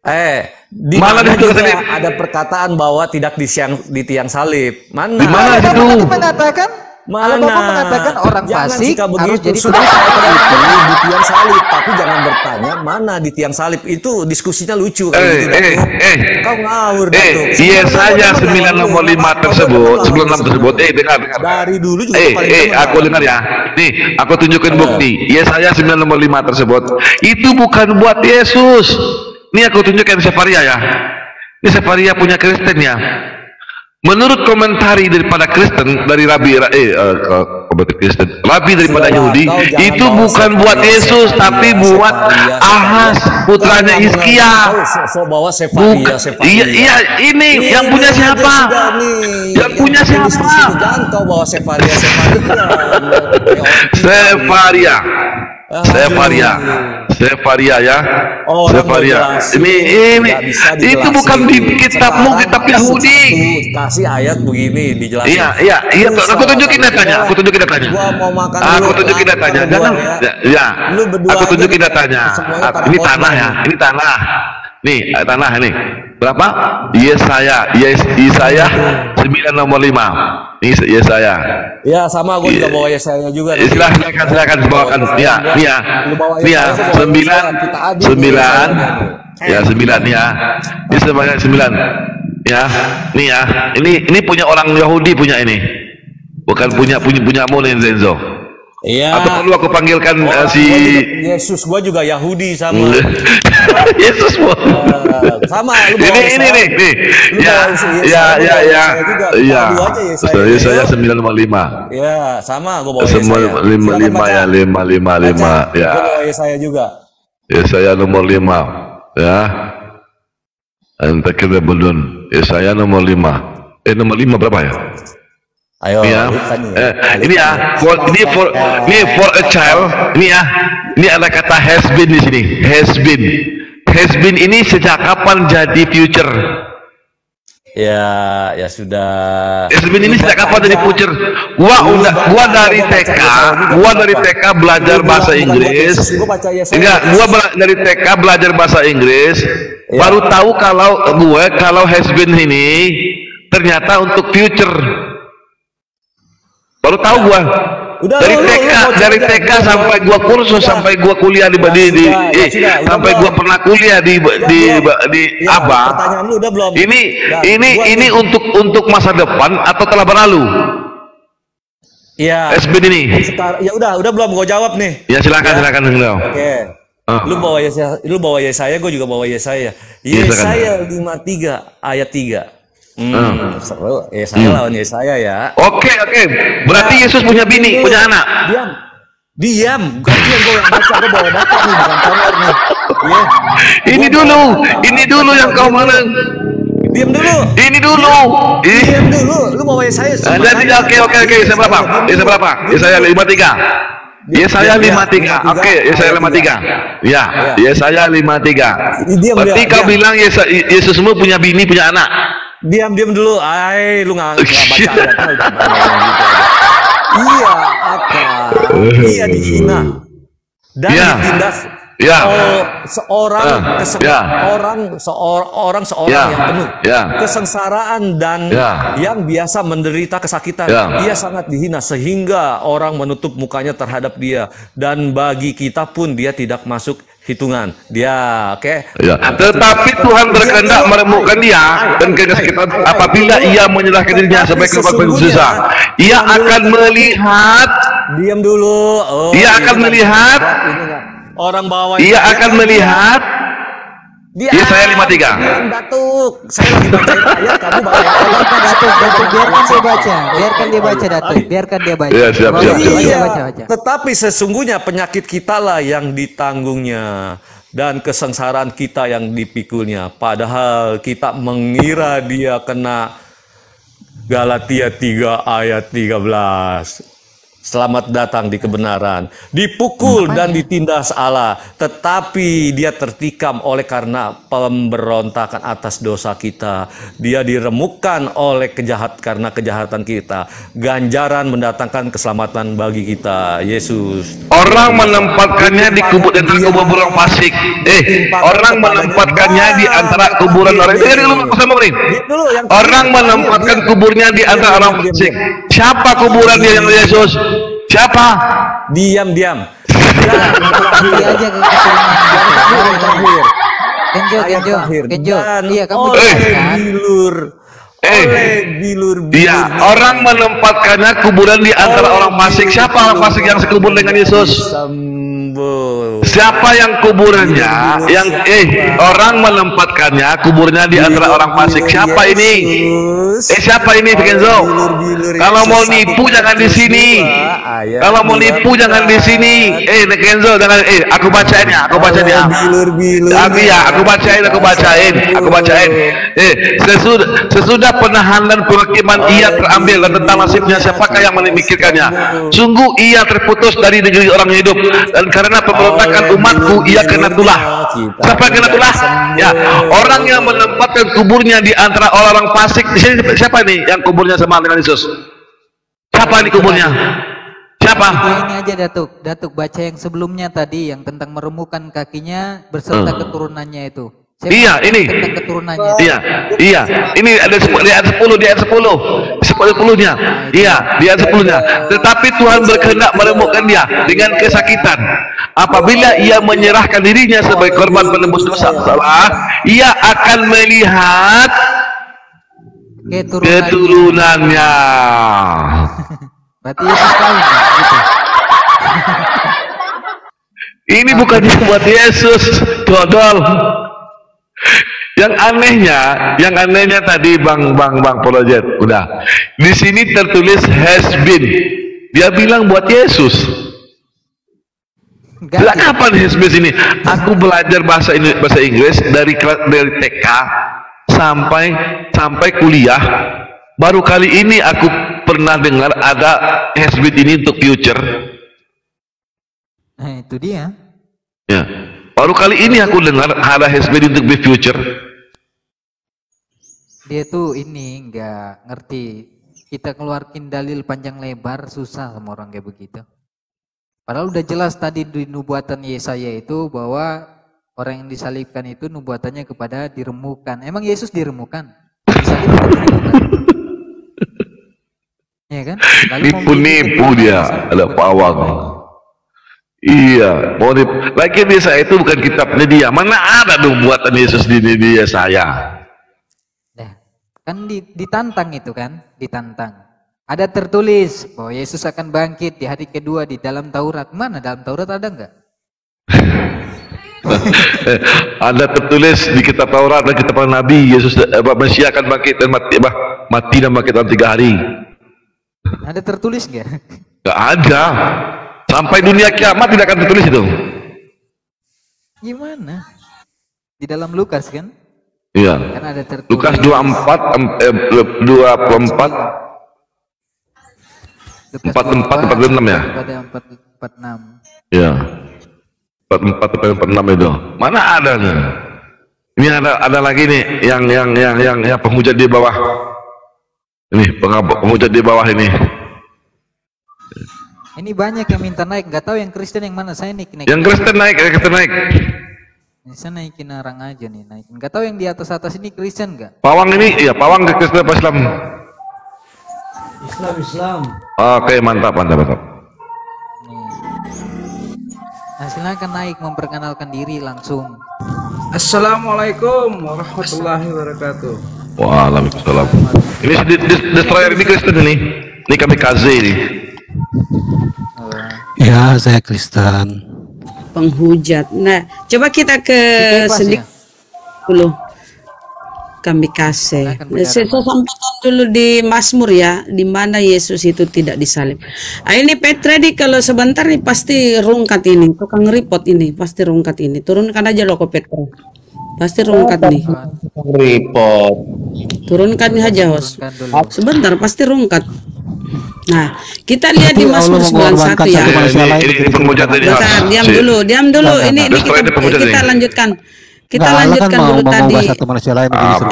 Eh, di mana ada perkataan bahwa tidak di siang di tiang salib. Mana? Di mana itu? Bapak mengatakan, mana? Bapak mengatakan orang fasik harus jadi sudah itu di tiang salib, tapi jangan bertanya mana di tiang salib. Itu diskusinya lucu kan eh, gitu. Eh, eh, kau ngawur eh, gitu. Iya saja sembilan nol lima tersebut, sembilan puluh enam tersebut. Eh, dengar. Dari dulu juga eh, eh, aku dengar ya. Nih, aku tunjukin bukti. Iya saja sembilan nol lima tersebut. Itu bukan buat Yesus. Ini aku tunjukkan Sefaria ya. Ini Sefaria punya Kristen ya. Menurut komentari daripada Kristen dari Rabi eh uh, Kristen, Rabi daripada Yahudi itu bukan buat Yesus tapi buat Ahaz putranya Hizkia. Iya iya ini yang punya siapa? Yang punya siapa? Sefaria Sefaria. Sefaria, Sefaria ya, oh, Sefaria. Ini ini itu bukan di kitabmu, kitab Yahudi. Kasih ayat begini dijelaskan. Iya iya iya. Aku tunjukin datanya, aku tunjukin datanya. Aku tunjukin datanya. Jangan. Ya. Aku tunjukin datanya. Ini tanah ya, ini tanah. Nih tanah ini. Berapa? Yesaya, Yesaya sembilan nol lima. Ini Yesaya. Ya sama gue juga bawa Yesaya juga. Silakan silakan bawakan. Iya, iya. Iya, sembilan sembilan. Ya, sembilan ya. Ini sebanyak sembilan. Ya. Nih ya. Ini ini punya orang Yahudi punya ini. Bukan punya punya punyamu Lenzo. Iya. Atau perlu aku panggilkan oh, si Yesus gua juga Yahudi sama. Yesus gua. Uh, sama lu ini ini nih nih. Ya ya ya ya. Iya. Yesaya sembilan nol lima. Iya, sama gua bawa sembilan nol lima ya lima lima lima ya. Yesaya juga. Yesaya nomor lima ya. Antakir belum. Yesaya nomor lima. Eh nomor lima berapa ya? Ayo, ya. Eh, ini ya, for, ini for, ini for a child, ini ya, ini ada kata has been di sini, has been, has been ini sejak kapan jadi future? Ya, ya sudah. Has been ini sejak kapan jadi future? Gua udah, gua dari T K, gua dari T K belajar bahasa Inggris, enggak, gua dari T K belajar bahasa Inggris, baru tahu kalau gue kalau has been ini ternyata untuk future. Baru tahu gua udah, dari lu, T K lu, dari T K ya, sampai gua kursus ya, sampai gua kuliah di ya, di, di ya, eh, sudah, sampai gua belum. Pernah kuliah di ya, di ya, di ya, Abang. Ini ya, ini ini belum. Untuk untuk masa depan atau telah berlalu? Iya. S B D ini. Ya udah udah belum gua jawab nih. Ya silakan ya. Silakan Bang. Oke. Uh. Lu bawa Yesaya, lu bawa Yesaya, gua juga bawa Yesaya. Yesaya lima puluh tiga ayat tiga. Hmm, hmm. Seru. Yesaya hmm. lawan Yesaya ya. Oke, okay, oke. Okay. Berarti ya, Yesus punya bini, dulu. Punya anak. Diam. Diam. Bukan diam gue yang baca, gue bawa baca nih, bukan kamar nih. Ya. Ini gua dulu, ini dulu yang kau menang. Diam dulu. Ini dulu. Diam dulu. Lu mau Yesaya? Oke oke oke. Yesaya berapa? Yesaya berapa? Yesaya lima puluh tiga. Yesaya lima puluh tiga. Oke, Yesaya lima puluh tiga. Ya, Yesaya lima puluh tiga. Berarti kau bilang Yesusmu punya bini, punya anak. Diam, diam dulu. Ay, lu nggak baca ayat. Iya, apa? Iya dihina dan ditindas. Ya. Seorang orang, seorang seorang yang penuh kesengsaraan dan yang biasa menderita kesakitan, ia sangat dihina sehingga orang menutup mukanya terhadap dia, dan bagi kita pun dia tidak masuk hitungan. Dia oke. Tetapi Tuhan berkehendak meremukkan dia dan kesakitan apabila ia menyerahkan dirinya sampai ke babak susah. Ia akan melihat. Diam dulu. Ia akan melihat. Orang bawah ia akan melihat. Dia saya lima puluh tiga. Batuk. Saya lagi baca ayat, kamu bawa batuk. Biarkan dia baca. Biarkan dia baca Datuk. Biarkan dia baca. Iya, siap, siap, siap. Tetapi sesungguhnya penyakit kitalah yang ditanggungnya, dan kesengsaraan kita yang dipikulnya. Padahal kita mengira dia kena. Galatia tiga ayat tiga belas. Selamat datang di kebenaran. Dipukul dan ditindas Allah, tetapi dia tertikam oleh karena pemberontakan atas dosa kita. Dia diremukkan oleh kejahat karena kejahatan kita. Ganjaran mendatangkan keselamatan bagi kita, Yesus. Orang menempatkannya di kubur dan kubur burung pasik. Eh, orang menempatkannya di antara kuburan orang. Orang menempatkan kuburnya di antara orang pasik. Siapa kuburan yang Yesus? Siapa? Diam, diam. Genjo, genjo, genjo. Iya, kamu dilur. Eh, dilur. Dia orang menempatkannya kuburan di antara orang fasik. Siapa orang fasik yang sekubur dengan Yesus? Siapa yang kuburannya? Yang eh orang menempatkannya kuburnya di antara orang fasik. Siapa ini? Eh siapa ini, Genzo? Kalau mau nipu jangan di sini. Kalau mau nipu jangan di sini. Eh, Genzo jangan. Eh, aku bacain ya, aku bacain ya. Tapi ya, aku bacain, aku bacain, aku bacain. Eh, sesudah sesudah penahanan dan perekiman ia terambil, dan tentang nasibnya siapakah yang memikirkannya? Sungguh ia terputus dari negeri orang hidup, dan karena pemberontakan umatku ia kena tulah. Siapa kena tulah? Ya, orang yang menempatkan kuburnya di antara orang-orang fasik. Di sini siapa nih yang kuburnya sama dengan Yesus? Siapa nih kuburnya? Siapa? Ini aja Datuk. Datuk baca yang sebelumnya tadi yang tentang meremukkan kakinya berserta hmm. keturunannya itu. Siapa iya, ini. Keturunannya? Iya, iya. Ini ada di ayat sepuluh, di ayat sepuluh, sepuluhnya. Iya, di ayat sepuluhnya. Tetapi Tuhan berkehendak meremukkan dia dengan kesakitan. Apabila ia menyerahkan dirinya sebagai korban penebus dosa salah, ia akan melihat keturunannya. keturunannya. Berarti Yesus kawin, gitu. Ini bukannya buat Yesus, dodol. Yang anehnya, yang anehnya tadi bang bang bang Projet, udah. Di sini tertulis has been. Dia bilang buat Yesus. Lah kapan H S B ini? Aku belajar bahasa Inggris, bahasa Inggris dari dari T K sampai sampai kuliah. Baru kali ini aku pernah dengar ada H S B ini untuk future. Nah, itu dia. Ya. Baru kali ini aku dengar ada H S B untuk be future. Dia tuh ini nggak ngerti. Kita keluarkan dalil panjang lebar susah sama orang kayak begitu. Padahal udah jelas tadi di nubuatan Yesaya itu bahwa orang yang disalibkan itu nubuatannya kepada diremukan. Emang Yesus diremukan? Disalib atau diremukan? Iya kan? Nipu-nipu dia, ada pawang. Iya, mau nipu. Lagi Yesaya itu bukan kitabnya dia. Mana ada nubuatan Yesus di, di Yesaya? Nah, kan ditantang itu kan, ditantang. Ada tertulis bahwa Yesus akan bangkit di hari kedua di dalam Taurat. Mana dalam Taurat ada enggak? Ada tertulis di kitab Taurat dan kitab Nabi, Yesus eh, Mesias akan bangkit dan mati, bah, mati dan bangkit dalam tiga hari. Ada tertulis enggak? Enggak ada. Sampai dunia kiamat tidak akan tertulis itu. Gimana? Di dalam Lukas kan? Iya. Kan ada tertulis. Lukas dua puluh empat, dua puluh empat, empat puluh empat, empat puluh enam ya. empat puluh empat, empat puluh enam. Iya. empat puluh empat, empat puluh enam itu. Mana adanya? Ini ada ada lagi nih yang yang yang yang, yang penghujat di bawah. Ini penghujat di bawah ini. Ini banyak yang minta naik, nggak tahu yang Kristen yang mana. Saya naik naik. Yang Kristen naik, yang Kristen naik. Ini saya naikin orang aja nih, naik. Nggak tahu yang di atas atas ini Kristen nggak? Pawang ini, iya Pawang ke Kristen apa Islam? Islam Islam. Oke mantap mantap mantap. Nah, silakan naik memperkenalkan diri langsung. Assalamualaikum warahmatullahi wabarakatuh. Waalaikumsalam. Ini di, di, destroyer ini Kristen ini. Ini kami K Z ini. Ya, saya Kristen. Penghujat. Nah, coba kita ke sedikit dulu. Kami K Z. Saya sampaikan dulu di Mazmur ya, di mana Yesus itu tidak disalib. Ah, ini Petra di kalau sebentar nih pasti rungkat ini. Tukang report ini pasti rungkat ini. Turunkan aja loh ke Petra. Pasti rungkat nih. Report. Turunkan aja, Hos. Sebentar pasti rungkat. Nah, kita lihat di Mazmur sembilan puluh satu ya. Ini penghujat ini. Diam dulu, diam dulu. Ini ini kita kita lanjutkan. Kita lanjutkan dulu tadi.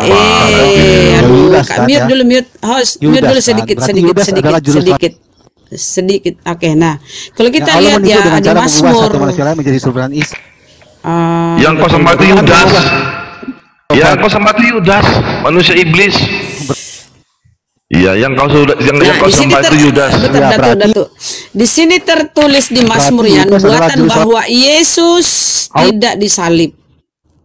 Eh, mute dulu, mute Hos, mute dulu sedikit sedikit sedikit sedikit. Sedikit. Oke, nah. Kalau kita lihat ya di Mazmur menjadi surban is. Uh, yang kau sembati Yudas, yang kau sembati Yudas, manusia iblis. Iya, yang kau sudah, yang, nah, yang kau sembati Yudas. Betul, ya, datu, datu. Di sini tertulis di Mazmur ya, nubuatan bahwa Yesus oh. tidak disalib.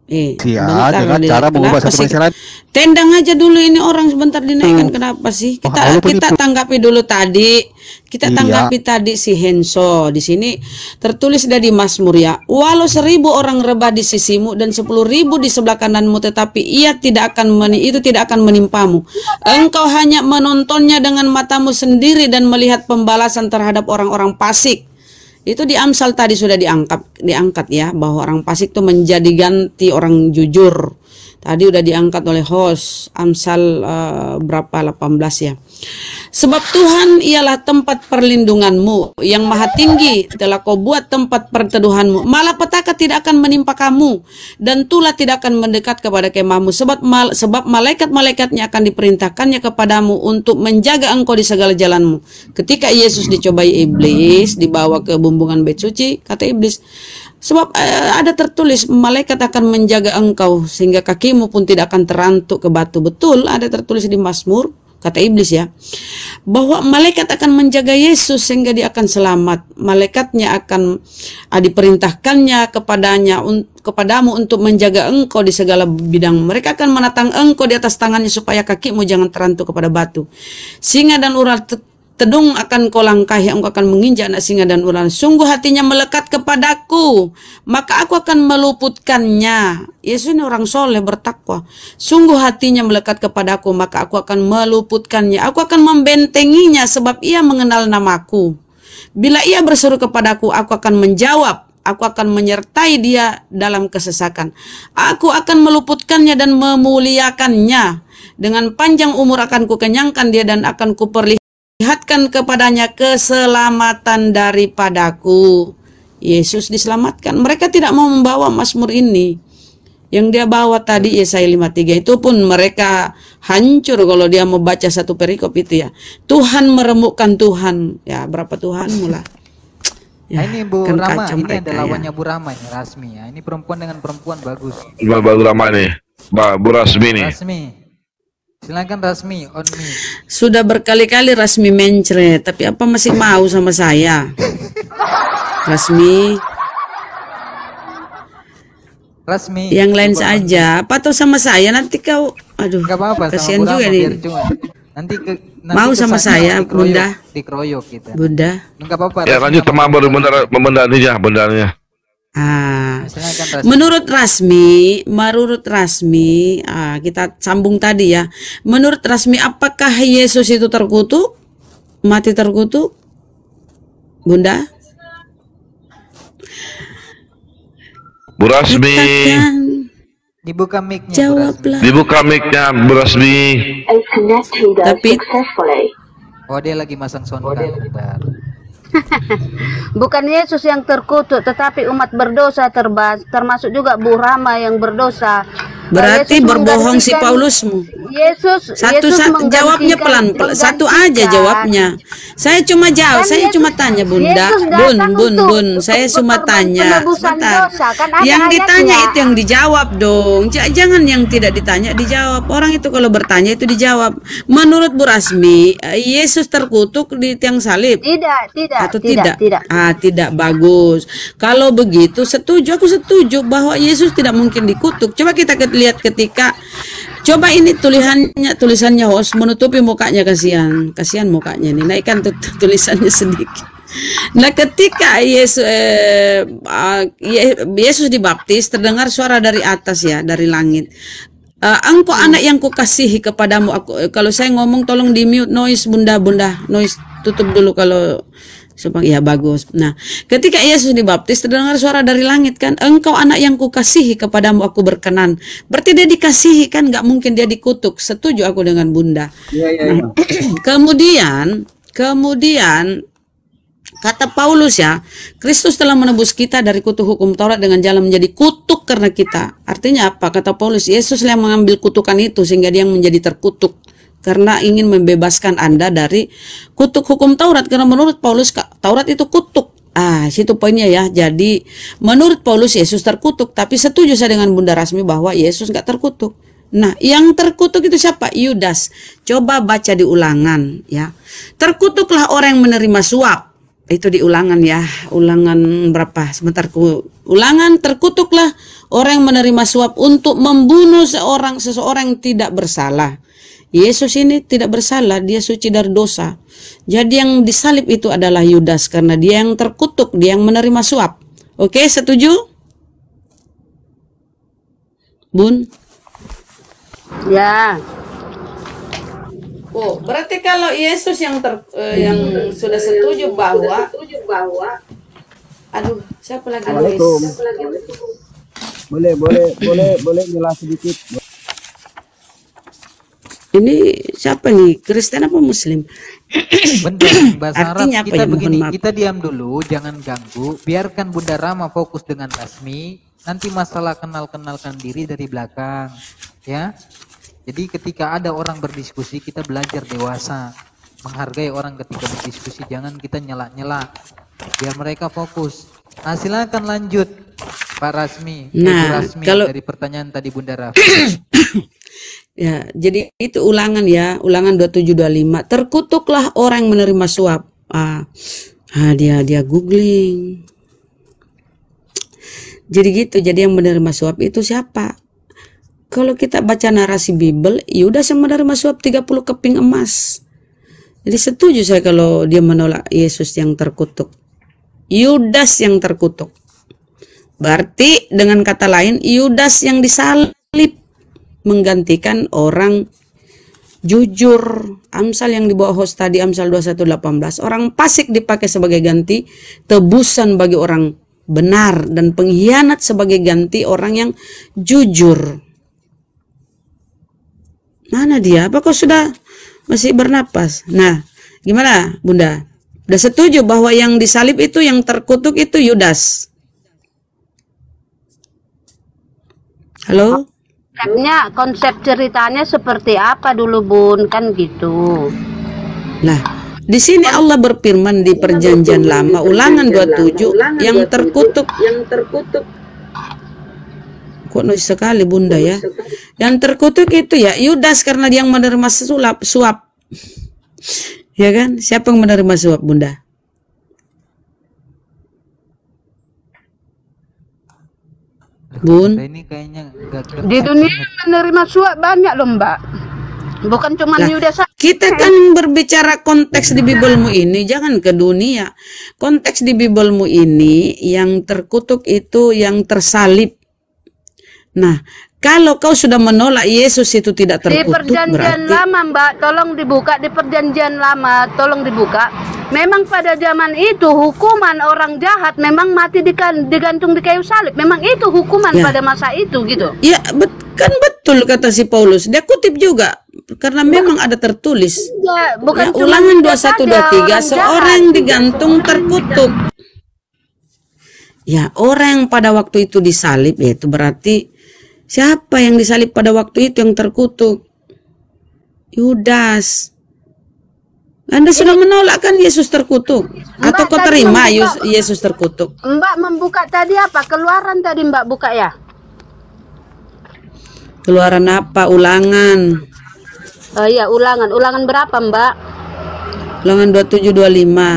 Eh, ya, bentar, dengan dia, cara mengubah satu permasalahan. Tendang aja dulu ini orang sebentar dinaikkan. Hmm. Kenapa sih? Kita oh, kita itu. Tanggapi dulu tadi. Kita iya. tanggapi tadi si Henso. Di sini tertulis dari Mazmur ya. Walau seribu orang rebah di sisimu dan sepuluh ribu di sebelah kananmu, tetapi ia tidak akan meni itu tidak akan menimpamu. Engkau hanya menontonnya dengan matamu sendiri dan melihat pembalasan terhadap orang-orang fasik. Itu di Amsal tadi sudah diangkat diangkat ya, bahwa orang fasik itu menjadi ganti orang jujur. Tadi udah diangkat oleh host Amsal uh, berapa delapan belas ya. Sebab Tuhan ialah tempat perlindunganmu, yang maha tinggi telah kau buat tempat perteduhanmu. Malapetaka tidak akan menimpa kamu, dan tulah tidak akan mendekat kepada kemahmu. Sebab mal, sebab malaikat-malaikatnya akan diperintahkannya kepadamu untuk menjaga engkau di segala jalanmu. Ketika Yesus dicobai iblis, dibawa ke bumbungan bait suci, kata iblis, sebab ada tertulis malaikat akan menjaga engkau sehingga kakimu pun tidak akan terantuk ke batu. Betul, ada tertulis di Mazmur, kata iblis ya, bahwa malaikat akan menjaga Yesus sehingga dia akan selamat. Malaikatnya akan diperintahkannya kepadanya un, kepadamu untuk menjaga engkau di segala bidang. Mereka akan menatang engkau di atas tangannya supaya kakimu jangan terantuk kepada batu. Singa dan ular tedung akan kau langkahi, engkau akan menginjak anak singa dan ular. Sungguh hatinya melekat kepadaku, maka aku akan meluputkannya. Yesus ini orang soleh, bertakwa. Sungguh hatinya melekat kepadaku, maka aku akan meluputkannya. Aku akan membentenginya sebab ia mengenal namaku. Bila ia berseru kepadaku, aku akan menjawab. Aku akan menyertai dia dalam kesesakan. Aku akan meluputkannya dan memuliakannya. Dengan panjang umur akan kukenyangkan dia dan akan kuperlihatkan. Lihatkan kepadanya keselamatan daripadaku. Yesus diselamatkan. Mereka tidak mau membawa Mazmur ini. Yang dia bawa tadi Yesaya lima puluh tiga itu pun mereka hancur kalau dia membaca satu perikop itu ya. Tuhan meremukkan Tuhan. Ya berapa Tuhan mula. Ya, nah, ini Bu kan Rama, ini mereka, ada lawannya ya. Bu Rama ini Rasmi ya. Ini perempuan dengan perempuan bagus. Ba, Bu Rama nih. Ba, Bu Rasmi nih. Rasmi. Silakan Rasmi, on me. Sudah berkali-kali Rasmi mencret, tapi apa masih mau sama saya? Rasmi. Rasmi. Yang lain saja, apa tuh sama saya nanti kau. Aduh. Enggak apa-apa, kasihan juga nih. Nanti ke, nanti mau sama saya, Bunda. Dikeroyok kita. Bunda. Enggak apa-apa. Ya lanjut teman benar membenarnya, benarnya. Ah, menurut Rasmi, menurut Rasmi, ah, kita sambung tadi ya. Menurut Rasmi, apakah Yesus itu terkutuk, mati terkutuk, Bunda? Bu Rasmi, Dibuka mic-nya. Jawablah. Dibuka mic-nya, Bu Rasmi. Tapi oh, dia lagi masang sound card. Bukan Yesus yang terkutuk, tetapi umat berdosa terbas, termasuk juga Bu Rama yang berdosa. Berarti Yesus berbohong si Paulusmu. Yesus satu, Yesus satu jawabnya pelan-pelan. Satu aja jawabnya. Saya cuma jawab, kan saya Yesus, cuma tanya Bunda, Bun, Bun, Bun, saya cuma tanya. Sebentar. Kan yang ditanya ya? Itu yang dijawab dong. Jangan yang tidak ditanya dijawab. Orang itu kalau bertanya itu dijawab. Menurut Bu Rasmi, Yesus terkutuk di tiang salib. Tidak, tidak. Atau tidak, tidak, tidak. Ah, tidak bagus. Kalau begitu setuju, aku setuju bahwa Yesus tidak mungkin dikutuk. Coba kita lihat ketika, coba ini tulisannya, tulisannya host menutupi mukanya, kasihan, kasihan mukanya ini, naikkan tulisannya sedikit. Nah, ketika Yesus, eh, Yesus dibaptis, terdengar suara dari atas ya, dari langit. Uh, engkau hmm. anak yang kukasihi kepadamu aku. Kalau saya ngomong tolong di mute noise, Bunda, Bunda noise tutup dulu kalau supaya ya bagus. Nah, ketika Yesus dibaptis terdengar suara dari langit kan, engkau anak yang kukasihi kepadamu aku berkenan. Berarti dia dikasihi kan, nggak mungkin dia dikutuk. Setuju aku dengan Bunda. Ya, ya, ya. Nah, kemudian kemudian kata Paulus ya, Kristus telah menebus kita dari kutuk hukum Taurat dengan jalan menjadi kutuk karena kita. Artinya apa? Kata Paulus, Yesus yang mengambil kutukan itu sehingga dia menjadi terkutuk karena ingin membebaskan Anda dari kutuk hukum Taurat. Karena menurut Paulus Taurat itu kutuk. Ah, situ poinnya ya. Jadi menurut Paulus Yesus terkutuk, tapi setuju saya dengan Bunda Rasmi bahwa Yesus nggak terkutuk. Nah, yang terkutuk itu siapa? Yudas. Coba baca di Ulangan ya. Terkutuklah orang yang menerima suap. Itu di Ulangan ya, Ulangan berapa? Sebentar ku Ulangan, terkutuklah orang yang menerima suap untuk membunuh seorang seseorang yang tidak bersalah. Yesus ini tidak bersalah, dia suci dari dosa. Jadi yang disalib itu adalah Yudas karena dia yang terkutuk, dia yang menerima suap. Oke, setuju? Bun? Ya. Oh, berarti kalau Yesus yang ter, eh, yang hmm. sudah setuju bahwa, setuju bahwa, aduh, siapa lagi nulis? Boleh, boleh, boleh, boleh jelas sedikit. Ini siapa nih? Kristen apa Muslim? Bentar, bahasa Artinya Arab kita ya? Begini, kita diam dulu, jangan ganggu, biarkan Bunda Rama fokus dengan Rasmi. Nanti masalah kenal-kenalkan diri dari belakang, ya. Jadi ketika ada orang berdiskusi, kita belajar dewasa. Menghargai orang ketika berdiskusi, jangan kita nyela-nyela. Biar mereka fokus. Nah, silakan lanjut, Pak Rasmi. Nah, Rasmi kalau... dari pertanyaan tadi Bunda Rafi. Ya, jadi itu Ulangan ya, Ulangan dua puluh tujuh dua puluh lima. Terkutuklah orang yang menerima suap. Ah, ah dia dia googling. Jadi gitu, jadi yang menerima suap itu siapa? Kalau kita baca narasi Bible, Yudas yang menerima suap tiga puluh keping emas. Jadi setuju saya kalau dia menolak Yesus yang terkutuk. Yudas yang terkutuk. Berarti dengan kata lain, Yudas yang disalib menggantikan orang jujur. Amsal yang dibawa host tadi, Amsal dua puluh satu delapan belas. Orang fasik dipakai sebagai ganti tebusan bagi orang benar. Dan pengkhianat sebagai ganti orang yang jujur. Mana dia? Apa kau sudah masih bernapas? Nah, gimana Bunda? Udah setuju bahwa yang disalib itu, yang terkutuk itu Yudas? Halo? Konsepnya, konsep ceritanya seperti apa dulu Bun? Kan gitu. Nah, di sini Allah berfirman di Perjanjian Lama, Ulangan dua puluh tujuh, yang terkutuk, yang terkutuk. Kok noise sekali Bunda ya. Yang terkutuk itu ya Yudas karena dia yang menerima sulap, suap. Ya kan? Siapa yang menerima suap Bunda? Bun. Ini kayaknya di dunia menerima suap banyak loh Mbak. Bukan cuma nah, Yudas. Kita kan berbicara konteks di Biblemu ini, jangan ke dunia. Konteks di Biblemu ini yang terkutuk itu yang tersalib. Nah, Kalau kau sudah menolak Yesus itu tidak terkutuk, di Perjanjian berarti... Lama, Mbak, tolong dibuka di Perjanjian Lama, tolong dibuka. Memang pada zaman itu hukuman orang jahat memang mati digantung di kayu salib. Memang itu hukuman ya. Pada masa itu gitu. Ya, bet kan betul kata si Paulus. Dia kutip juga karena memang ada tertulis. Ya, bukan ya, Ulangan dua puluh satu dua puluh tiga, seorang jahat, digantung terkutuk. Ya, orang yang pada waktu itu disalib yaitu berarti siapa yang disalib pada waktu itu yang terkutuk? Yudas. Anda sudah menolak kan Yesus terkutuk? Mbak, atau kau terima membuka, Yesus terkutuk? Mbak membuka tadi apa? Keluaran tadi Mbak buka ya? Keluaran apa? Ulangan. Oh iya, Ulangan. Ulangan berapa Mbak? Ulangan dua puluh tujuh dua puluh lima.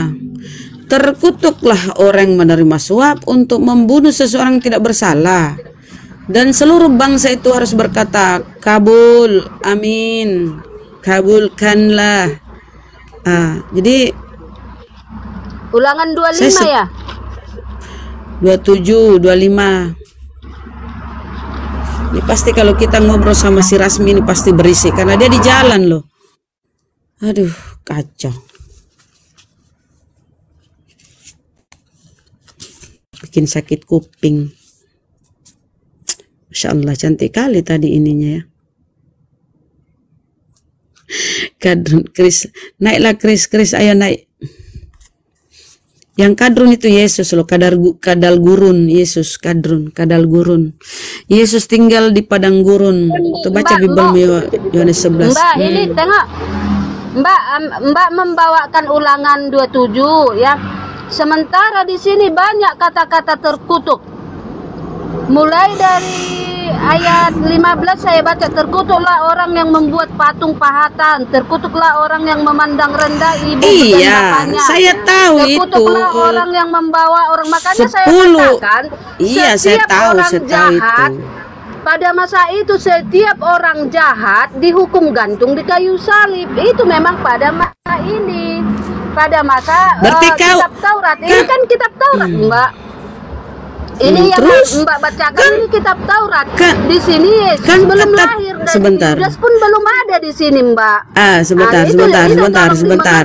Terkutuklah orang menerima suap untuk membunuh seseorang yang tidak bersalah. Dan seluruh bangsa itu harus berkata, kabul, amin, kabulkanlah. Ah, jadi Ulangan dua puluh lima ya? dua puluh tujuh, dua puluh lima. Ini pasti kalau kita ngobrol sama si Rasmi ini pasti berisik, karena dia di jalan loh. Aduh, kacau. Bikin sakit kuping. Masya Allah, cantik kali tadi ininya ya. Kadrun, Kris, naiklah Kris, Kris, ayo naik. Yang kadrun itu Yesus loh, kadar, kadal gurun, Yesus, kadrun, kadal gurun. Yesus tinggal di padang gurun. Tuh baca Bible Yohanes sebelas. Mbak, ini tengok. Mbak, Mbak membawakan Ulangan dua puluh tujuh ya. Sementara di sini banyak kata-kata terkutuk. Mulai dari ayat lima belas saya baca, terkutuklah orang yang membuat patung pahatan, terkutuklah orang yang memandang rendah ibu dan bapaknya. Iya, saya tahu itu. Terkutuklah orang yang membawa orang, makanya saya katakan, iya, setiap saya tahu, orang saya tahu jahat itu. Pada masa itu setiap orang jahat dihukum gantung di kayu salib. Itu memang pada masa ini, pada masa uh, kau, kitab Taurat. Ini kan, kan kitab Taurat, hmm. Mbak. Ini yang Mbak bacakan kan, ini kitab Taurat. Kan, di sini Yesus kan belum tetap, lahir dan sebentar. Yudas pun belum ada di sini, Mbak. Ah, sebentar, nah, sebentar, itu, sebentar, itu sebentar.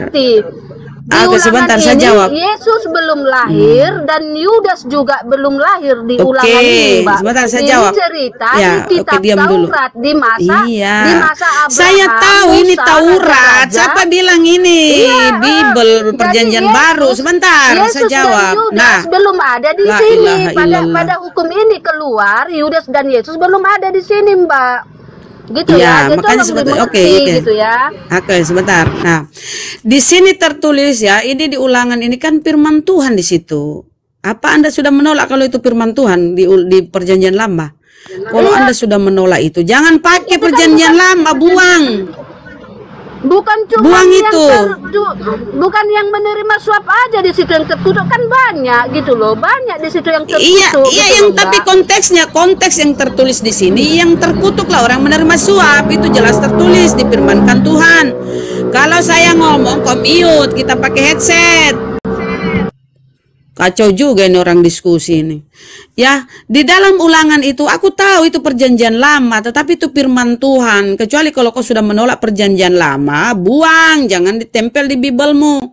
Ah, sebentar saya jawab. Yesus belum lahir hmm. dan Yudas juga belum lahir di okay. Ulangan ini, Mbak. Sebentar saya ini jawab. Cerita ya, di kitab okay, Taurat dulu. Di masa iya. di masa Abraham. Saya tahu Musa, ini Taurat. Siapa bilang ini? Iya, Bible uh, Perjanjian Yesus, Baru. Sebentar Yesus saya jawab. Yudas nah, belum ada di sini. Pada pada hukum ini keluar, Yudas dan Yesus belum ada di sini, Mbak. Gitu ya, ya makanya sebentar oke okay, okay. gitu ya oke okay, sebentar nah di sini tertulis ya, ini di Ulangan ini kan firman Tuhan di situ. Apa Anda sudah menolak kalau itu firman Tuhan di, di Perjanjian Lama? Kalau Anda sudah menolak itu jangan pakai Perjanjian Lama, buang. Bukan cuma buang yang itu. Ter, bukan yang menerima suap aja di situ yang terkutuk, kan banyak gitu loh, banyak di situ yang terkutuk. Iya, gitu iya yang enggak. Tapi konteksnya, konteks yang tertulis di sini yang terkutuklah orang menerima suap, itu jelas tertulis difirmankan Tuhan. Kalau saya ngomong kok mute, kita pakai headset. Kacau juga ini orang diskusi ini. Ya, di dalam Ulangan itu aku tahu itu Perjanjian Lama, tetapi itu firman Tuhan. Kecuali kalau kau sudah menolak Perjanjian Lama, buang, jangan ditempel di Biblemu.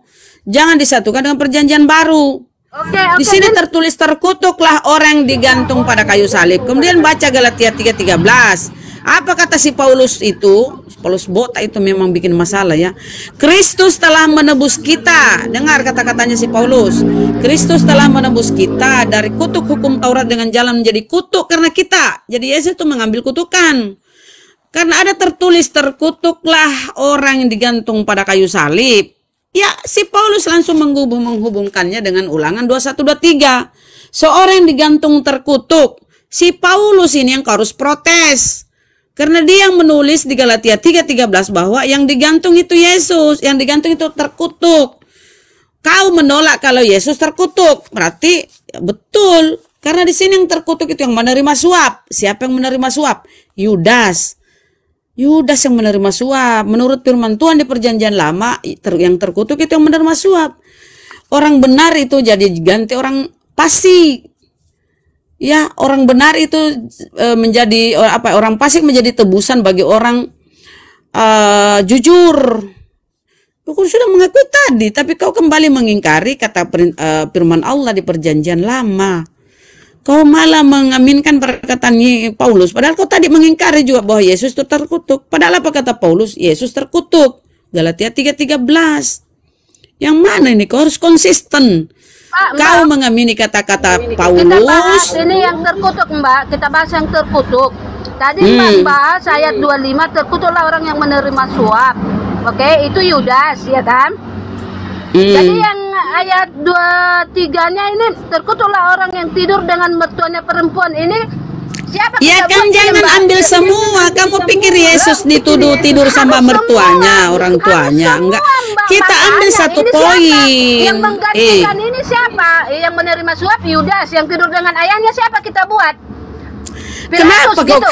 Jangan disatukan dengan Perjanjian Baru. Okay, okay, di sini kan tertulis terkutuklah orang digantung pada kayu salib. Kemudian baca Galatia tiga tiga belas. Apa kata si Paulus itu? Paulus botak itu memang bikin masalah ya. Kristus telah menebus kita. Dengar kata-katanya si Paulus. Kristus telah menebus kita dari kutuk hukum Taurat dengan jalan menjadi kutuk karena kita. Jadi Yesus itu mengambil kutukan. Karena ada tertulis terkutuklah orang yang digantung pada kayu salib. Ya, si Paulus langsung menghubung-hubungkannya dengan Ulangan dua puluh satu dua puluh tiga. Seorang yang digantung terkutuk. Si Paulus ini yang harus protes. Karena dia yang menulis di Galatia tiga tiga belas bahwa yang digantung itu Yesus, yang digantung itu terkutuk. Kau menolak kalau Yesus terkutuk, berarti ya betul. Karena di sini yang terkutuk itu yang menerima suap. Siapa yang menerima suap? Yudas. Yudas yang menerima suap. Menurut firman Tuhan di Perjanjian Lama, yang terkutuk itu yang menerima suap. Orang benar itu jadi ganti orang fasik. ya orang benar itu e, menjadi apa orang fasik menjadi tebusan bagi orang e, jujur. Aku sudah mengakui tadi, tapi kau kembali mengingkari kata firman Allah di Perjanjian Lama. Kau malah mengaminkan perkataan Paulus, padahal kau tadi mengingkari juga bahwa Yesus itu terkutuk. Padahal apa kata Paulus? Yesus terkutuk. Galatia tiga tiga belas. Yang mana ini? Kau harus konsisten. Mbak, kau Mbak, mengamini kata-kata Paulus. Kita bahas ini yang terkutuk, Mbak. Kita bahas yang terkutuk. Tadi hmm. Mbak bahas ayat dua puluh lima, terkutuklah orang yang menerima suap. Oke, okay, itu Yudas, ya kan? Hmm. Jadi yang ayat dua puluh tiga-nya ini, terkutuklah orang yang tidur dengan mertuanya perempuan. Ini siapa? Ya kan, jangan ini, ambil Mbak? Semua. Jadi, kamu pikir semua. Yesus dituduh tidur sama mertuanya, semua. Orang tuanya. Semua, enggak. Mbak, kita ambil satu poin. Yang menggantikan eh. ini siapa? Yang menerima suap Yudas, yang tidur dengan ayahnya siapa kita buat? Kenapa kok? Gitu.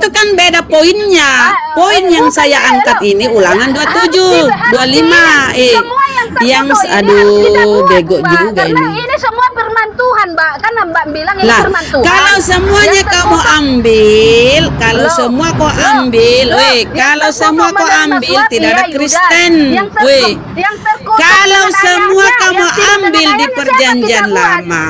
Itu kan beda poinnya. Poin yang saya angkat ini Ulangan dua puluh tujuh, dua puluh lima. Eh, yang aduh bego juga ini. Ini semua firman Tuhan, Mbak. Karena Mbak bilang ini firman Tuhan. Kalau semuanya kamu ambil, kalau semua kau ambil, weh, kalau semua kau ambil tidak ada Kristen. Weh. Kalau semua kamu ambil di Perjanjian Lama,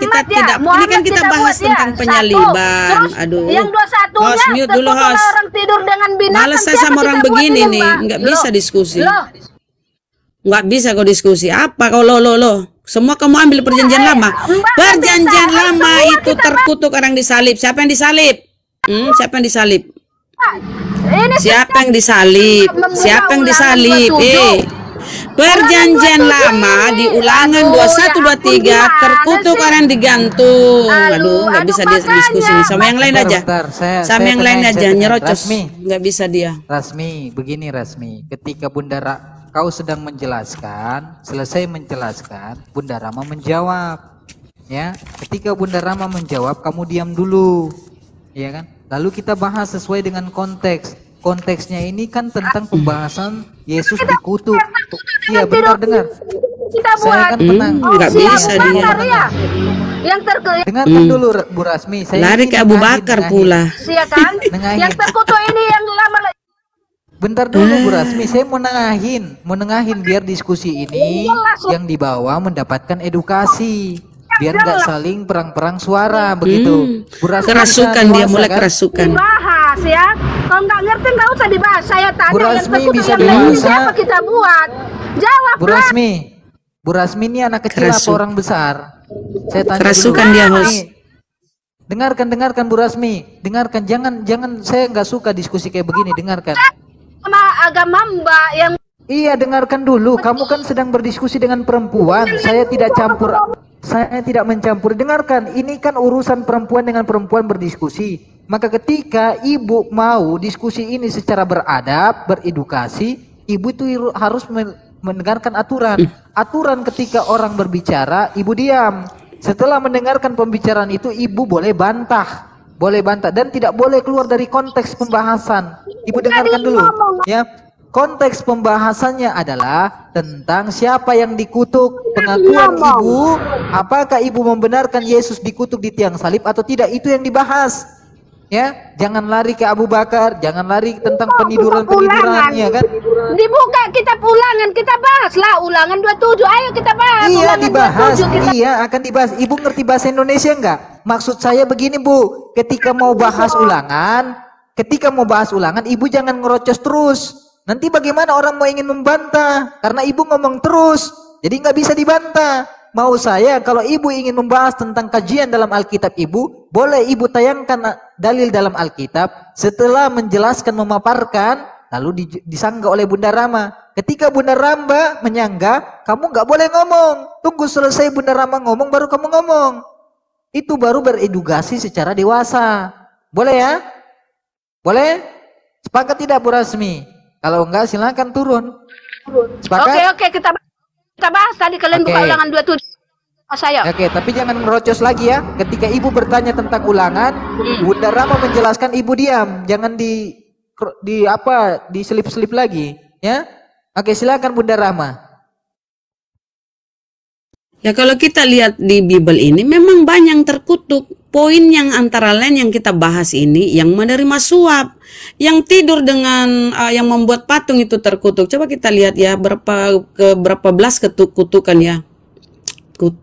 kita tidak. Ini kan kita bahas tentang penyaliban. Aduh, yang dua puluh satunya mute dulu, host. Orang tidur dengan binatang. Males saya sama orang begini nih, Mbak? Nggak bisa loh, diskusi loh. Nggak bisa kau diskusi. Apa kau lo lo lo? Semua kamu ambil perjanjian Mbak, lama Mbak, Perjanjian Mbak, lama itu terkutuk orang disalib. Siapa yang disalib? Hmm, siapa yang disalib? Ini siapa yang disalib? Siapa yang disalib? Eh, Perjanjian Lama di Ulangan dua puluh satu dua puluh tiga ya, terkutuk orang digantung. Aduh, nggak bisa dia diskusi sama yang lain aja. Bentar, saya, sama saya yang lain aja nyerocos. Nggak bisa dia. Rasmi, begini Rasmi. Ketika Bunda Ra, kau sedang menjelaskan, selesai menjelaskan, Bunda Rama menjawab. Ya, ketika Bunda Rama menjawab, kamu diam dulu. Ya kan? Lalu kita bahas sesuai dengan konteks. Konteksnya ini kan tentang pembahasan Yesus dikutuk. Iya, benar dengar. Kita buat kan tenang. Enggak bisa dia. Yang terkutuk. Dengarkan dulu Bu Rasmi, saya lari ke Abu Bakar pula. Iya kan? Yang terkutuk ini yang lama. Bentar dulu Bu Rasmi, saya mau nengahin, mau nengahin biar diskusi ini yang dibawa mendapatkan edukasi. Biar nggak saling perang-perang suara begitu. Hmm. Kerasukan dia mulai kan? Kerasukan. Dibahas ya. Kalau nggak ngerti nggak usah dibahas. Saya tanya Bu Rasmi, yang bisa dibahas. Siapa kita buat? Jawab. Bu Rasmi. Bu Rasmi ini anak kecil Kerasuk. Atau orang besar? Saya tanya. Kerasukan dulu. Dia harus. Dengarkan, dengarkan Bu Rasmi. Dengarkan, jangan, jangan. Saya nggak suka diskusi kayak begini. Dengarkan. Sama agama Mbak yang. Iya, dengarkan dulu. Kamu kan sedang berdiskusi dengan perempuan. Saya tidak campur. Saya tidak mencampur. Dengarkan, ini kan urusan perempuan dengan perempuan berdiskusi. Maka ketika ibu mau diskusi ini secara beradab, beredukasi, ibu itu harus mendengarkan aturan. Aturan ketika orang berbicara, ibu diam. Setelah mendengarkan pembicaraan itu, ibu boleh bantah. Boleh bantah dan tidak boleh keluar dari konteks pembahasan. Ibu dengarkan dulu, ya. Konteks pembahasannya adalah tentang siapa yang dikutuk. Pengakuan ibu, apakah ibu membenarkan Yesus dikutuk di tiang salib atau tidak, itu yang dibahas. Ya, jangan lari ke Abu Bakar, jangan lari tentang peniduran-penidurannya kan. Dibuka kita Ulangan, kita bahas lah Ulangan dua puluh tujuh, ayo kita bahas. Iya, Ulangan dibahas. dua puluh tujuh, kita... Iya, akan dibahas. Ibu ngerti bahasa Indonesia enggak? Maksud saya begini, Bu. Ketika mau bahas Ulangan, ketika mau bahas Ulangan, ibu jangan ngerocos terus. Nanti bagaimana orang mau ingin membantah? Karena ibu ngomong terus, jadi nggak bisa dibantah. Mau saya, kalau ibu ingin membahas tentang kajian dalam Alkitab ibu, boleh ibu tayangkan dalil dalam Alkitab. Setelah menjelaskan, memaparkan, lalu disanggah oleh Bunda Rama. Ketika Bunda Rama menyanggah, kamu nggak boleh ngomong. Tunggu selesai Bunda Rama ngomong, baru kamu ngomong. Itu baru beredukasi secara dewasa. Boleh ya? Boleh? Sepakat tidak Bu Rasmi? Kalau enggak silakan turun. Sepakat? Oke, oke, kita bahas, kita bahas tadi kalian okay. Buka Ulangan dua puluh tujuh. Oh, saya. Oke, okay, tapi jangan merocos lagi ya. Ketika ibu bertanya tentang Ulangan, hmm. Bunda Rama menjelaskan, ibu diam, jangan di di apa? diselip-selip lagi, ya. Oke, okay, silakan Bunda Rama. Ya, kalau kita lihat di Bible ini memang banyak terkutuk. poin yang antara lain yang kita bahas ini, yang menerima suap, yang tidur dengan uh, yang membuat patung itu terkutuk. Coba kita lihat ya, berapa ke berapa belas ketukutukan ya.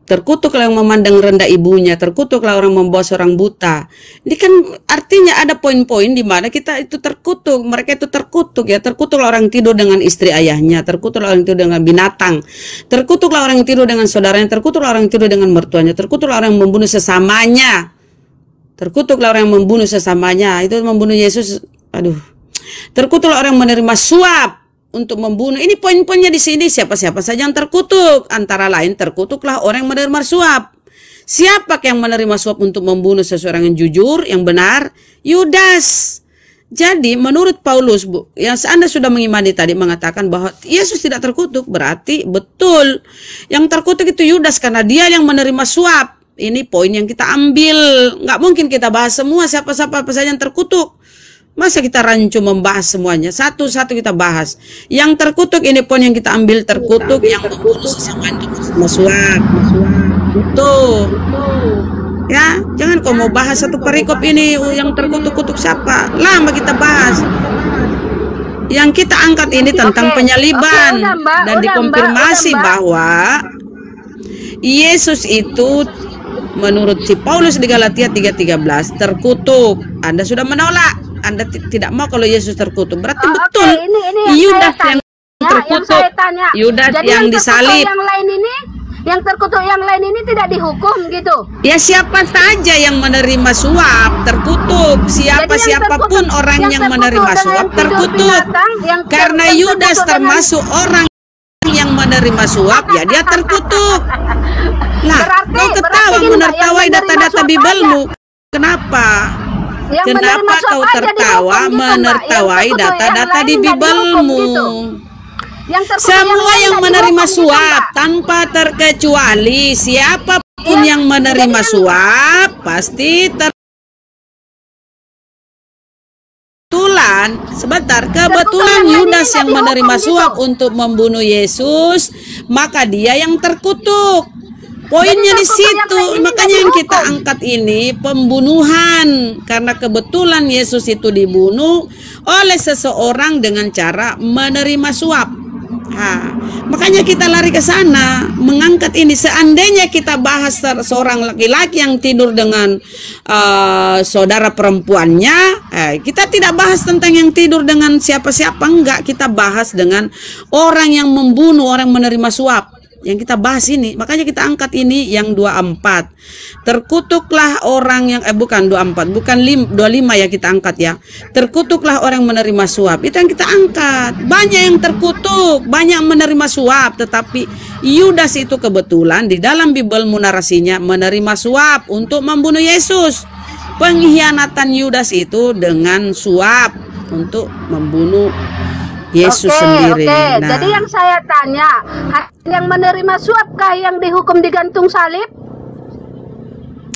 Terkutuklah yang memandang rendah ibunya, terkutuklah orang membawa seorang buta. Ini kan artinya ada poin-poin di mana kita itu terkutuk, mereka itu terkutuk ya. Terkutuklah orang tidur dengan istri ayahnya, terkutuklah orang tidur dengan binatang, terkutuklah orang yang tidur dengan saudaranya, terkutuklah orang yang tidur dengan mertuanya, terkutuklah orang yang membunuh sesamanya. Terkutuklah orang yang membunuh sesamanya, itu membunuh Yesus. Aduh. Terkutuklah orang yang menerima suap untuk membunuh. Ini poin-poinnya di sini, siapa-siapa saja yang terkutuk. Antara lain terkutuklah orang yang menerima suap. Siapa yang menerima suap untuk membunuh seseorang yang jujur, yang benar? Yudas. Jadi menurut Paulus, Bu, yang Anda sudah mengimani tadi mengatakan bahwa Yesus tidak terkutuk, berarti betul. Yang terkutuk itu Yudas karena dia yang menerima suap. Ini poin yang kita ambil. Nggak mungkin kita bahas semua siapa-siapa saja yang terkutuk. Masa kita rancu membahas semuanya, satu-satu kita bahas. Yang terkutuk ini pun yang kita ambil terkutuk, kita ambil yang membunuh sesama itu suap. Tuh, ya, jangan kau mau bahas satu perikop ini yang terkutuk-kutuk siapa? Lama kita bahas. Yang kita angkat ini tentang penyaliban dan dikonfirmasi bahwa Yesus itu menurut si Paulus di Galatia tiga tiga belas terkutuk. Anda sudah menolak. Anda tidak mau kalau Yesus terkutuk. Berarti oh, betul. Okay. Ini, ini yang Yudas yang terkutuk. Yang Yudas Jadi yang, yang disalib. Yang lain ini, yang terkutuk yang lain ini tidak dihukum gitu. Ya siapa saja yang menerima suap terkutuk. Siapa-siapapun orang yang, yang menerima suap terkutuk. Binatang, karena ter Yudas termasuk dengan... orang yang menerima suap ya dia terkutuk. Lah, kau ketawa menertawai data-data Bibelmu. Kenapa? Yang Kenapa kau tertawa dihukum, menertawai data-data di Bibelmu? Gitu. Semua yang menerima suap tanpa terkecuali, siapapun yang, yang menerima suap yang... pasti ter... Kebetulan, sebentar, kebetulan Yudas yang menerima suap untuk membunuh Yesus, maka dia yang terkutuk. Poinnya di situ, makanya yang kita angkat ini pembunuhan, karena kebetulan Yesus itu dibunuh oleh seseorang dengan cara menerima suap. Nah, makanya kita lari ke sana mengangkat ini. Seandainya kita bahas seorang laki-laki yang tidur dengan uh, saudara perempuannya, eh, kita tidak bahas tentang yang tidur dengan siapa-siapa, enggak, kita bahas dengan orang yang membunuh, orang menerima suap. Yang kita bahas ini, makanya kita angkat ini yang dua puluh empat. Terkutuklah orang yang, eh bukan dua puluh empat, bukan dua puluh lima ya kita angkat ya. Terkutuklah orang menerima suap, itu yang kita angkat. Banyak yang terkutuk, banyak menerima suap. Tetapi Yudas itu kebetulan di dalam Bibelmu narasinya menerima suap untuk membunuh Yesus. Pengkhianatan Yudas itu dengan suap untuk membunuh Yesus oke, sendiri. Oke. Nah. Jadi yang saya tanya, yang menerima suapkah yang dihukum digantung salib?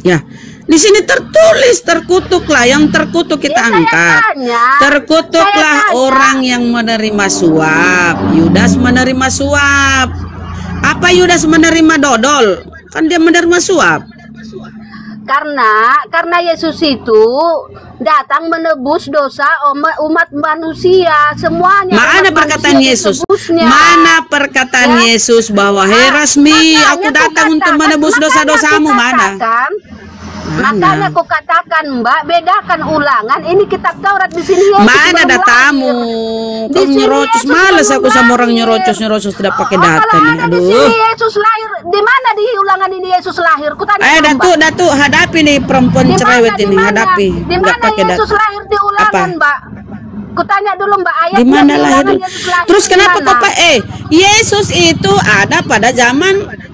Ya, di sini tertulis terkutuklah yang terkutuk kita ya, angkat. Tanya, terkutuklah orang yang menerima suap. Yudas menerima suap. Apa Yudas menerima dodol? Kan dia menerima suap. Karena karena Yesus itu datang menebus dosa umat, umat manusia semuanya. Mana perkataan Yesus? Ditebusnya. Mana perkataan ya? Yesus bahwa hei resmi nah, aku datang kata, untuk menebus dosa-dosamu mana? Makanya aku katakan Mbak, bedakan ulangan ini kitab Taurat di sini. Yesus mana datamu? Kau nyerocos, males aku sama orang nyerocos-nyerocos tidak pakai oh, data nih. Aduh. Di sini Yesus lahir. Di mana di ulangan ini Yesus lahir? Ku tanya. Eh, Datu, Datu, hadapi nih perempuan dimana, cerewet dimana, ini, hadapi. Di mana Yesus data. Lahir di ulangan, Mbak? Ku tanya dulu Mbak ayat di mana lahir? Terus kenapa kok Pak eh Yesus itu ada pada zaman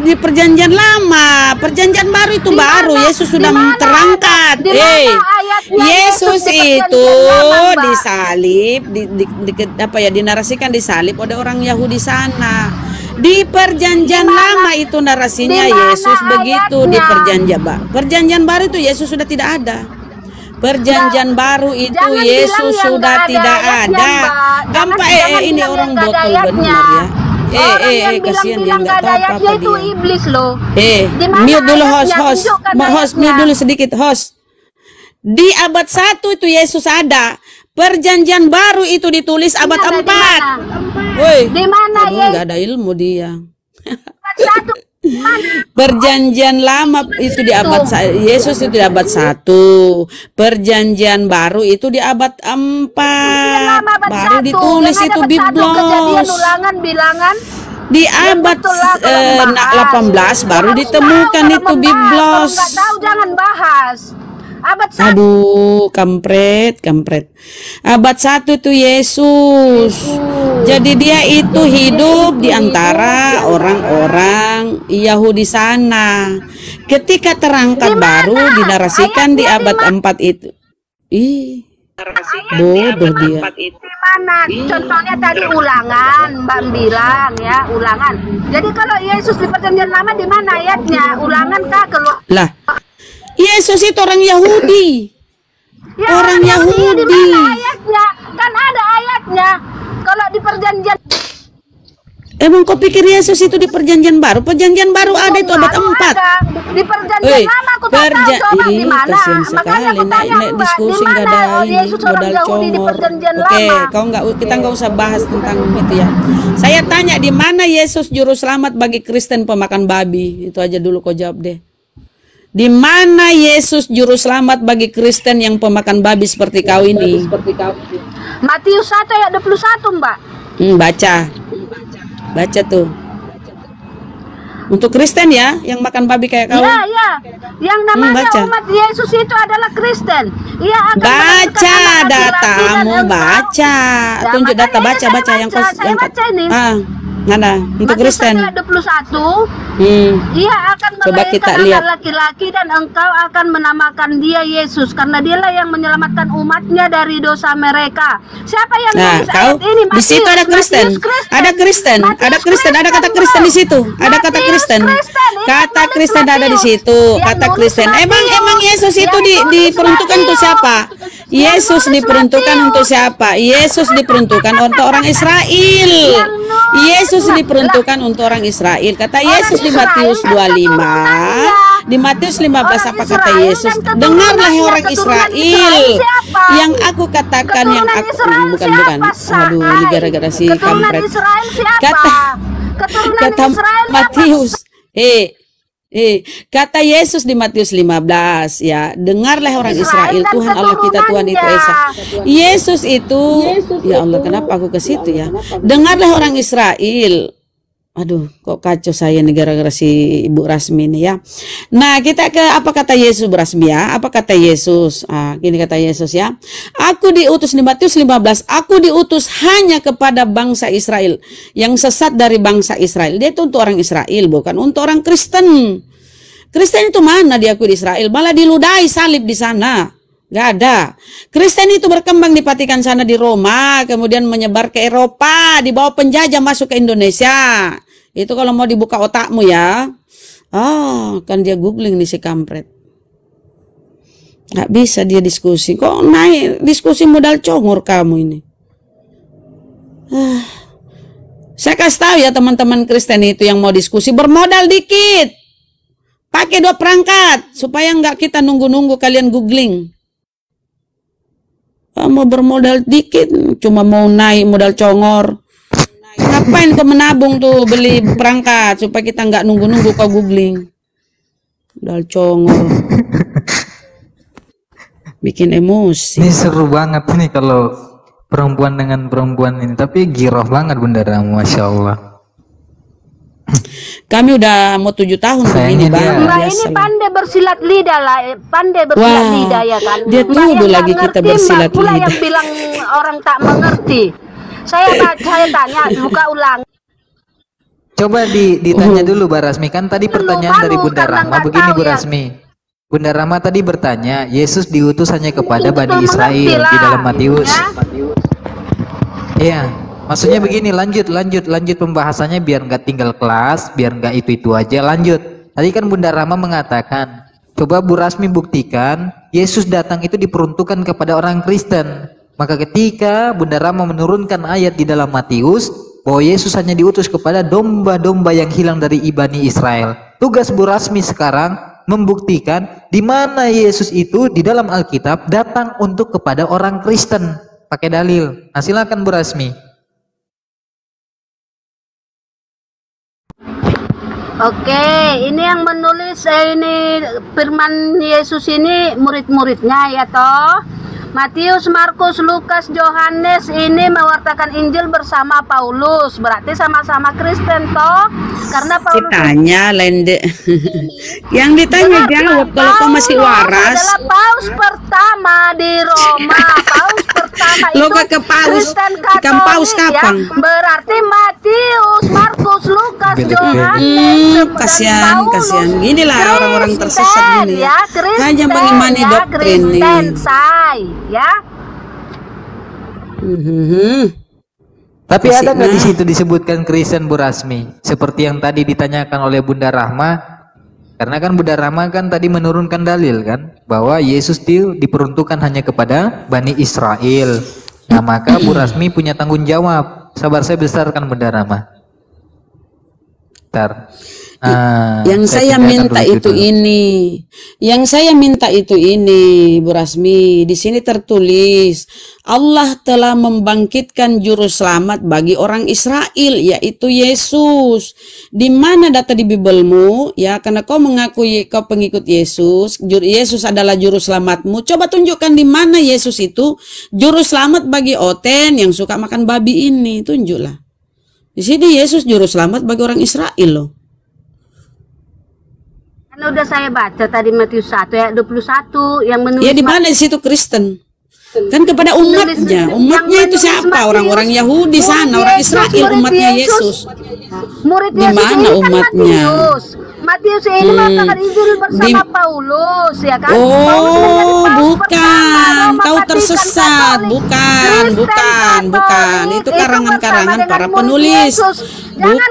di perjanjian lama, perjanjian baru itu dimana, baru Yesus sudah dimana, terangkat. Hey, Yesus, Yesus itu lama, disalib, di, di, di, apa ya dinarasikan disalib oleh orang Yahudi sana. Di perjanjian dimana, lama itu narasinya Yesus begitu ayatnya. Di perjanjian baru, perjanjian baru itu Yesus sudah tidak ada. Perjanjian nah, baru itu Yesus sudah tidak ada. Gampang eh ini orang botol benar ya. eh, eh, eh, kasihan dia nggak tahu apa-apa dia. Iblis loh. Eh, mute dulu host, host, host, mute dulu sedikit host. Di abad satu itu Yesus ada. Perjanjian Baru itu ditulis abad dimana, empat. Woi, di mana ya? Nggak ada ilmu dia. Perjanjian Lama itu di abad Yesus itu di abad satu, Perjanjian Baru itu di abad empat. Baru ditulis itu biblos. Di abad delapan belas baru ditemukan itu biblos. Jangan bahas. Abad satu. Aduh, kampret, kampret. Abad satu itu Yesus. Jadi dia itu hidup di antara orang-orang Yahudi sana. Ketika terangkat baru dinarasikan di abad empat itu. Ih, bodoh dia. Contohnya tadi Ulangan, Mbak bilang ya, Ulangan. Jadi kalau Yesus di Perjanjian Lama di mana ayatnya? Ulangan kah keluar? Lah. Yesus itu orang Yahudi, ya, orang Yahudi. Yahudi. Ayatnya? Kan ada ayatnya. Kalau di perjanjian, emang kau pikir Yesus itu di Perjanjian Baru? Perjanjian Baru ada itu abad empat. Di Perjanjian Lama aku tak tahu coba di mana. Makanya aku tanya diskusi nggak ada Yesus modal comor. Oke, kau nggak, kita nggak usah bahas tentang itu ya. Saya tanya di mana Yesus juru selamat bagi Kristen pemakan babi? Itu aja dulu kau jawab deh. Di mana Yesus juru selamat bagi Kristen yang pemakan babi seperti kau ini? Matius satu ayat dua puluh satu, Mbak. Hmm, baca. Baca tuh. Untuk Kristen ya, yang makan babi kayak kau. Ya, ya. Yang namanya hmm, umat Yesus itu adalah Kristen. Ia akan baca datamu, baca. Ya, tunjuk data, baca, baca yang kau yang baca ini. Ah. Mana? Untuk Kristen dua puluh satu hmm. Ia akan melahirkan anak laki-laki dan engkau akan menamakan dia Yesus karena dialah yang menyelamatkan umatnya dari dosa mereka. Siapa yang nah, kau ini? Matius, di situ ada Kristen. Kristen. Ada Kristen. Matius ada Kristen. Kristen, ada kata Kristen di situ. Ada kata Kristen. Kristen. Kata Kristen ada di situ. Kata Kristen. Emang emang Yesus itu di, diperuntukkan Matius. Untuk siapa? Yesus diperuntukkan Matius. Untuk siapa? Yesus diperuntukkan untuk orang Israel. Yesus diperuntukkan untuk orang Israel. Kata Yesus di Matius dua puluh lima, di Matius lima belas apa kata Yesus? Dengarlah orang Israel yang aku katakan, yang aku bukan bukan. Aduh, ini gara-gara si kampret. Kata kata Matius. Hei. Eh, kata Yesus di Matius lima belas ya, dengarlah orang Israel, Israel Tuhan Allah kita Tuhan itu Esa. Yesus itu Yesus ya Allah itu. Kenapa aku ke situ ya? Allah, dengarlah orang Israel. Aduh, kok kacau saya nih gara-gara si Ibu Rasmi ini ya. Nah, kita ke apa kata Yesus Rasmi ya? Apa kata Yesus? Ah, gini kata Yesus ya. Aku diutus di Matius lima belas, aku diutus hanya kepada bangsa Israel yang sesat dari bangsa Israel. Dia itu untuk orang Israel, bukan untuk orang Kristen. Kristen itu mana diakui di Israel? Malah diludahi salib di sana. Gak ada. Kristen itu berkembang di Vatikan sana di Roma, kemudian menyebar ke Eropa, dibawa penjajah masuk ke Indonesia. Itu kalau mau dibuka otakmu ya. Ah, kan dia googling nih si kampret. Gak bisa dia diskusi. Kok naik diskusi modal congor kamu ini? Ah. Saya kasih tahu ya teman-teman Kristen itu yang mau diskusi bermodal dikit. Pakai dua perangkat supaya nggak kita nunggu-nunggu kalian googling. Mau bermodal dikit, cuma mau naik modal congor. Ngapain ke menabung tuh beli perangkat supaya kita nggak nunggu-nunggu kau googling. Modal congor. Bikin emosi. Ini seru banget nih kalau perempuan dengan perempuan ini, tapi giroh banget bendera, masya Allah. Kami udah mau tujuh tahun ini, Mbak. Mbak ini pandai bersilat lidah lah, pandai bersilat wow. lidah ya kan. Dia tuduh lagi kita bersilat lidah. Yang bilang orang tak mengerti. Saya saya tanya, buka ulang. Coba di, ditanya dulu, Bu Rasmi. Kan tadi pertanyaan dari Bunda Rama begini, Bu Rasmi. Bunda Rama tadi bertanya, Yesus diutus hanya kepada Bani Israel di dalam Matius. Iya. Maksudnya begini, lanjut, lanjut, lanjut pembahasannya biar nggak tinggal kelas, biar nggak itu-itu aja, lanjut. Tadi kan Bunda Rama mengatakan, coba Bu Rasmi buktikan, Yesus datang itu diperuntukkan kepada orang Kristen. Maka ketika Bunda Rama menurunkan ayat di dalam Matius, bahwa Yesus hanya diutus kepada domba-domba yang hilang dari ibani Israel. Tugas Bu Rasmi sekarang membuktikan di mana Yesus itu di dalam Alkitab datang untuk kepada orang Kristen pakai dalil. Nah, silakan Bu Rasmi. Oke, ini yang menulis ini firman Yesus ini murid-muridnya ya toh. Matius, Markus, Lukas, Yohanes ini mewartakan Injil bersama Paulus. Berarti sama-sama Kristen toh? Karena Paulus ditanya Lende. Yang ditanya jawab, kalau kau masih waras. Paulus adalah paus pertama di Roma. Paus pertama itu. Loka ke paus. Bukan paus kapang. Ya? Berarti Matius, Markus, Lukas, Yohanes, hmm, kasihan, kasihan. Inilah orang-orang tersesat ini. Ya, Kristen, hanya mengimani ya, doktrin ini. Say. Ya. Mm-hmm. Tapi Masih ada nggak di situ disebutkan Kristen Bu Rasmi? Seperti yang tadi ditanyakan oleh Bunda Rahma. Karena kan Bunda Rahma kan tadi menurunkan dalil kan bahwa Yesus itu diperuntukkan hanya kepada Bani Israel. Nah, maka Bu Rasmi punya tanggung jawab. Sabar saya besar kan Bunda Rahma. Bentar. Ah, yang saya, saya minta itu dulu. ini, yang saya minta itu ini, Bu Rasmi. Di sini tertulis, Allah telah membangkitkan juru selamat bagi orang Israel, yaitu Yesus. Di mana data di Bibelmu? Ya, karena kau mengakui kau pengikut Yesus, Yesus adalah juru selamatmu. Coba tunjukkan di mana Yesus itu juru selamat bagi Oten yang suka makan babi ini. Tunjuklah. Di sini Yesus juru selamat bagi orang Israel loh. Udah saya baca tadi Matius satu ya dua puluh satu yang menulis ya di mana di situ Kristen kan kepada umatnya umatnya itu siapa orang-orang Yahudi sana orang Israel umatnya Yesus di mana umatnya Matius ini mengatakan Injil bersama Paulus ya kan oh bukan kau tersesat bukan bukan bukan itu karangan-karangan para penulis bukan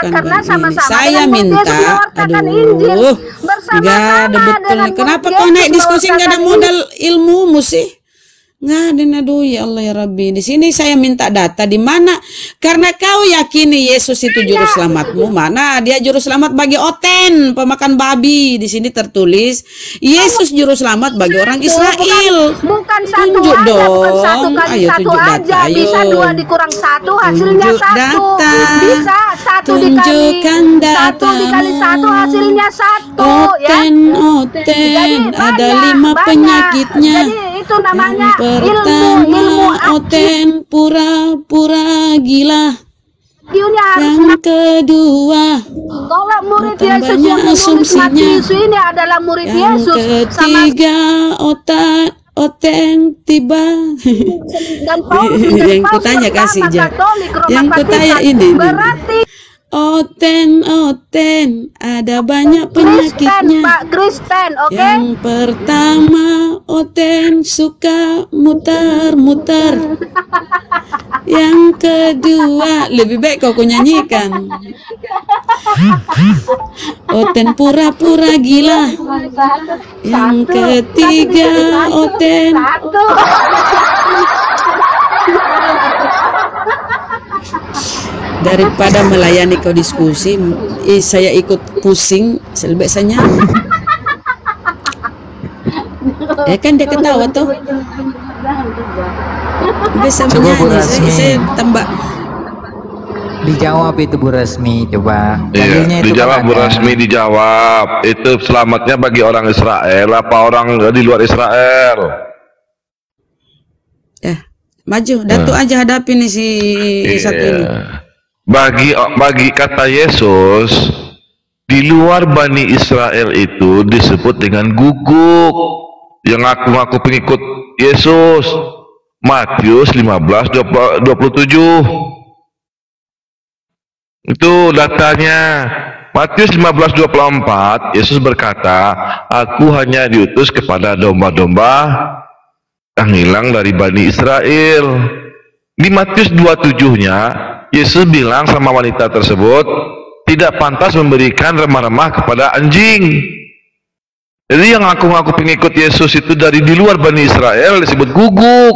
karena sama-sama saya minta aduh nggak ada betul kenapa kau naik diskusi nggak ada modal ilmumu sih nggak ada aduh ya Allah ya Rabbi di sini saya minta data di mana karena kau yakini Yesus itu juru selamatmu mana dia juru selamat bagi Oten pemakan babi di sini tertulis Yesus juru selamat bagi orang Israel bukan, bukan satu tunjuk aja, dong bukan satu kali ayo satu tunjuk aja. Data ayo. Bisa dua dikurang satu hasilnya tunjuk satu data. Bisa satu tunjukkan dikali datamu. Satu dikali satu hasilnya satu Oten ya. Oten jadi, ada banyak, lima banyak. Penyakitnya jadi, itu namanya yang pertama ilmu, ilmu Oten pura-pura gila yang kedua tolak murid Yesus yang asumsinya ini adalah murid yang Yesus ketiga sama... otak Oten tiba dan Paulus, yang kutanya kasih jawab yang kutanya ini berarti Oten, Oten, ada banyak penyakitnya. Kristen, Pak Kristen, oke? Okay? Yang pertama, Oten suka muter-muter. Yang kedua, lebih baik kau kunyanyikan. Oten pura-pura gila. Yang ketiga, Oten. Daripada melayani kau diskusi, eh, saya ikut pusing, lebih baik saya nyanyi. Ya kan dia ketawa tuh. Bisa menyanyi, saya, saya tambah. Dijawab itu Bu Rasmi, coba. Iya, itu dijawab Bu Rasmi, dijawab. Itu selamatnya bagi orang Israel, apa orang di luar Israel? Eh, maju, datu nah. Aja hadapi nih si iya. Satu ini. Bagi bagi kata Yesus di luar Bani Israel itu disebut dengan guguk yang ngaku-ngaku pengikut Yesus Matius lima belas dua puluh tujuh itu datanya Matius lima belas dua puluh empat Yesus berkata aku hanya diutus kepada domba-domba yang hilang dari Bani Israel di Matius dua puluh tujuh-nya Yesus bilang sama wanita tersebut tidak pantas memberikan remah-remah kepada anjing. Jadi yang ngaku-ngaku pengikut Yesus itu dari di luar Bani Israel disebut guguk.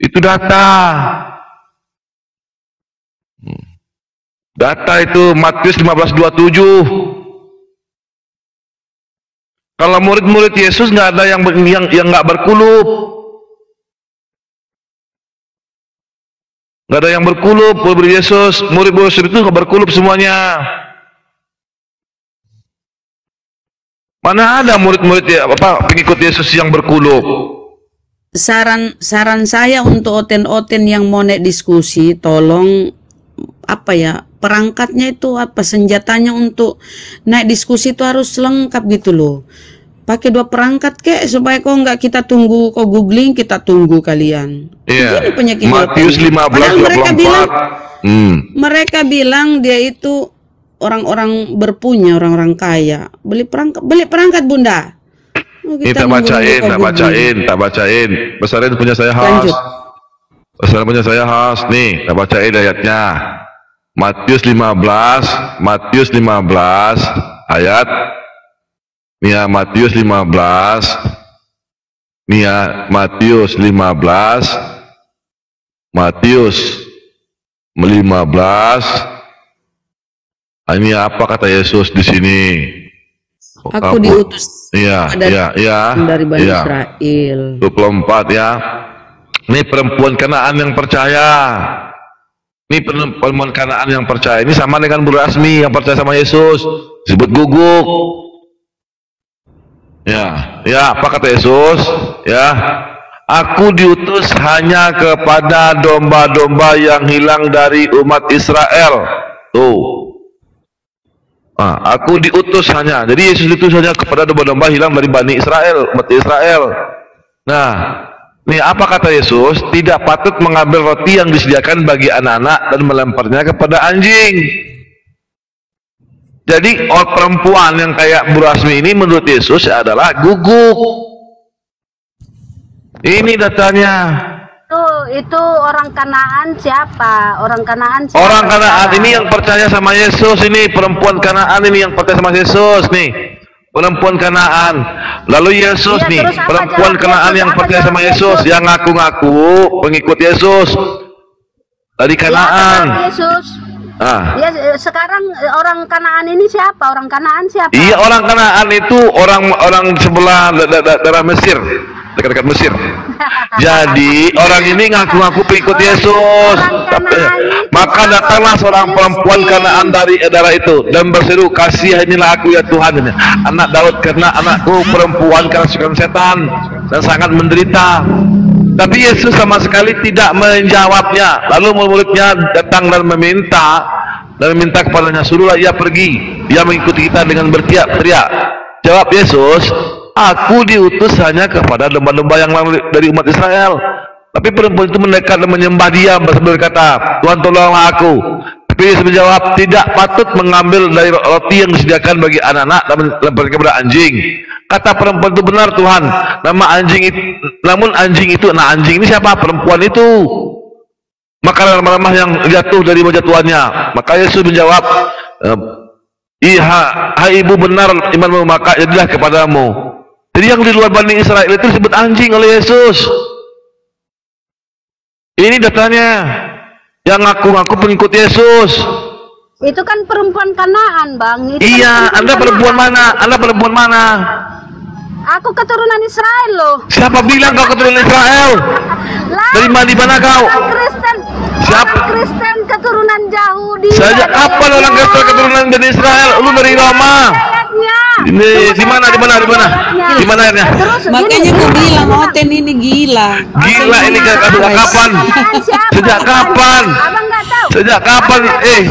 Itu data. Data itu Matius lima belas dua puluh tujuh. Kalau murid-murid Yesus nggak ada yang yang yang nggak berkulup, nggak ada yang berkulup. Murid Yesus, murid-murid Yesus itu nggak berkulup semuanya. Mana ada murid-murid ya, apa pengikut Yesus yang berkulup? Saran saran saya untuk oten-oten yang mau naik diskusi, tolong apa ya? Perangkatnya itu apa, senjatanya untuk naik diskusi itu harus lengkap gitu loh. Pakai dua perangkat kek, supaya kok nggak kita tunggu, kok googling kita tunggu kalian. Iya. Yeah. Matius lima belas dua puluh empat. Mereka bilang, hmm. mereka bilang dia itu orang-orang berpunya, orang-orang kaya. Beli perangkat, beli perangkat Bunda. Oh, kita Ini tak bacain, tak bacain, tak bacain. Besarin punya saya khas. Besarin punya saya khas nih, tak bacain ayatnya. Matius lima belas, Matius lima belas ayat, nih ya Matius lima belas, nih ya Matius lima belas, Matius lima belas, ini apa kata Yesus di sini? Aku diutus ya, dari, ya, ya, dari Bani ya. Israel. dua puluh empat ya. Ini perempuan Kanaan yang percaya. Ini perempuan Kanaan yang percaya. Ini sama dengan Bu Rasmi yang percaya sama Yesus, disebut guguk. Ya, ya, apa kata Yesus? Ya, aku diutus hanya kepada domba-domba yang hilang dari umat Israel. Tuh. Ah, aku diutus hanya. Jadi Yesus diutus hanya kepada domba-domba hilang dari Bani Israel, umat Israel. Nah, nih, apa kata Yesus? Tidak patut mengambil roti yang disediakan bagi anak-anak dan melemparnya kepada anjing. Jadi orang perempuan yang kayak Bu Rasmi ini menurut Yesus adalah guguk. Ini datanya. Itu, itu orang Kanaan siapa? Orang Kanaan siapa? Orang Kanaan ini yang percaya sama Yesus ini. Perempuan Kanaan ini yang percaya sama Yesus nih. Perempuan Kanaan, lalu Yesus ya, nih, perempuan Kanaan yang percaya sama Yesus, Yesus, yang ngaku-ngaku pengikut Yesus dari Kanaan. Ya, ah. Ya, sekarang orang Kanaan ini siapa? Orang Kanaan siapa? Iya, orang Kanaan itu orang-orang sebelah da da daerah Mesir, dekat-dekat Mesir. Jadi orang ini ngaku-ngaku pengikut Yesus. Maka datanglah seorang perempuan Kanaan dari daerah itu dan berseru, kasihanilah aku ya Tuhan, anak Daud, karena anakku perempuan kerasukan setan dan sangat menderita. Tapi Yesus sama sekali tidak menjawabnya. Lalu murid-muridnya datang dan meminta dan meminta kepadanya, suruhlah ia pergi. Dia mengikuti kita dengan berteriak-teriak. Jawab Yesus, aku diutus hanya kepada domba-domba yang lain dari umat Israel. Tapi perempuan itu mendekat dan menyembah dia sambil berkata, Tuhan tolonglah aku. Tapi Yesus menjawab, tidak patut mengambil dari roti yang disediakan bagi anak-anak dan melemparkan kepada anjing. Kata perempuan itu, benar Tuhan. Nama anjing itu, namun anjing itu, nah anjing ini siapa? Perempuan itu. Maka remah-remah yang jatuh dari wajah tuannya. Maka Yesus menjawab, Iha, hai ibu, benar imanmu, maka jadilah kepadamu. Jadi yang di luar Bani Israel itu disebut anjing oleh Yesus. Ini datanya yang ngaku-ngaku pengikut Yesus. Itu kan perempuan Kanaan, Bang. Itu iya, kan perempuan Anda perempuan Kanaan. Mana? Anda perempuan mana? Aku keturunan Israel loh. Siapa bilang kau keturunan Israel? Dari mana, di mana kau? Orang Kristen. Siapa? Orang Kristen keturunan Yahudi. Sejak kapan orang Kristen keturunan dari Israel? Lu dari Roma. Ini di mana di mana di mana? Di mana airnya? Makanya aku bilang Oten ini gila. Gila ini sejak kapan? Sejak kapan? Sejak kapan? Eh,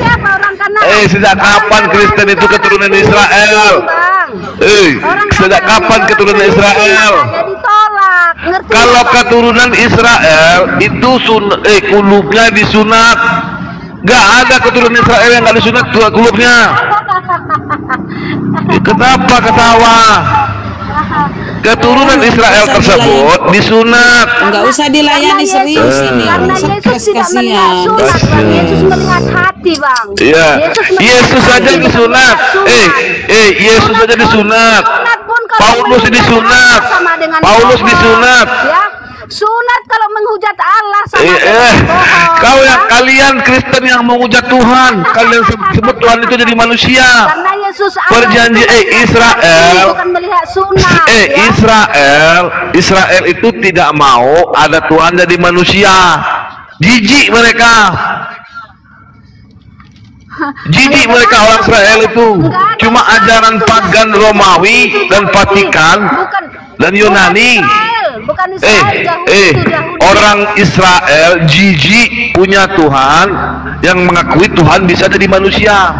eh sejak kapan Kristen itu keturunan Israel? Eh, sejak kapan keturunan Israel? Kalau keturunan Israel itu sunat, eh kulubnya disunat. Gak ada keturunan Israel yang gak disunat kulubnya. Kenapa ketawa? Keturunan Israel tersebut disunat. Enggak usah dilayani serius ini. Yesus tidak melihat sunat, Bang. Yesus melihat hati, Bang. Iya. Yesus saja disunat. Eh, eh, Yesus saja disunat. Paulus disunat. Paulus disunat. Sunat kalau menghujat Allah sama eh, eh. Kau yang kalian Kristen yang menghujat Tuhan, kalian sebut Tuhan itu jadi manusia. Karena Yesus perjanjian eh Israel sunat, eh ya? Israel Israel itu tidak mau ada Tuhan jadi manusia. Jijik mereka. Jadi mereka orang Israel itu enggak, cuma enggak, ajaran enggak, pagan Romawi dan Vatikan bukan, dan Yunani. Bukan Israel, eh, Yahudi, eh, Yahudi. Orang Israel jijik punya Tuhan yang mengakui Tuhan bisa jadi manusia.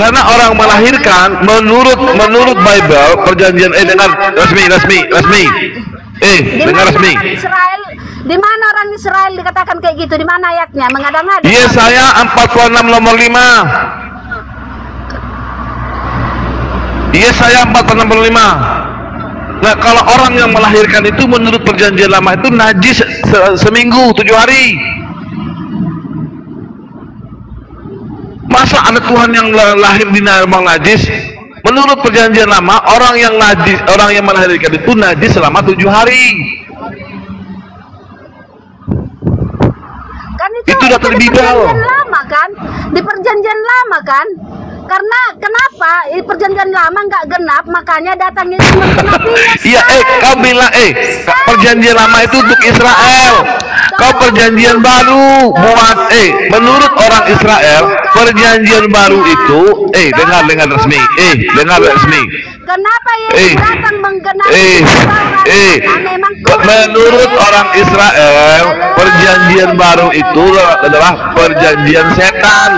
Karena orang melahirkan menurut menurut Bible perjanjian eh dengar resmi resmi resmi eh dengar resmi. Di mana orang Israel dikatakan kayak gitu? Di mana ayatnya? Mengadang-adang. Yesaya empat puluh enam nomor lima. Yesaya empat puluh enam nomor lima. Nah, kalau orang yang melahirkan itu menurut perjanjian lama itu najis se seminggu tujuh hari. Masa ada Tuhan yang lahir di normal najis? Menurut perjanjian lama, orang yang najis, orang yang melahirkan itu najis selama tujuh hari. Kan itu, itu udah terbibal lama kan, di perjanjian lama kan, karena kenapa di perjanjian lama nggak genap, makanya datangnya iya eh kau bilang eh Israel. Perjanjian lama itu untuk Israel, kau perjanjian baru buat eh menurut orang Israel perjanjian baru itu eh dengar dengar resmi eh dengar resmi kenapa Yesus datang menggenapi eh eh menurut orang Israel perjanjian baru itu adalah perjanjian setan.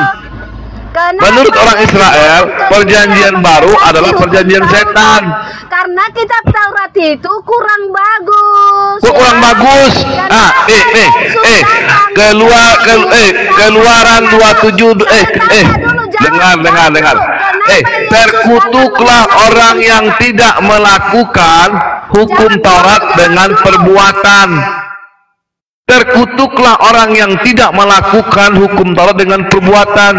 Menurut orang Israel, perjanjian baru adalah perjanjian setan. Karena kitab Taurat itu kurang bagus. Kurang bagus. Ah, eh, eh, eh, keluar, eh, keluaran dua puluh tujuh, eh, eh, dengar, dengar, dengar. Eh, terkutuklah orang yang tidak melakukan hukum Taurat dengan perbuatan. Terkutuklah orang yang tidak melakukan hukum Taurat dengan perbuatan.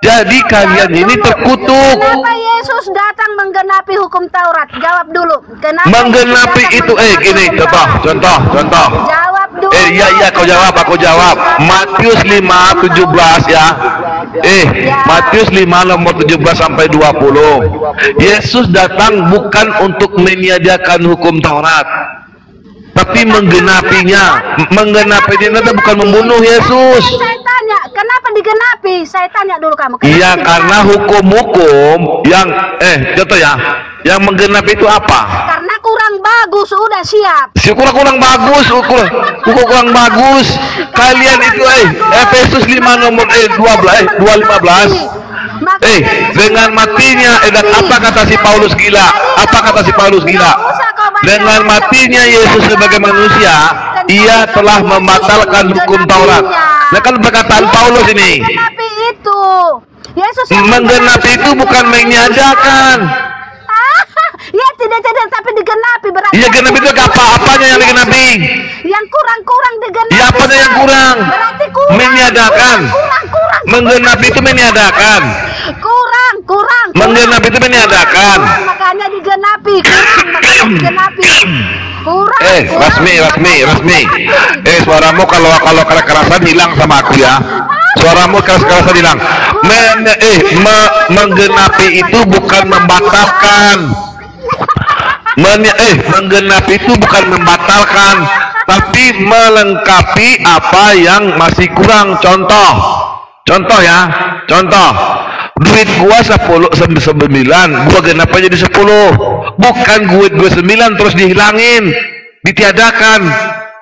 Jadi kalian ini terkutuk. Kenapa Yesus datang menggenapi hukum Taurat? Jawab dulu. Kenapa menggenapi itu? Eh, ini contoh, contoh, contoh. Jawab dulu. Eh, iya iya, kau jawab, aku jawab. Matius lima tujuh belas ya. Eh, Matius lima nomor tujuh belas sampai dua puluh. Yesus datang bukan untuk meniadakan hukum Taurat, tapi menggenapinya. Menggenapinya itu bukan membunuh Yesus. Kenapa digenapi? Saya tanya dulu kamu. Iya, karena hukum-hukum yang eh contoh ya, yang menggenapi itu apa? Karena kurang bagus, udah siap. Si kurang kurang bagus, ukur kurang, kurang bagus. Kalian itu eh Efesus lima nomor eh dua belas, dua lima belas. Eh dengan matinya eh, dan apa kata si Paulus gila? Apa kata si Paulus gila? Dengan matinya Yesus sebagai manusia, ia telah membatalkan hukum Taurat. Nah kan perkataan Paulus ini menggenapi itu, Yesus menggenapi itu bukan meniadakan. Ya tidak tidak tapi digenapi berarti. Iya genapi itu apa-apanya yang digenapi? Yang kurang-kurang digenapi. Iya apanya yang kurang? Berarti kurang. Meniadakan. Menggenapi itu meniadakan. Kurang kurang. Menggenapi itu meniadakan. Makanya digenapi. Digenapi. Kurang, eh kurang, resmi resmi resmi eh suaramu kalau kalau keras-kerasan hilang sama aku ya, suaramu keras-kerasan hilang. Men, eh me, menggenapi itu bukan membatalkan. Men, eh menggenapi itu bukan membatalkan tapi melengkapi apa yang masih kurang. Contoh contoh ya contoh duit gua sepuluh sembilan, gua genap aja di sepuluh. Bukan duit gua sembilan terus dihilangin, ditiadakan.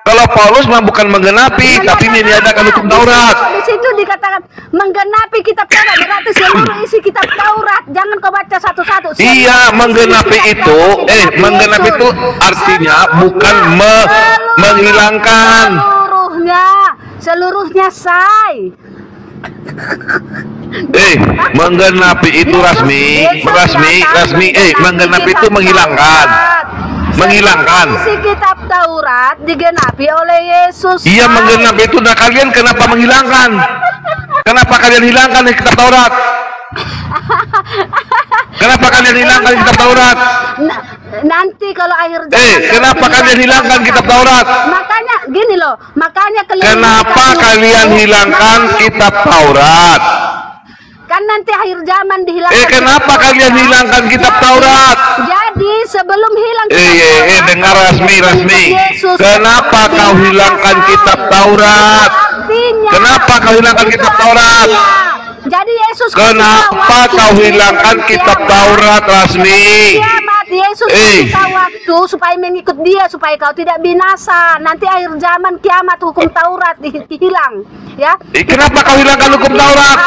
Kalau Paulus mah bukan menggenapi, tapi meniadakan hukum Taurat. Di situ dikatakan menggenapi kitab Taurat, berarti seluruh isi kitab Taurat. Jangan kau baca satu-satu. Iya, menggenapi itu, eh menggenapi itu artinya bukan menghilangkan. Seluruhnya, seluruhnya say. Eh, menggenapi itu resmi, resmi, resmi. Eh, menggenapi itu menghilangkan, menghilangkan. Isi kitab Taurat digenapi oleh Yesus. Iya, menggenapi itu. Nah, kalian kenapa menghilangkan? Kenapa kalian hilangkan kitab Taurat? Kenapa kalian hilangkan kitab Taurat? Nanti kalau akhir zaman. Eh, hey, kenapa kalian hilangkan kitab Taurat? Makanya gini loh, makanya kenapa kalian hilangkan kitab Taurat? Kan nanti akhir zaman dihilangkan. Eh, kenapa kalian hilangkan kitab Taurat? Jadi sebelum hilang kitab Taurat. Eh, eh, eh, dengar Rasmi, Rasmi. Kenapa kau hilangkan kitab Taurat? Kenapa kau hilangkan kitab Taurat? Jadi Yesus, kenapa kau hilangkan kitab Taurat, Rasmi? Yesus eh. kita waktu supaya mengikut dia, supaya kau tidak binasa. Nanti akhir zaman kiamat hukum Taurat dihilang, ya. Eh, kenapa kau hilangkan hukum Taurat?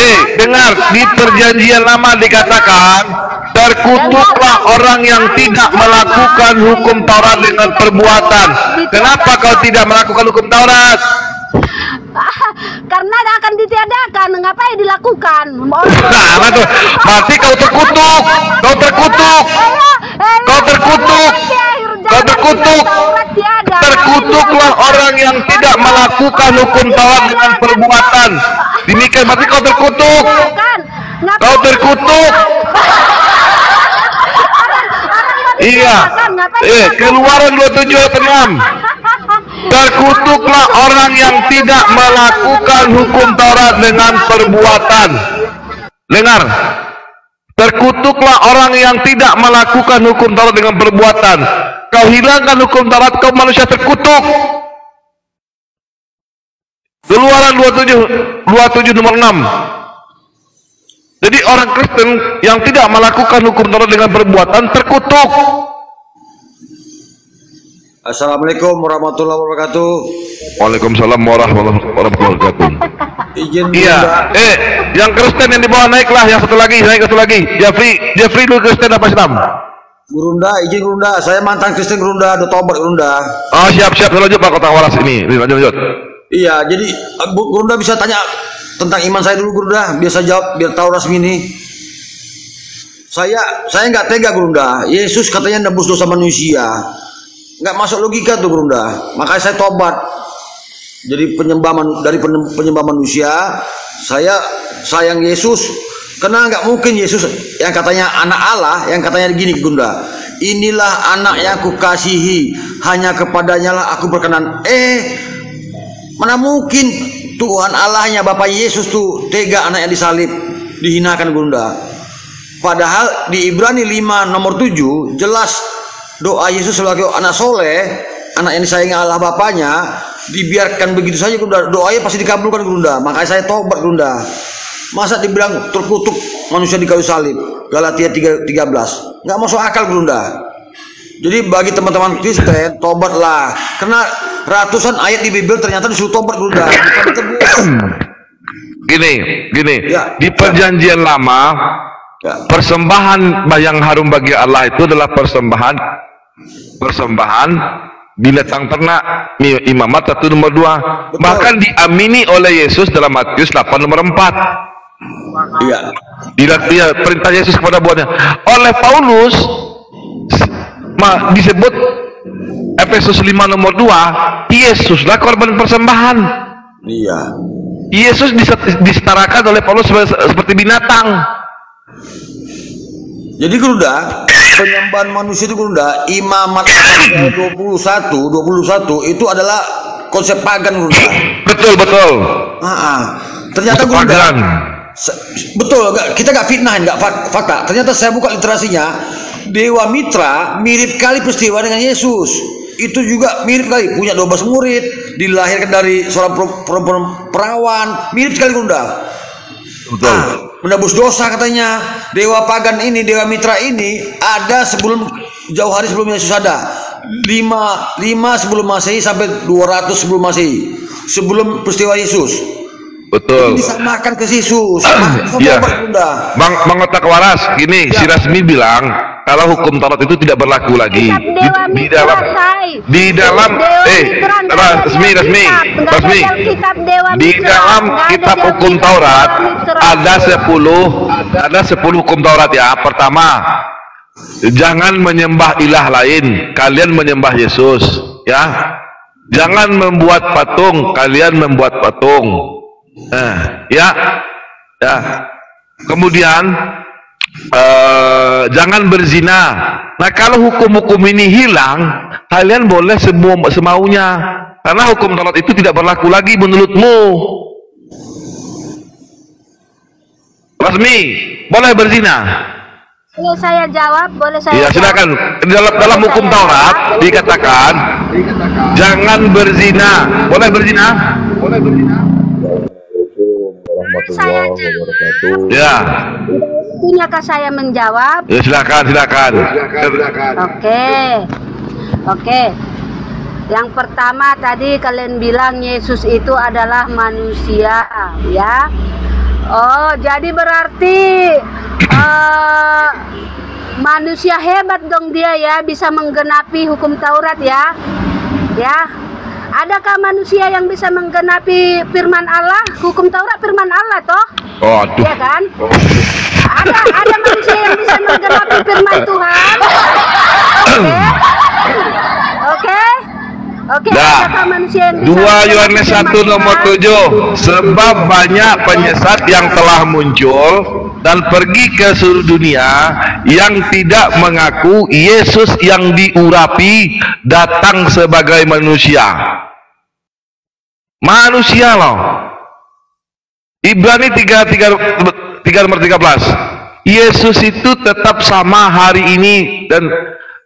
Eh, dengar, di Perjanjian Lama dikatakan, terkutuklah orang yang tidak melakukan hukum Taurat dengan perbuatan. Kenapa kau tidak melakukan hukum Taurat? Karena akan ditiadakan, ngapain dilakukan? Nah, berarti kau terkutuk, kau terkutuk, kau terkutuk, kau terkutuk, terkutuklah orang yang tidak melakukan hukum Taurat dengan perbuatan. Demikian berarti kau terkutuk, kau terkutuk. Iya, eh, Keluaran dua puluh tujuh ayat enam. Terkutuklah orang yang tidak melakukan hukum Taurat dengan perbuatan. Dengar, terkutuklah orang yang tidak melakukan hukum Taurat dengan perbuatan. Kau hilangkan hukum Taurat, kau manusia terkutuk. Keluaran dua puluh tujuh nomor enam. Jadi orang Kristen yang tidak melakukan hukum Taurat dengan perbuatan terkutuk. Assalamualaikum warahmatullahi wabarakatuh. Waalaikumsalam warahmatullahi wabarakatuh. Izin iya. Eh, yang Kristen yang di bawah naiklah, yang satu lagi, naik satu lagi. Jeffrey, Jeffrey dulu Kristen apa Islam? Gurunda, izin Gurunda. Saya mantan Kristen Gurunda, udah tobat Gurunda. Oh, siap-siap lanjut Pak Kota Waras ini. Lanjut lanjut. Iya, jadi Bu Gurunda bisa tanya tentang iman saya dulu Gurunda, biasa jawab biar tahu Rasmi ini. Saya saya nggak tega Gurunda. Yesus katanya nebus dosa manusia. Nggak masuk logika tuh Gurunda, makanya saya tobat jadi penyembah dari penyembah manusia. Saya sayang Yesus karena nggak mungkin Yesus yang katanya anak Allah, yang katanya gini Gurunda, inilah anak yang aku kasihi, hanya kepadanya lah aku berkenan. Eh, mana mungkin Tuhan Allahnya Bapak Yesus tuh tega anaknya disalib, dihinakan Gurunda. Padahal di Ibrani lima nomor tujuh jelas doa Yesus sebagai anak soleh, anak yang disayangi Allah Bapaknya, dibiarkan begitu saja Gurunda, doanya pasti dikabulkan Gurunda. Makanya saya tobat Gurunda. Masa dibilang terkutuk manusia di kayu salib, Galatia tiga belas, nggak masuk akal Gurunda. Jadi bagi teman-teman Kristen, tobatlah, karena ratusan ayat di Bible ternyata disuruh tobat Gurunda. Gini, gini, ya, di Perjanjian ya. Lama, ya. Persembahan yang harum bagi Allah itu adalah persembahan persembahan binatang ternak, Imamat satu nomor dua. Bahkan diamini oleh Yesus dalam Matius delapan nomor empat. Iya. Dia perintah Yesus kepada buahnya. Oleh Paulus disebut Efesus lima nomor dua, Yesuslah korban persembahan. Iya. Yesus disetarakan oleh Paulus seperti binatang. Jadi Gurunda, penyembahan manusia itu Gurunda, Imamat dua puluh satu dua puluh satu itu adalah konsep pagan Gurunda. Betul betul. Heeh. Ternyata Gurunda pagan. Betul, kita gak fitnahin, gak fakta. Ternyata saya buka literasinya, Dewa Mitra mirip kali peristiwa dengan Yesus. Itu juga mirip kali, punya dua belas murid, dilahirkan dari seorang perawan, mirip sekali Gurunda. Betul. Ah, menebus dosa katanya. Dewa pagan ini, Dewa Mitra ini ada sebelum, jauh hari sebelum Yesus ada. Lima, lima sebelum Masehi sampai dua ratus sebelum Masehi, sebelum peristiwa Yesus. Betul. Jadi disamakan ke Yesus. Iya. Bang, Bang Otak Waras, gini ya. Si Rasmi bilang kalau hukum Taurat itu tidak berlaku lagi di, di dalam di dalam Dewa eh Rasmi Rasmi Rasmi di dalam kitab hukum Taurat ada sepuluh ada sepuluh hukum Taurat ya. Pertama, jangan menyembah ilah lain, kalian menyembah Yesus ya. Jangan membuat patung, kalian membuat patung. Nah, ya, ya. Kemudian, uh, jangan berzina. Nah, kalau hukum-hukum ini hilang, kalian boleh semua semaunya, karena hukum Taurat itu tidak berlaku lagi menurutmu. Rasmi, boleh berzina? Boleh saya jawab, boleh saya. Iya, silakan. Dalam dalam hukum Taurat dikatakan, dikatakan jangan berzina. Boleh berzina? Boleh berzina. Saya jawab. Ya. Punyakah saya menjawab? Ya, silakan, silakan. silakan, silakan. Oke, oke. Yang pertama tadi kalian bilang Yesus itu adalah manusia, ya. Oh, jadi berarti uh, manusia hebat dong dia ya, bisa menggenapi hukum Taurat ya, ya. Adakah manusia yang bisa menggenapi firman Allah, hukum Taurat firman Allah toh? Oh, aduh. Ya kan? Oh, aduh. Ada ada manusia yang bisa menggenapi firman Tuhan? Oke. Okay. Oke. Okay. Oke, okay. Nah, adakah manusia yang bisa dua Yohanes satu nomor tujuh. Sebab banyak penyesat yang telah muncul dan pergi ke seluruh dunia yang tidak mengaku Yesus yang diurapi datang sebagai manusia. Manusia loh. Ibrani tiga tiga tiga nomor tiga belas. Yesus itu tetap sama hari ini dan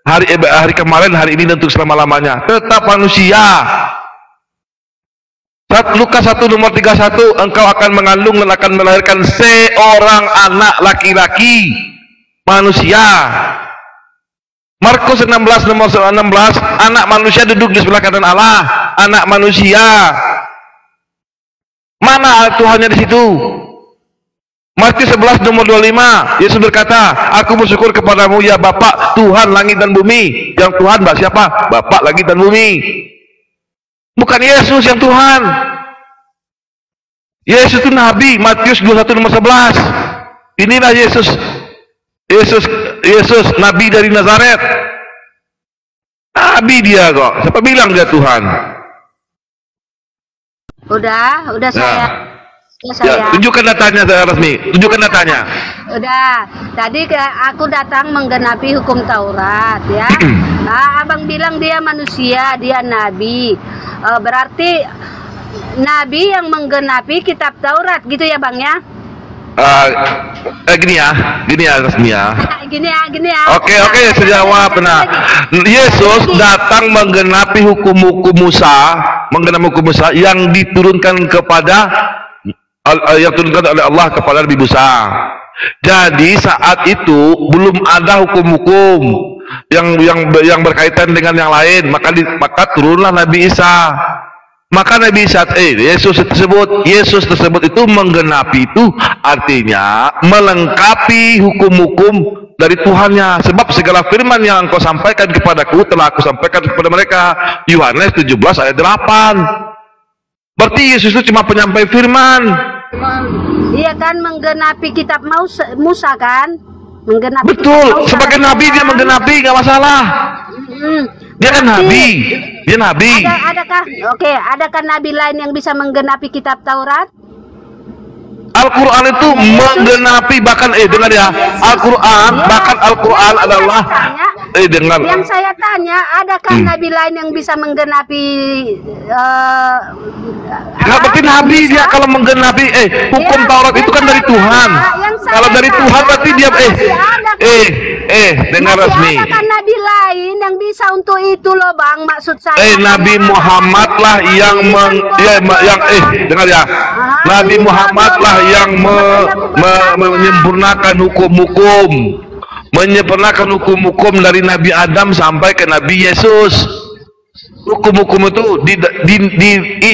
hari hari kemarin, hari ini dan untuk selama-lamanya. Tetap manusia. Lukas satu nomor tiga puluh satu, engkau akan mengandung dan akan melahirkan seorang anak laki-laki. Manusia. Markus enam belas nomor enam belas, anak manusia duduk di sebelah kanan Allah, anak manusia. Mana Tuhannya di situ? Matius sebelas nomor dua puluh lima, Yesus berkata, aku bersyukur kepadamu ya Bapak, Tuhan langit dan bumi. Yang Tuhan bah siapa? Bapak langit dan bumi. Bukan Yesus yang Tuhan. Yesus itu Nabi, Matius dua puluh satu nomor sebelas. Inilah Yesus. Yesus Yesus Nabi dari Nazaret. Nabi dia kok. Siapa bilang dia Tuhan? Udah, udah saya. Nah. Ya, saya. Ya, tunjukkan datanya saya resmi. Tunjukkan datanya. Udah. Tadi aku datang menggenapi hukum Taurat ya. Nah, abang bilang dia manusia, dia nabi. E, berarti nabi yang menggenapi kitab Taurat gitu ya, Bang ya? Uh, eh gini ya, gini ya resmi ya. Gini ya, gini ya. Oke, oke, saya jawab. Nah, Yesus datang menggenapi hukum-hukum Musa, menggenapi hukum Musa yang diturunkan kepada yang diturunkan oleh Allah kepada Nabi Musa. Jadi saat itu belum ada hukum-hukum yang yang yang berkaitan dengan yang lain, maka di, maka turunlah Nabi Isa. Maka Nabi Isa eh Yesus tersebut, Yesus tersebut itu menggenapi, itu artinya melengkapi hukum-hukum dari Tuhannya. Sebab segala firman yang engkau sampaikan kepadaku telah aku sampaikan kepada mereka. Yohanes tujuh belas ayat delapan. Berarti Yesus itu cuma penyampai firman. Iya kan, menggenapi kitab Musa kan? Menggenapi. Betul, Musa, sebagai nabi kan? Dia menggenapi, nggak masalah. Hmm. Dia kan nabi. Dia nabi. Ada, adakah? Oke, adakah nabi lain yang bisa menggenapi kitab Taurat? Al-Qur'an itu Yesus menggenapi, bahkan eh dengar ya, Al-Qur'an ya, bahkan Al-Qur'an adalah tanya, eh dengar. Yang saya tanya, adakah hmm. nabi lain yang bisa menggenapi eh uh, berarti nabi bisa? Dia kalau menggenapi eh hukum ya, Taurat itu kan dari Tuhan. Kalau dari tanya, Tuhan berarti dia eh ada, eh eh dengar resmi. Adakah nabi lain yang bisa untuk itu loh, Bang? Maksud saya Eh Nabi Muhammad lah yang meng, ya, yang eh dengar ya. Aha, Nabi Muhammad lah yang me, me, me, menyempurnakan hukum-hukum, menyempurnakan hukum-hukum dari Nabi Adam sampai ke Nabi Yesus. Hukum-hukum itu di di, di,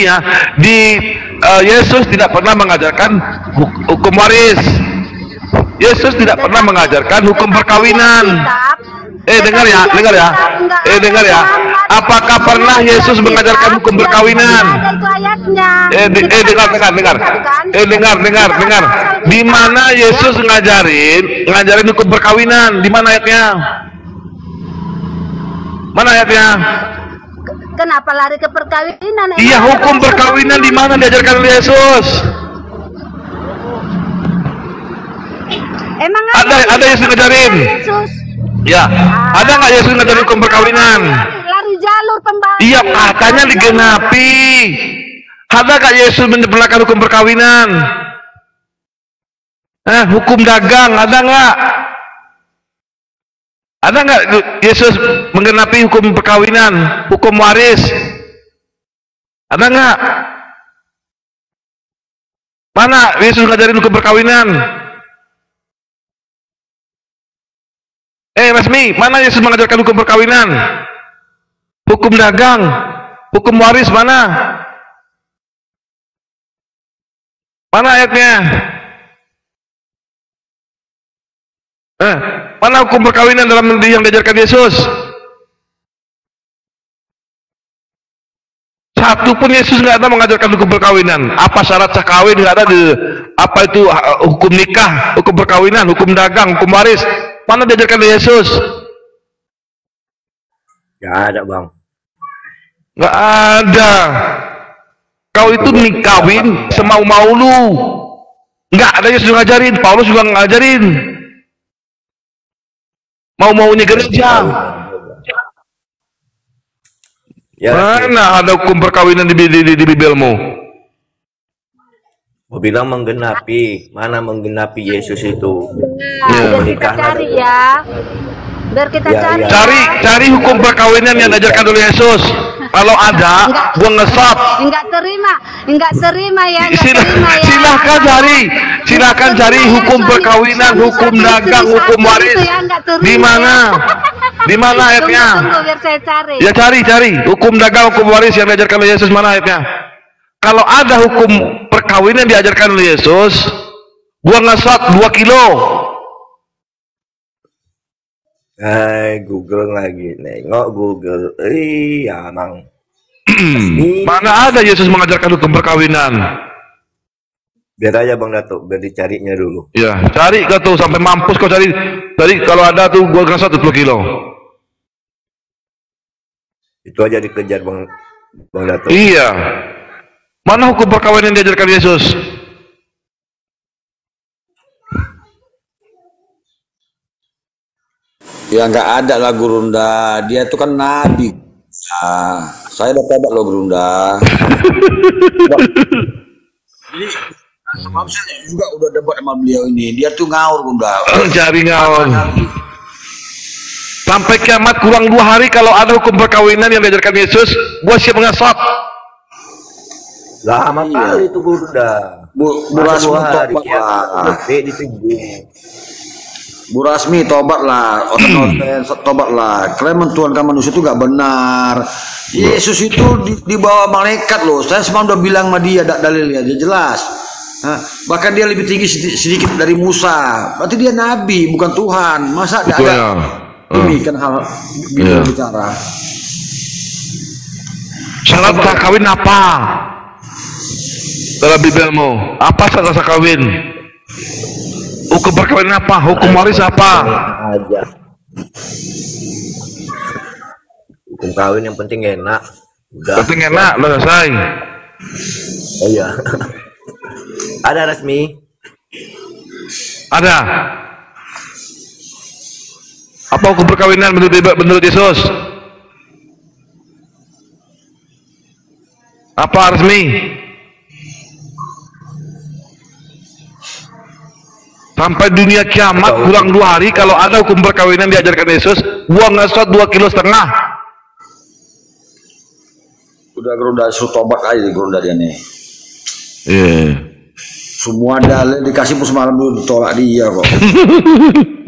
iya, di uh, Yesus tidak pernah mengajarkan hukum waris. Yesus tidak pernah mengajarkan hukum perkawinan. Eh dengar ya, dengar ya. Eh dengar ya. Apakah pernah Yesus mengajarkan hukum perkawinan? Eh, de eh dengar, dengar, dengar. Eh dengar, dengar, dengar. Di mana Yesus ngajarin, ngajarin hukum perkawinan? Di mana ayatnya? Mana ayatnya? Kenapa lari ke perkawinan? Iya, hukum perkawinan di mana diajarkan oleh Yesus? Emang ada ada Yesus ngajarin? Ya, ada nggak Yesus ngajarin hukum perkawinan? Lari jalur pembalik. Iya, katanya digenapi. Ada nggak Yesus menyempurnakan hukum perkawinan? Eh, hukum dagang ada nggak? Ada nggak Yesus menggenapi hukum perkawinan, hukum waris? Ada nggak? Mana Yesus ngajarin hukum perkawinan? Eh, resmi, mana Yesus mengajarkan hukum perkawinan? Hukum dagang, hukum waris mana? Mana ayatnya? Eh, mana hukum perkawinan dalam yang diajarkan Yesus? Satu pun Yesus nggak ada mengajarkan hukum perkawinan. Apa syarat sah kawin nggak ada? Di, apa itu hukum nikah, hukum perkawinan, hukum dagang, hukum waris? Mana diajarkan oleh Yesus? Gak ada bang. Gak ada. Kau itu nikawin semau-mau lu. Gak ada Yesus ngajarin. Paulus juga ngajarin. Mau-maunya gereja. Ya, mana ya. Ada hukum perkawinan di, di, di, di bibelmu? Mau bilang menggenapi, mana menggenapi Yesus itu? Nah, ya. Biar kita cari ya, biar kita ya, cari. Ya. Cari, cari hukum perkawinan yang diajarkan oleh Yesus. Kalau ada, gue ngesot. Enggak terima, enggak terima ya. Enggak Sila, terima ya. Silahkan cari, silahkan cari hukum perkawinan, hukum dagang, hukum waris. Di mana? Di mana ayatnya? Ya cari, cari hukum dagang, hukum waris yang diajarkan oleh Yesus, mana ayatnya? Kalau ada hukum perkawinan diajarkan oleh Yesus, gua ngesot dua kilo. Eh, Google lagi, nengok Google. Iya, emang. Mana ada Yesus mengajarkan hukum perkawinan? Biar aja Bang Datuk, biar dicarinya dulu. Iya, cari kau tuh sampai mampus kau cari. Tadi kalau ada tuh gua ngesot dua kilo. Itu aja dikejar Bang Bang Datuk. Iya. Mana hukum perkawinan yang diajarkan Yesus? Ya nggak ada lah Gurunda, dia itu kan nabi. Nah, saya udah coba loh Gurunda. Jadi sebab saya juga udah debat sama beliau ini, dia tuh ngawur Gurunda. Cari ngawur. Sampai kiamat kurang dua hari kalau ada hukum perkawinan yang diajarkan Yesus, gua siap mengesot. Lama kali itu Gurunda. Bu Rasmi tobatlah. Bu Rasmi tobatlah, otot-otot tobatlah. Klaim mentuhankan manusia itu gak benar. Yesus itu dibawa malaikat loh. Saya semalam udah bilang sama dia, ada dalilnya, dia jelas. Bahkan dia lebih tinggi sedikit dari Musa. Berarti dia nabi, bukan Tuhan. Masa gak ada? Ini kan hal bila bicara. Syarat kawin apa? Dalam bibelmu apa syarat sah kawin? Hukum perkawinan apa? Hukum waris apa? Aja. Hukum kawin yang penting enak. Udah. Penting enak, udah selesai. Oh, iya. Ada resmi? Ada. Apa hukum perkawinan menurut menurut Yesus? Apa resmi? Sampai dunia kiamat kurang dua hari kalau ada hukum perkawinan diajarkan Yesus, gua ngesot dua kilo setengah. Udah Gerunda suruh tobat aja di Gerunda dia nih. Yeah. Semua dalil dikasih pun semalam dulu ditolak dia kok.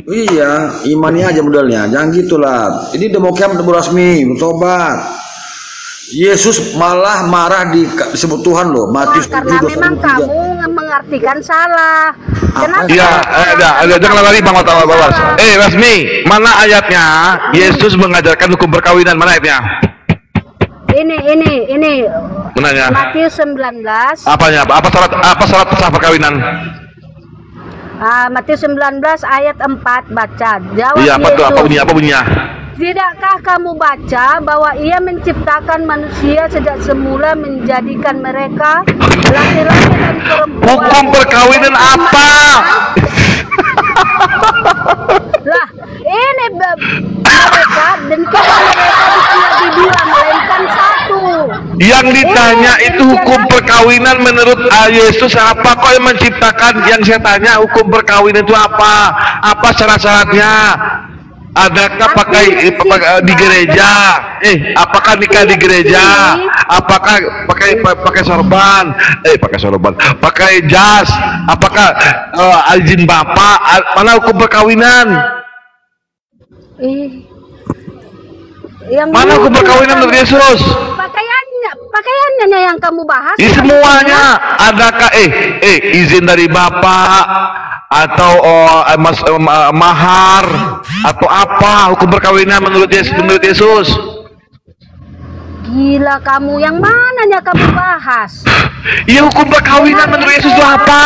Iya, imannya aja modalnya, jangan gitulah. Ini demo kiamat demo resmi, bertobat. Yesus malah marah disebut Tuhan loh, Matius nah, karena memang kamu mengartikan salah. Kenapa? Ya, ada, ada jangan lari Bang Matawa Bawas. Eh, resmi, mana ayatnya? Yesus mengajarkan hukum perkawinan, mana ayatnya? Ini, ini, ini. Benarnya? Matius sembilan belas. Apanya? Apa syarat apa syarat sah perkawinan? Uh, Matius sembilan belas ayat empat baca. Jawab iya, apa, Yesus. Apa bunyinya? Apa bunyinya? Tidakkah kamu baca bahwa Ia menciptakan manusia sejak semula, menjadikan mereka laki-laki dan perempuan? Hukum perkawinan apa? Lah, ini mereka dan kalau mereka itu dua melainkan satu. Yang ditanya eh, itu hukum yang... perkawinan menurut Yesus apa? Kok yang menciptakan? Yang saya tanya hukum perkawinan itu apa? Apa syarat-syaratnya? Adakah pakai di gereja? Eh, apakah nikah di gereja? Apakah pakai pakai sorban? Eh, pakai sorban. Pakai jas? Apakah uh, izin bapak? Mana hukum perkawinan? Eh. Yang mana hukum perkawinan menurut Yesus? Pakaiannya, pakaiannya yang kamu bahas. Di semuanya adakah eh eh izin dari bapak? Atau oh, mas, uh, mahar atau apa hukum perkawinan menurut Yesus, menurut Yesus? Gila kamu, yang mananya kamu bahas? Iya hukum perkawinan menurut Yesus itu apa?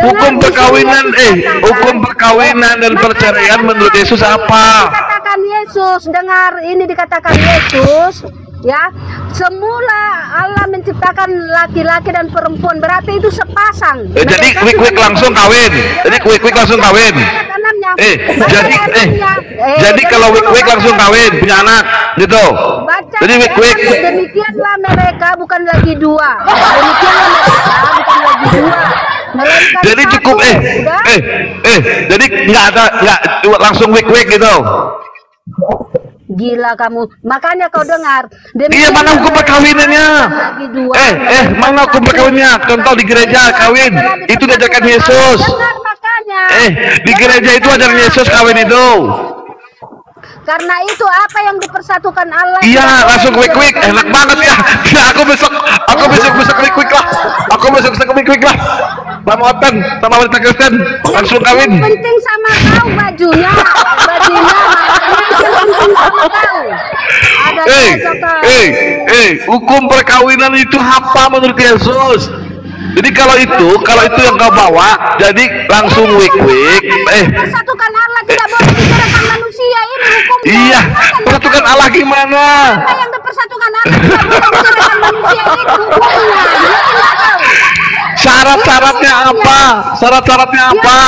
Hukum perkawinan eh hukum perkawinan dan perceraian menurut Yesus apa? Dikatakan Yesus, dengar ini dikatakan Yesus. Ya, semula Allah menciptakan laki-laki dan perempuan, berarti itu sepasang. Eh, jadi quick-quick langsung kawin. Jadi quick-quick langsung kawin. Eh, jadi eh, jadi kalau quick-quick langsung kawin punya anak gitu. Jadi quick-quick demikianlah mereka bukan lagi dua. Demikianlah mereka bukan lagi dua. Melainkan jadi cukup eh eh eh jadi nggak ada nggak langsung quick-quick gitu. Gila kamu, makanya kau dengar. Iya mana hukum perkawinannya? Eh eh mana hukum perkawinannya? Contoh di gereja kawin itu diajarkan Yesus. Eh di gereja itu ajaran Yesus kawin itu. Karena itu apa yang dipersatukan Allah. Iya langsung quick quick enak banget ya. Aku besok aku besok besok quick quick lah. Aku besok besok quick quick lah. Sama Oten, sama wanita Kristen langsung kawin. Penting sama kau bajunya, bajunya. Eh, eh, eh, hukum perkawinan itu apa menurut Yesus? Jadi kalau itu, kalau itu yang kau bawa, jadi langsung wik-wik. Eh, persatukan Allah tidak boleh dibicarakan manusia ini hukumnya. Iya, persatukan Allah gimana? Apa yang dipersatukan Allah tidak boleh dibicarakan manusia itu hukumnya. Syarat-syaratnya apa? Syarat-syaratnya apa?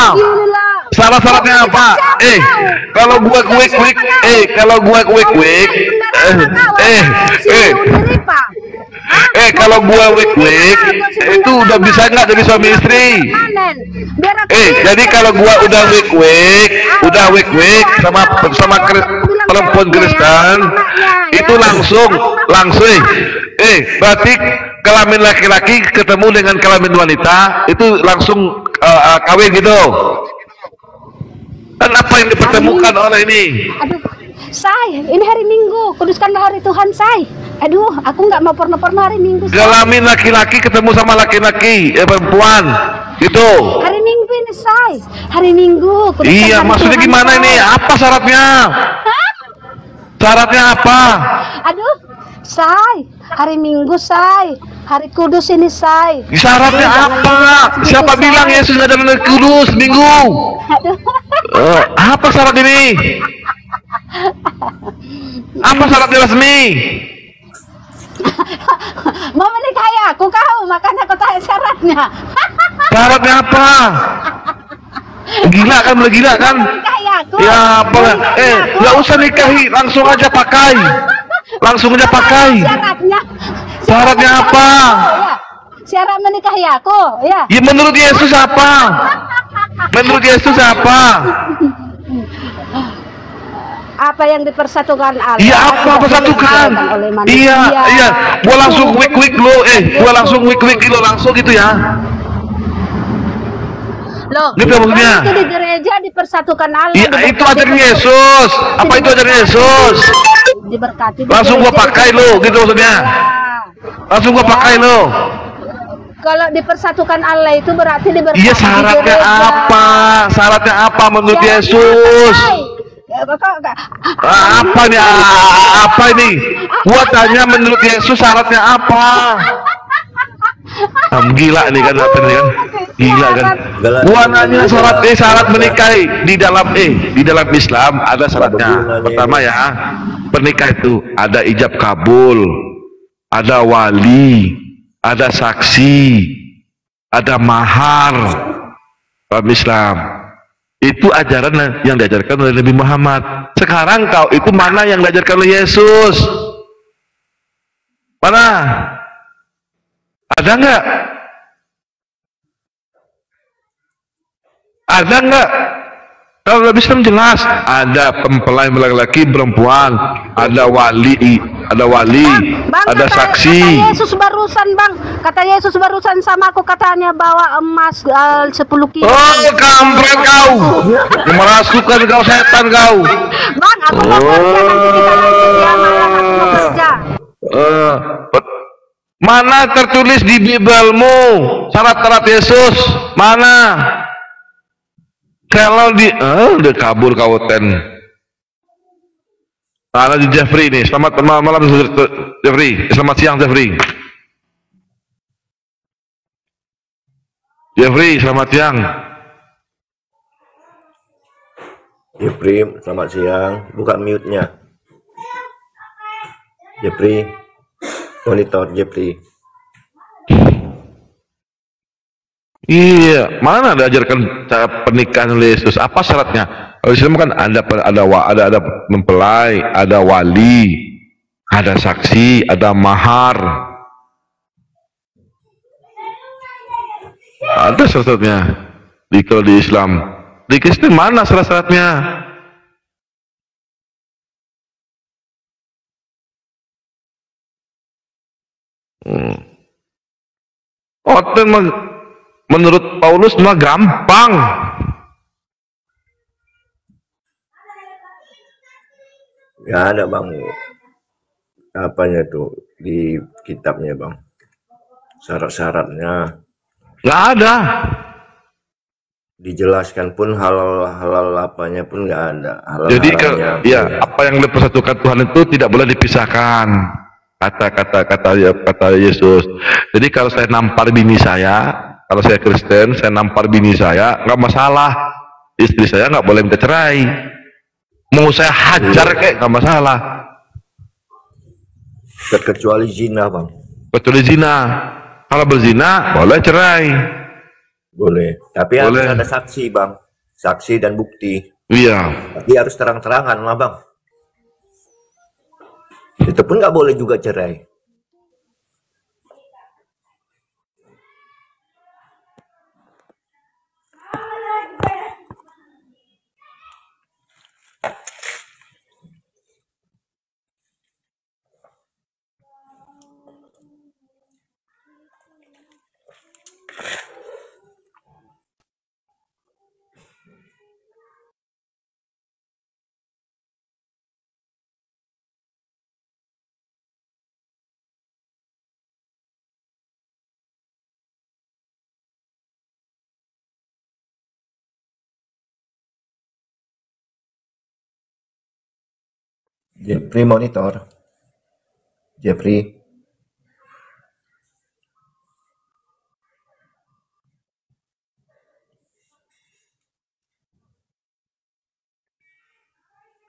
Syarat-syaratnya apa? Eh, kalau gua quick-quick, eh, kalau gua quick-quick, eh, eh, eh, eh, kalau gua quick-quick, itu udah bisa nggak jadi suami istri? Eh, jadi kalau gua udah quick-quick, udah quick-quick sama sama perempuan Kristen, itu langsung, langsung, eh, berarti kelamin laki-laki ketemu dengan kelamin wanita, itu langsung uh, uh, kawin gitu. Dan apa yang dipertemukan oleh ini? Aduh, say, ini hari Minggu, kuduskanlah hari Tuhan, say. Aduh, aku nggak mau porno-porno hari Minggu. Kelamin laki-laki ketemu sama laki-laki, eh, perempuan, gitu. Hari Minggu ini, say. Hari Minggu. Iya, maksudnya Tuhan, gimana say. Ini? Apa syaratnya? Hah? Syaratnya apa? Aduh, say. Hari Minggu, say. Hari Kudus ini, say. Syaratnya eh, apa? Siapa gitu, bilang say. Yesus ada hari Kudus Minggu? Aduh. Uh, apa syarat ini? Apa syaratnya resmi? Mau menikahi aku kau, makanya aku tanya syaratnya. Syaratnya apa? Gila kan, gila kan? Aku, ya apa? Eh, nggak usah nikahi, langsung aja pakai, langsung aja pakai. Syaratnya? Syaratnya apa? Syarat menikahi aku, ya? Ya menurut Yesus apa? Menurut Yesus apa? Apa yang dipersatukan Allah? Iya apa persatukan? Iya iya. Gua langsung wik wik lo, eh, gua langsung wik wik lo langsung gitu ya. Loh, gitu maksudnya. Itu di gereja dipersatukan Allah. Iya itu ajaran Yesus. Apa itu ajaran Yesus? Diberkati. Langsung gua pakai lo, gitu maksudnya. Langsung gua pakai lo. Kalau dipersatukan Allah itu berarti diberkati. Iya syaratnya apa? Syaratnya apa menurut ya, Yesus? Apa nih? Apa ini? Gua tanya menurut Yesus syaratnya apa? Gila nih kan, kan? Gila kan? Gua nanya syarat eh syarat menikahi di dalam eh di dalam Islam ada syaratnya. Pertama ya pernikah itu ada ijab kabul, ada wali. Ada saksi, ada mahar dalam Islam. Itu ajaran yang diajarkan oleh Nabi Muhammad. Sekarang kau itu mana yang diajarkan oleh Yesus? Mana? Ada nggak? Ada nggak? Kalau nggak bisa jelas, ada pempelain laki-laki, perempuan, ada wali, ada wali, bang, bang, ada kata, saksi. Kata Yesus barusan bang, kata Yesus barusan sama aku katanya bawa emas uh, sepuluh kilo. Oh kampret kau, merasukan kau setan kau. Bang, aku mau kerja nanti kita nanti dia malah aku mau kerja. Uh, mana tertulis di Biblemu syarat-syarat Yesus? Mana? Kalau di, oh, udah kabur kawaten. Ada di Jeffrey nih. Selamat malam Jeffrey. Selamat siang Jeffrey. Jeffrey, selamat siang. Jeffrey, selamat siang. Buka mute-nya. Jeffrey, monitor Jeffrey. Iya, mana diajarkan cara pernikahan oleh Yesus? Apa syaratnya? Kalau Islam kan ada ada ada ada mempelai, ada wali, ada saksi, ada mahar. Ada syarat-syaratnya di kalau di Islam. Di Kristen mana syarat-syaratnya? Hmm. Oh, teman. Menurut Paulus mah gampang. Ya ada bang, apanya tuh di kitabnya bang, syarat-syaratnya nggak ada. Dijelaskan pun halal-halal apanya pun nggak ada. Halal jadi ya apa yang dipersatukan Tuhan itu tidak boleh dipisahkan. Kata-kata kata kata Yesus. Jadi kalau saya nampar bini saya, kalau saya Kristen, saya nampar bini saya, nggak masalah. Istri saya nggak boleh minta cerai. Mau saya hajar kayak nggak masalah. Terkecuali zina, bang. Kecuali zina. Kalau berzina boleh cerai. Boleh. Tapi boleh. Harus ada saksi, bang. Saksi dan bukti. Iya. Tapi harus terang-terangan lah, bang. Itu pun nggak boleh juga cerai. Jeffrey monitor. Jeffrey.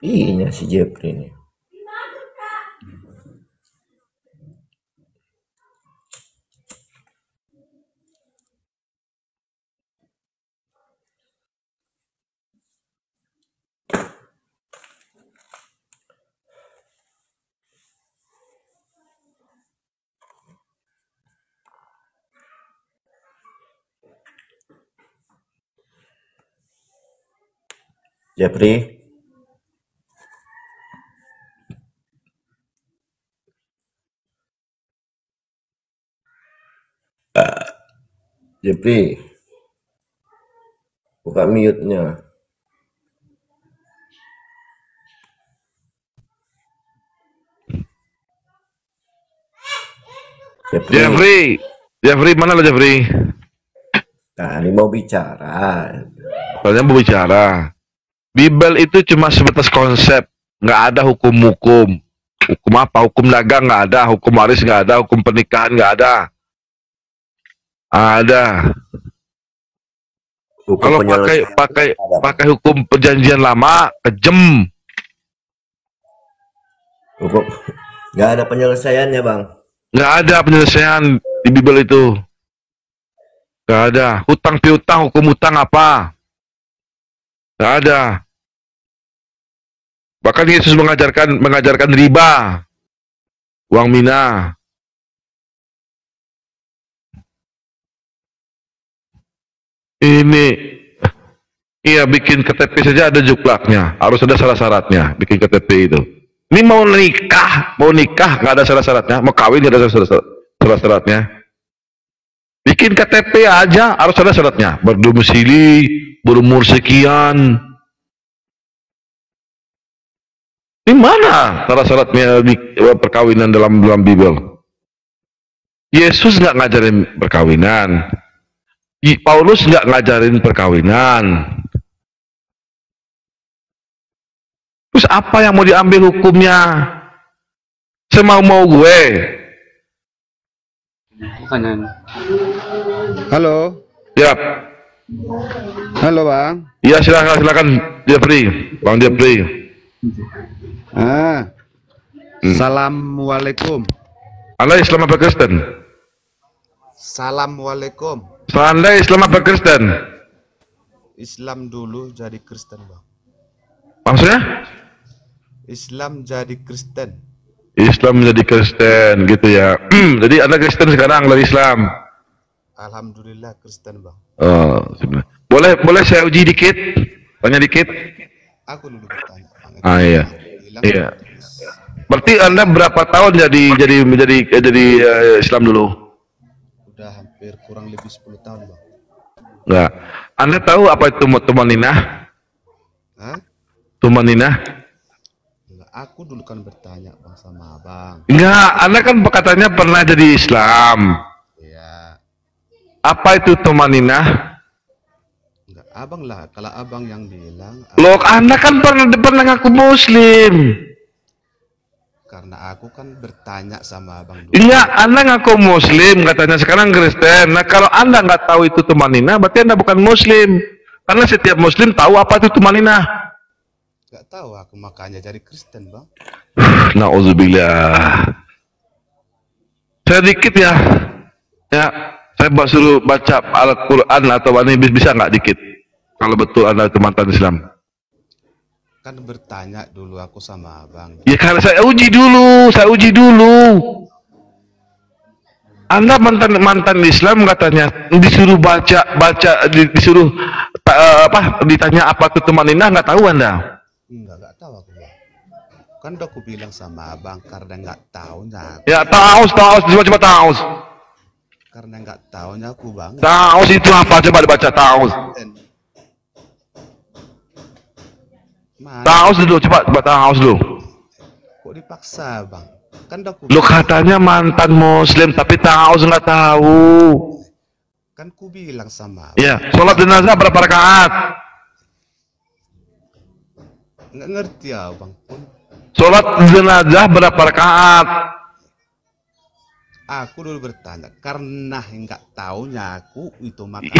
Iya si Jeffrey ini. Jeffrey, uh, Jeffrey, buka mute-nya. Jeffrey, Jeffrey, Jeffrey mana lo Jeffrey? Nah, ini mau bicara. Soalnya mau bicara. Bible itu cuma sebatas konsep, nggak ada hukum-hukum. Hukum apa? Hukum dagang nggak ada, hukum waris nggak ada, hukum pernikahan nggak ada. Ada. Hukum kalau pakai pakai pakai hukum Perjanjian Lama, kejem. Hukum nggak ada penyelesaiannya bang. Nggak ada penyelesaian di Bible itu. Nggak ada. Hutang piutang, hukum hutang apa? Tidak ada. Bahkan Yesus mengajarkan mengajarkan riba, uang mina. Ini iya bikin K T P saja ada juklaknya, harus ada syarat-syaratnya bikin K T P itu. Ini mau nikah, mau nikah nggak ada syarat-syaratnya, mau kawin nggak ada syarat-syaratnya. Bikin K T P aja harus ada syaratnya, berdomisili, berumur sekian. Di mana syarat-syaratnya perkawinan dalam dalam Bible? Yesus nggak ngajarin perkawinan. Paulus nggak ngajarin perkawinan. Terus apa yang mau diambil hukumnya? Semau-mau gue. Halo. Ya. Halo Bang. Iya silakan silakan Jeffrey, Bang Jeffrey. Ah. Hmm. Assalamualaikum. Anda Islam apa Kristen? Assalamualaikum. Anda Islam apa Kristen? Islam dulu jadi Kristen Bang. Maksudnya? Islam jadi Kristen. Islam menjadi Kristen gitu ya. Jadi ada Kristen sekarang dari Islam. Alhamdulillah Kristen Bang. Oh, sebenarnya. Boleh boleh saya uji dikit? Tanya dikit. Aku dulu bertanya. Ah iya. Hilang, iya. Berarti Anda berapa tahun jadi jadi menjadi jadi, jadi uh, Islam dulu? Udah hampir kurang lebih sepuluh tahun, Bang. Enggak. Anda tahu apa itu tumaninah? Hah? Tumaninah? Aku dulu kan bertanya Bang sama Abang. Enggak, Anda kan katanya pernah jadi Islam. Iya. Apa itu tumaninah? Enggak, Abang lah. Kalau Abang yang bilang. Loh, Anda kan pernah pernah ngaku Muslim. Karena aku kan bertanya sama Abang dulu. Iya, Anda ngaku Muslim, katanya sekarang Kristen. Nah, kalau Anda nggak tahu itu tumaninah, berarti Anda bukan Muslim. Karena setiap Muslim tahu apa itu tumaninah. Gak tahu aku makanya jadi Kristen Bang. Nauzubillah. Saya dikit ya, ya saya suruh baca Al-Qur'an atau ini bisa nggak dikit? Kalau betul Anda teman-teman Islam. Kan bertanya dulu aku sama Abang. Ya karena saya uji dulu, saya uji dulu. Anda mantan mantan Islam katanya disuruh baca baca disuruh ta, apa ditanya apa ke teman Anda nggak tahu Anda? Enggak, enggak tahu aku Bang. Kan udah aku bilang sama Abang karena enggak tahunya. Ya tahu, tahu, coba-coba tahu. Karena enggak tahunya aku Bang. Tahu itu apa? Coba dibaca tahu. Tahu dulu, coba coba tahu dulu. Kok dipaksa Bang? Kan udah aku. Lu katanya mantan Muslim tapi tahu enggak tahu. Kan ku bilang sama Abang. Ya, sholat jenazah berapa rakaat? Nggak ngerti ya Bang pun. Sholat jenazah berapa rakaat? Aku dulu bertanya karena nggak taunya aku itu maka.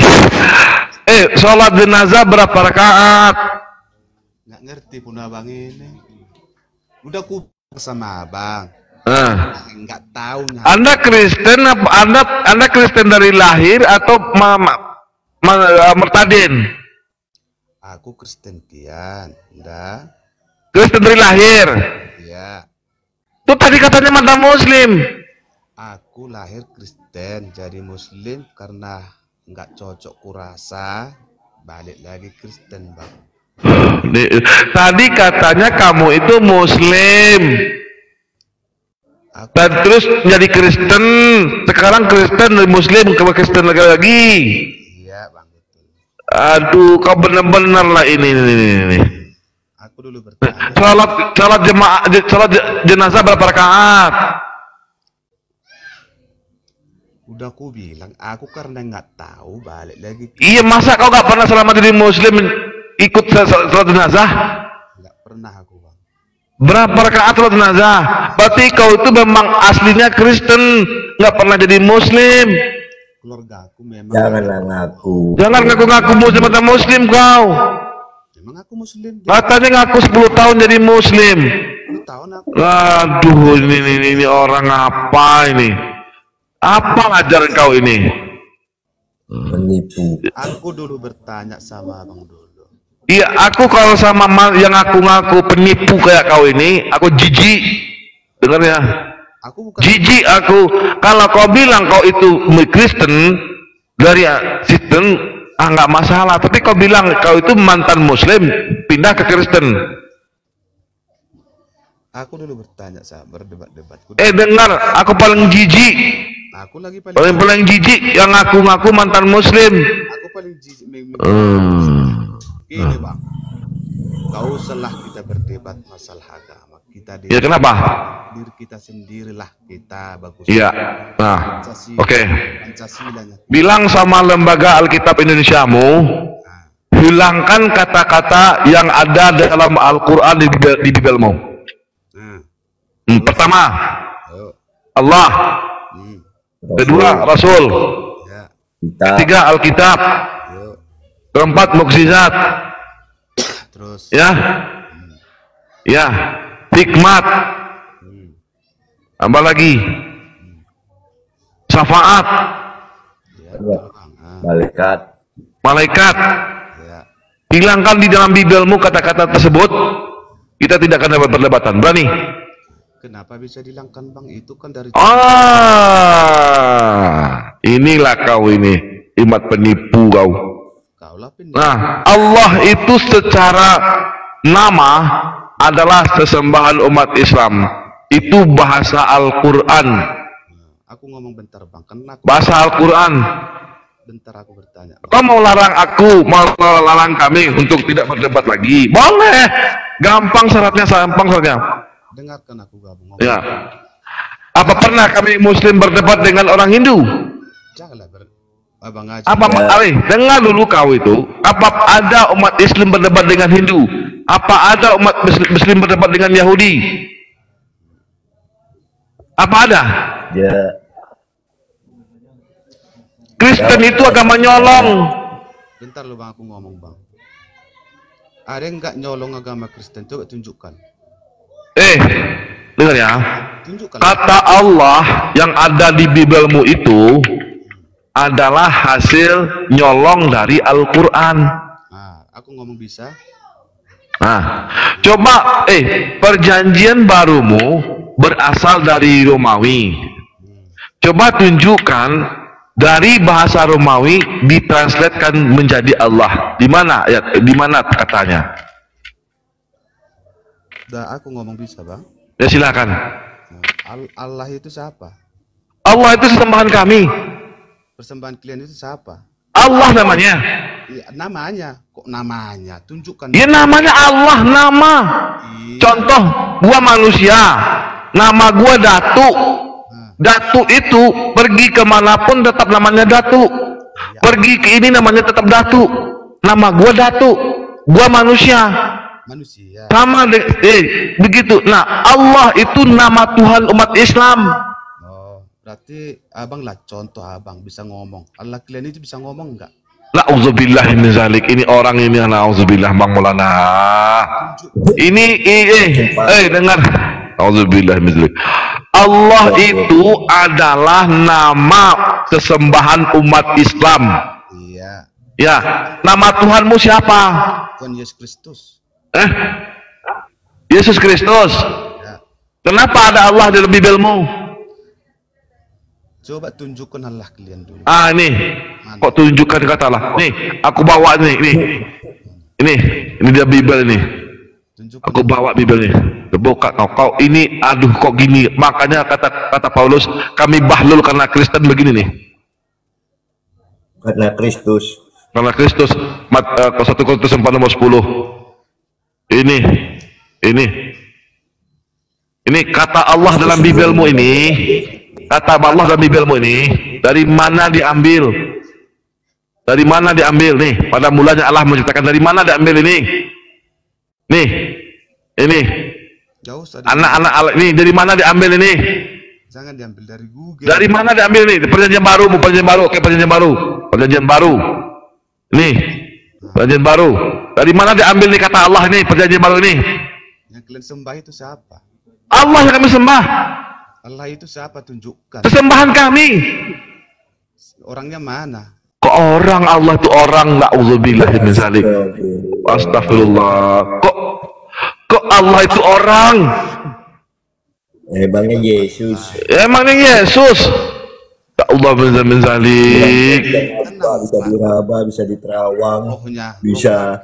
eh sholat jenazah berapa rakaat? Nggak ngerti pun Abang ini. Udah aku sama Abang. Eh. Nggak taunya. Anda Kristen apa? Anda Anda Kristen dari lahir atau mama mertadin? Aku Kristen kian, enggak. Kristen dari lahir. Iya. Tuh tadi katanya mantan Muslim. Aku lahir Kristen jadi Muslim karena nggak cocok kurasa balik lagi Kristen Bang. Tadi katanya kamu itu Muslim. Aku dan terus jadi Kristen. Sekarang Kristen dari Muslim ke Kristen lagi-lagi. Iya Bang. Aduh, kau benar-benar lah ini, ini, ini. Aku dulu bertanya. Salat, salat jemaah, salat jenazah berapa rakaat? Udah aku bilang, aku karena nggak tahu balik lagi. Iya, masa kau nggak pernah selama jadi Muslim ikut salat jenazah? Nggak pernah aku Bang. Berapa rakaat salat jenazah? Berarti kau itu memang aslinya Kristen, nggak pernah jadi Muslim. Keluarga aku memang janganlah ngaku jangan ngaku-ngaku Muslim atau Muslim kau memang aku Muslim katanya ngaku sepuluh tahun jadi Muslim sepuluh tahun aku. Aduh ini, ini ini orang apa ini apa ngajarin kau ini menipu. Aku dulu bertanya sama Abang dulu Iya, aku kalau sama yang aku ngaku penipu kayak kau ini, aku jijik. Dengar ya. Aku bukan jijik aku. Kalau kau bilang kau itu Kristen dari Kristen, ah nggak masalah. Tapi kau bilang kau itu mantan Muslim pindah ke Kristen. Aku dulu bertanya, sabar debat-debatku. Eh dengar, aku paling jijik. Aku lagi paling paling, paling jijik yang ngaku-ngaku mantan Muslim. Aku paling jijik. Hmm. Ini bang, kau selah kita berdebat masalah agama kita. Iya kenapa? Diri kita sendirilah kita bagus. Iya. Nah, oke. Okay. Bilang sama lembaga Alkitab Indonesiamu, nah, hilangkan kata-kata yang ada dalam Al-Qur'an di di Bibelmu. Hmm, pertama Allah, hmm. kedua Rasul, ya. ketiga Alkitab, ya. keempat mukjizat, terus ya, hmm. ya hikmat, hmm. tambah lagi hmm. syafaat, ya. malaikat, malaikat, ya. hilangkan di dalam Bibelmu kata-kata tersebut, kita tidak akan dapat perdebatan, berani? Kenapa bisa dilangkan bang? Itu kan dari ah, inilah kau ini imat penipu kau. Kaulah penipu. Nah, Allah itu secara nama adalah sesembahan umat Islam. Itu bahasa Al-Qur'an. Aku ngomong bentar bang. Kenapa? Bahasa Al-Qur'an. Bentar aku bertanya. Bang, kau mau larang aku, mau larang kami untuk tidak berdebat lagi? Boleh. Gampang syaratnya, gampang syaratnya. Dengarkan aku gabung. Ya. Apa pernah kami Muslim berdebat dengan orang Hindu? Janganlah ber... Abang aja. Apa Ali? Dengar dulu kau itu. Apa ada umat Islam berdebat dengan Hindu? Apa ada umat Muslim berdebat dengan Yahudi? Apa ada? Ya. Kristen ya. itu agama nyolong. Bentar lu bang, aku ngomong bang. Ada yang nggak nyolong agama Kristen? Coba tunjukkan. Eh, dengar ya. Kata Allah yang ada di Bibelmu itu adalah hasil nyolong dari Al-Qur'an. Nah, aku ngomong bisa. Nah, coba eh perjanjian barumu berasal dari Romawi. Coba tunjukkan dari bahasa Romawi ditranslatekan menjadi Allah. Di mana ayat? Di mana katanya? Nah, aku ngomong bisa bang. Ya silakan. Nah, Allah itu siapa? Allah itu sesembahan kami. Persembahan kalian itu siapa? Allah namanya. Ya, namanya kok namanya? Tunjukkan. Ya namanya Allah nama. Iya. Contoh gua manusia. Nama gua Datu. Nah. Datu itu pergi kemanapun tetap namanya Datu. Ya. Pergi ke ini namanya tetap Datu. Nama gua Datu. Gua manusia. Manusia. Sama de eh, begitu. Nah, Allah itu nama Tuhan umat Islam. Oh, berarti abang lah contoh abang bisa ngomong. Allah kalian itu bisa ngomong enggak? Nauzubillah min zalik. Ini orang ini nauzubillah Bang Maulana. Ini eh eh, eh dengar. Nauzubillah min zalik. Allah itu adalah nama sesembahan umat Islam. Iya. Ya, nama Tuhanmu siapa? Tuhan Yesus Kristus. Eh? Yesus Kristus. Ya. Kenapa ada Allah di Bibelmu? Coba tunjukkan Allah kalian dulu. Ah, ini. Mana? Kok tunjukkan kata Allah? Nih, aku bawa nih, nih. Ini, ini dia Bibel ini. Tunjukkan. Aku bawa Bibel ini. Terbuka kau, kau ini aduh kok gini. Makanya kata kata Paulus, kami bahlul karena Kristen begini nih. Karena Kristus. Karena Kristus. satu Korintus empat nomor sepuluh. Ini, ini, ini kata Allah dalam Bibelmu ini, kata Allah dalam Bibelmu ini, dari mana diambil? Dari mana diambil nih? Pada mulanya Allah menciptakan, dari mana diambil ini? Nih, ini, anak-anak Allah ini dari mana diambil ini? Jangan diambil dari Google. Dari mana diambil nih? Perjanjian baru, perjanjian baru, oke perjanjian baru, perjanjian baru, nih, perjanjian baru. Dari mana diambil nih kata Allah nih perjanjian baru ini? Yang kalian sembah itu siapa? Allah yang kami sembah. Allah itu siapa? Tunjukkan. Sesembahan kami. Orangnya mana? Kok orang Allah itu orang? Na'udzubillah min zalik. Astagfirullah. Kok kok Allah itu orang? Emangnya Yesus. Emangnya Yesus. Allah bin Zalik. Bisa diraba, bisa diterawang, bisa.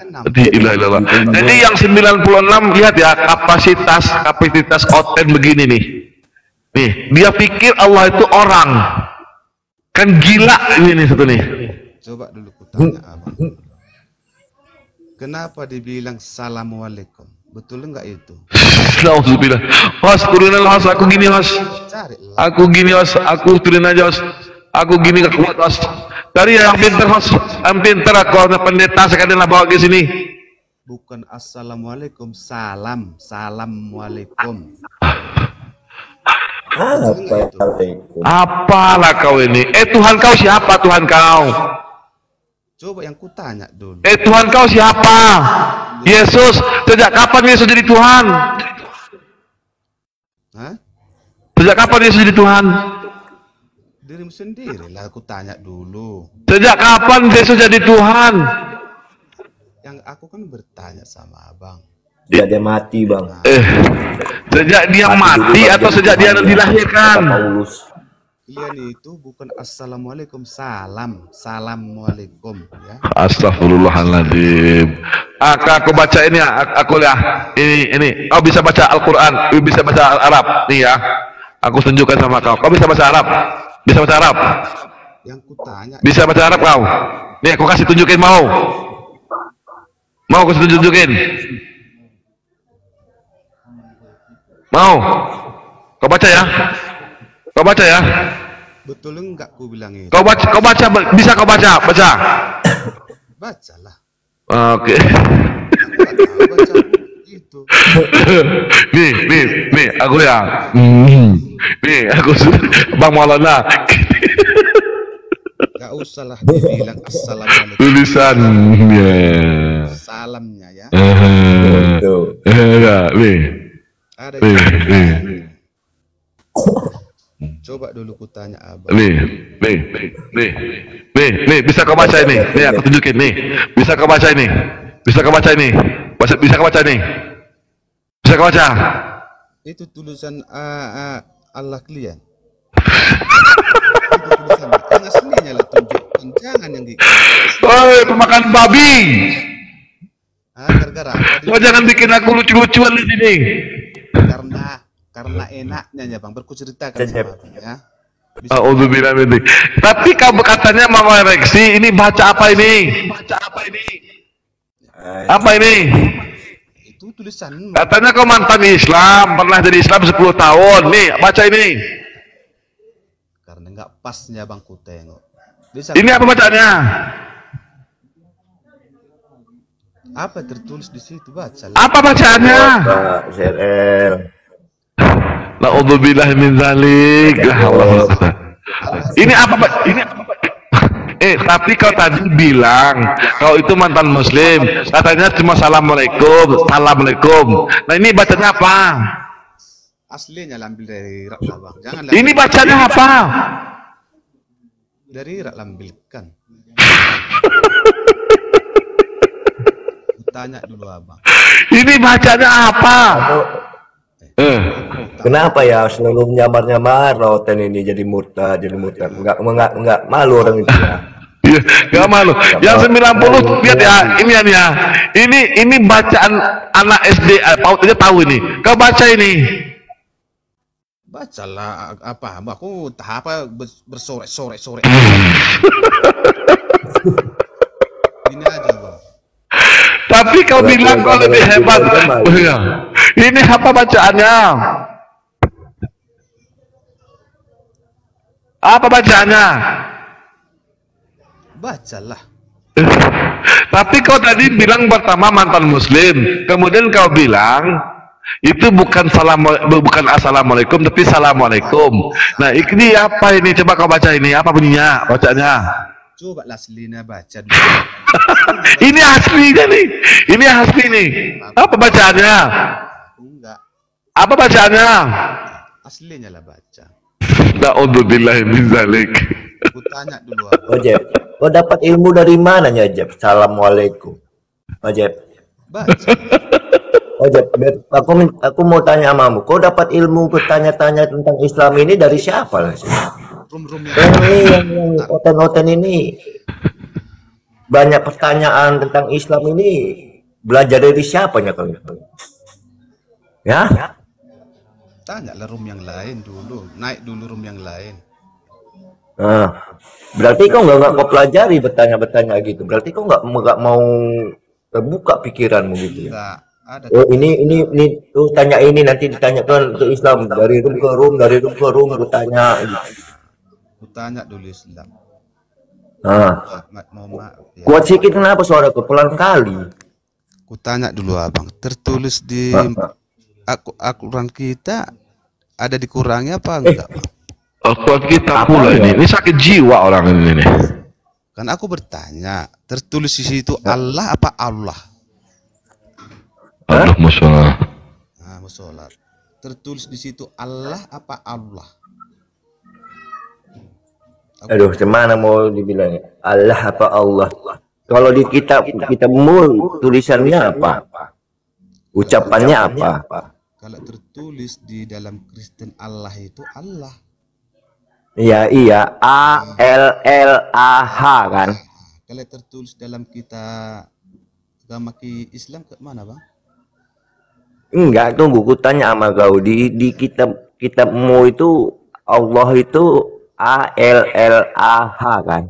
Jadi yang sembilan puluh enam lihat ya kapasitas kapasitas oten begini nih. Nih, dia pikir Allah itu orang. Kan gila ini nih satu nih. Coba dulu kutanya Abang. Kenapa dibilang assalamualaikum? Betul enggak itu? Alhamdulillah. Mas turunin Mas, aku gini Mas. Aku gini Mas, aku turunin aja Mas. Aku gini gak kuat Mas. Cari yang pintar Mas. Yang pintar aku ada pendeta sekalian bawa ke sini. Bukan assalamualaikum, salam, salamualaikum. Apa apalah kau ini? Eh Tuhan kau siapa Tuhan kau? Coba yang kutanya dulu. Eh Tuhan kau siapa? Yesus, sejak kapan Yesus jadi Tuhan? Hah? Sejak kapan Yesus jadi Tuhan? Dirimu sendiri lah aku tanya dulu. Sejak kapan Yesus jadi Tuhan? Yang aku kan bertanya sama Abang. Sejak dia mati Bang. Eh, sejak dia mati, mati atau sejak dia dilahirkan? Paulus. Iya nih, itu bukan assalamualaikum, salam, salamualaikum ya. Astagfirullahaladzim. Aku, aku baca ini ya, aku ya. Ini ini, kau bisa baca Al-Qur'an, bisa baca Arab nih ya. Aku tunjukkan sama kau. Kau bisa baca Arab? Bisa baca Arab? Yang kutanya. Bisa baca Arab kau? Nih, aku kasih tunjukin mau. Mau aku tunjukin? Mau? Kau baca ya? Kau baca ya? Betul enggak aku bilang itu? Kau baca, kau baca, bisa kau baca, baca. Bacalah. Oke. Okay. Baca itu. Nih, nih, nih, aku ya. Hmm. Nih, aku Bang Maulana. Enggak usahlah dibilang assalamualaikum. Tulisannya. Salamnya ya. Eh. Eh, nih. Ada. Coba dulu ku tanya Abang. Nih, nih, nih, nih, nih, bisa kau baca ini? Nih aku tunjukin nih. Bisa kau baca ini? Bisa kau baca ini? Bisa bisa kau baca ini? Bisa kau baca? Itu tulisan uh, uh, Allah kalian. Itu tulisan. Jangan seninya lah tunjukkan, jangan yang gitu. Oi, pemakan babi. Ah, gara-gara. Kau jangan bikin aku lucu-lucuan di sini. Karena Karena enaknya ya Bang, berkuceritakan sama Abang ya. Auzubillah minni. Tapi kamu katanya mau ereksi, ini baca apa ini? Baca apa ini? Apa ini? Itu tulisan. Katanya kau mantan Islam, pernah jadi Islam sepuluh tahun. Nih, baca ini. Karena enggak pasnya Bang ku tengok. Ini apa bacanya? Apa tertulis di situ baca? Apa bacaannya? Z L. Na'udzubillah min dzalik. Ini apa Pak? Ini apa Pak? Eh, tapi kau tadi bilang kau itu mantan muslim. Katanya cuma assalamualaikum, assalamualaikum. Nah, ini bacanya apa? Aslinya ambil dari rak Abang. Jangan. Ini bacanya apa? Dari rak lambilkan. Tanya dulu Abang. Ini bacanya apa? Eh, kenapa ya selalu nyamar-nyamar roten ini jadi murtad, jadi murtad. Enggak enggak enggak malu orang itu ya. Iya, enggak malu. Yang sembilan puluh lihat ya, ini ya, ya. Ini ini bacaan anak S D, Paut aja tahu ini. Kau baca ini. Bacalah apa? Aku tahap apa bersorak-sorak-sorak. Ini aja, Bang. Tapi kau bilang kau lebih hebat. Ini apa bacaannya? Apa bacaannya? Bacalah. Tapi kau tadi bilang pertama mantan muslim, kemudian kau bilang itu bukan salam, bukan assalamualaikum, tapi salamualaikum. Nah ini apa ini? Coba kau baca ini. Apa bunyinya? Bacaannya? Coba aslinya baca. Ini aslinya nih. Ini asli nih. Apa bacaannya? Enggak. Apa bacaannya? Aslinya lah baca. Na'udzubillahi min dzalik. Aku tanya dulu. Ojek, kau dapat ilmu dari mananya, Jeb? Assalamualaikum. Ojek, baca. Oh, aku, aku mau tanya amamu, kau dapat ilmu bertanya-tanya tentang Islam ini dari siapa? Oten-oten ini banyak pertanyaan tentang Islam ini, belajar dari siapanya kau? Ya? Tanyalah room yang lain dulu, naik dulu room yang lain. Nah, berarti kau nggak nggak kau pelajari bertanya-bertanya gitu. Berarti kau nggak nggak mau terbuka pikiranmu gitu. Ya? Ada. Oh ini ini ini tuh tanya ini nanti ditanyakan untuk Islam dari room ke room dari room ke room bertanya. Bertanya dulu Islam. Nah, kuat sedikit kenapa suara kau pelan kali? Kutanya dulu abang. Tertulis di Aku Al-Qur'an kita ada dikurangnya apa enggak? Eh, Al-Qur'an kita pula ini. Ini sakit jiwa orang ini nih. Kan aku bertanya, tertulis di situ Allah apa Allah? Allah musola. Nah, musola. Tertulis di situ Allah apa Allah? Aku aduh, gimana mau dibilangnya? Allah apa Allah? Kalau di kitab kitabmu tulisannya apa? Ucapannya apa? apa? Kalau tertulis di dalam Kristen Allah itu Allah. Iya iya A L L A H kan. Kalau tertulis dalam kita agama Islam ke mana bang? Enggak tunggu, ku tanya sama kau di di kitab kitabmu itu Allah itu A L L A H kan.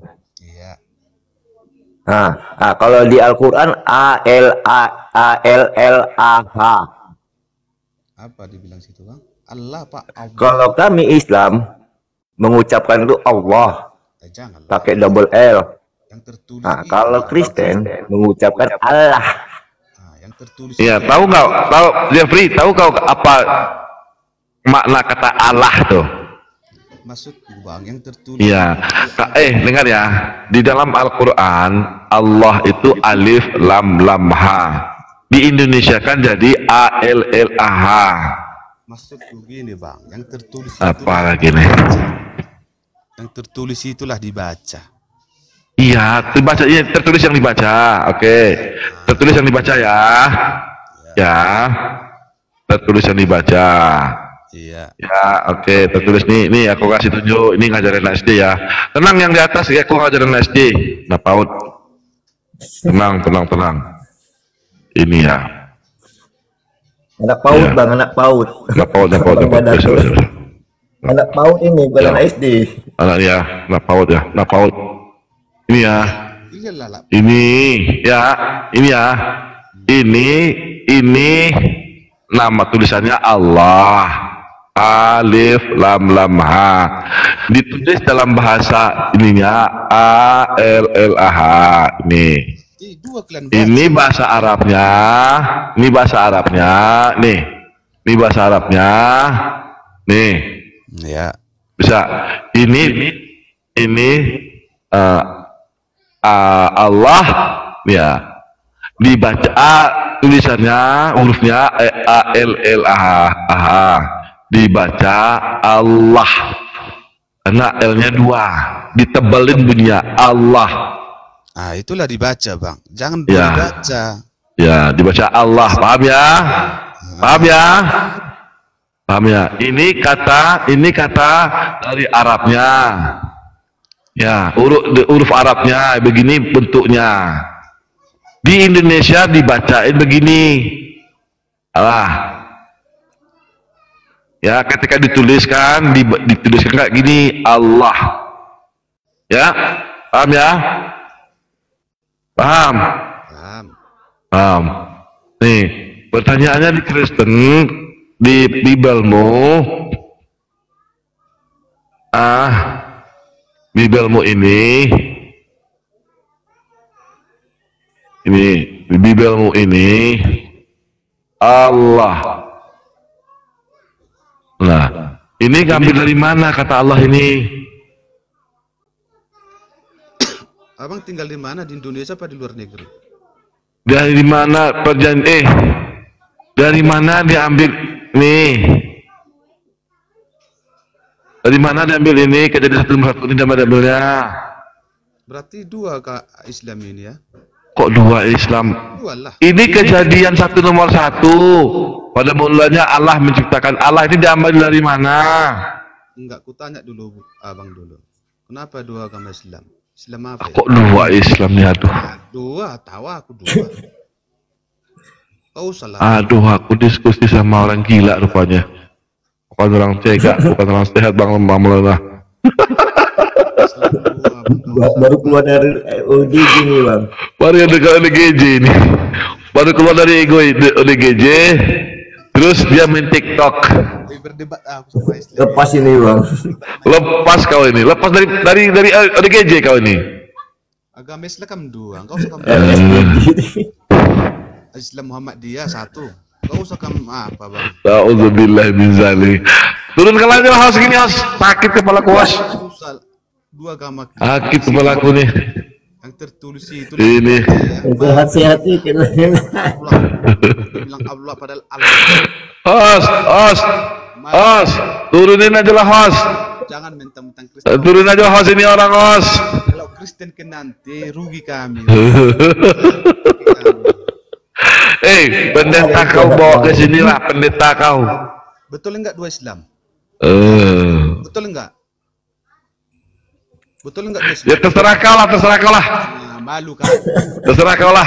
Nah, nah, kalau di Al-Qur'an A L A A L L A H. Apa dibilang situ, Bang? Allah Pak. Allah. Kalau kami Islam mengucapkan itu Allah. Jangan. Pakai double L. Yang tertulis. Nah, kalau Kristen mengucapkan Allah. Nah, yang tertulis. Iya, tahu enggak? Tahu Jeffrey, tahu kau apa makna kata Allah tuh? Maksudku bang yang tertulis ya eh dengar ya di dalam Al-Qur'an Allah itu alif lam lam ha di Indonesia kan jadi a l l a h maksudku gini bang yang tertulis apalagi nih yang tertulis itulah dibaca iya dibaca iya tertulis yang dibaca oke okay. Tertulis yang dibaca ya ya tertulis yang dibaca. Iya. Ya, oke. Okay. Tertulis nih, nih aku kasih tunjuk. Ini ngajarin S D ya. Tenang yang di atas ya, aku ngajarin S D. Nah, paut. Tenang, tenang, tenang. Ini ya. Anak paut ya. Bang, anak paut. Anak paut, anak paut, anak paut. Anak paut ini bukan ya. S D. Anak ya, anak paut ya, anak paut. Ini ya. Ini ya, ini ya. Ini, ini nama tulisannya Allah. Alif lam lam ha ditulis dalam bahasa ininya a l l a h nih ini bahasa Arabnya ini bahasa Arabnya nih ini bahasa Arabnya nih ya bisa ini ini uh, uh, Allah ya dibaca tulisannya hurufnya a l l a h dibaca Allah karena L-nya dua ditebalin bunyinya Allah ah itulah dibaca bang jangan ya. Dibaca ya dibaca Allah paham ya paham ya paham ya ini kata ini kata dari Arabnya ya huruf huruf Arabnya begini bentuknya di Indonesia dibacain begini Allah ya ketika dituliskan dituliskan kayak gini Allah ya paham ya paham paham, paham. Nih pertanyaannya di Kristen di Bibelmu ah Bibelmu ini ini Bibelmu ini Allah nah ini ngambil dari mana kata Allah ini abang tinggal di mana di Indonesia apa di luar negeri dari mana perjanjian eh dari mana diambil nih dari mana diambil ini kejadian satu satu ini diambilnya berarti dua kak Islam ini ya Kok dua Islam? Ini kejadian satu nomor satu. Pada mulanya Allah menciptakan. Allah ini diambil dari mana? Enggak, ku tanya dulu abang dulu. Kenapa dua agama Islam? Islam apa? Ya? Kok dua Islamnya tuh? Dua, tahu aku dua. Kau salah. Aduh, aku diskusi sama orang gila rupanya. Bukan orang cegak, bukan orang sehat, bang lembang melelah. Baru keluar dari O D G ini bang. Baru keluar dari O D G ini. Baru keluar dari ego O D G. Terus dia main TikTok. Lepas ini bang. Lepas kau ini. Lepas dari dari dari O D G kau ini. Agama Islam kan dua. Kau suka Islam Muhammadiyah satu. Kau usah kamu apa bang? Alhamdulillah bin Zali. Turun ke lantai house gini house. Sakit kepala kuas. Dua agama. Sakit kepala aku nih. Yang tertulis itu. Ini. Hati-hati kena. Bilang Allah padahal Allah. House, house, house. Turunin aja lah house. Jangan mentang-mentang Kristen. Turunin aja house ini orang house. Kalau Kristen kena nanti rugi kami. Eh, pendeta kau bawa ke sini lah pendeta kau. Betul enggak dua Islam? Uh. Betul enggak? Betul enggak dua Islam? Ya terserah kau lah, terserah kau lah. Nah, malu kau. Terserah kau lah.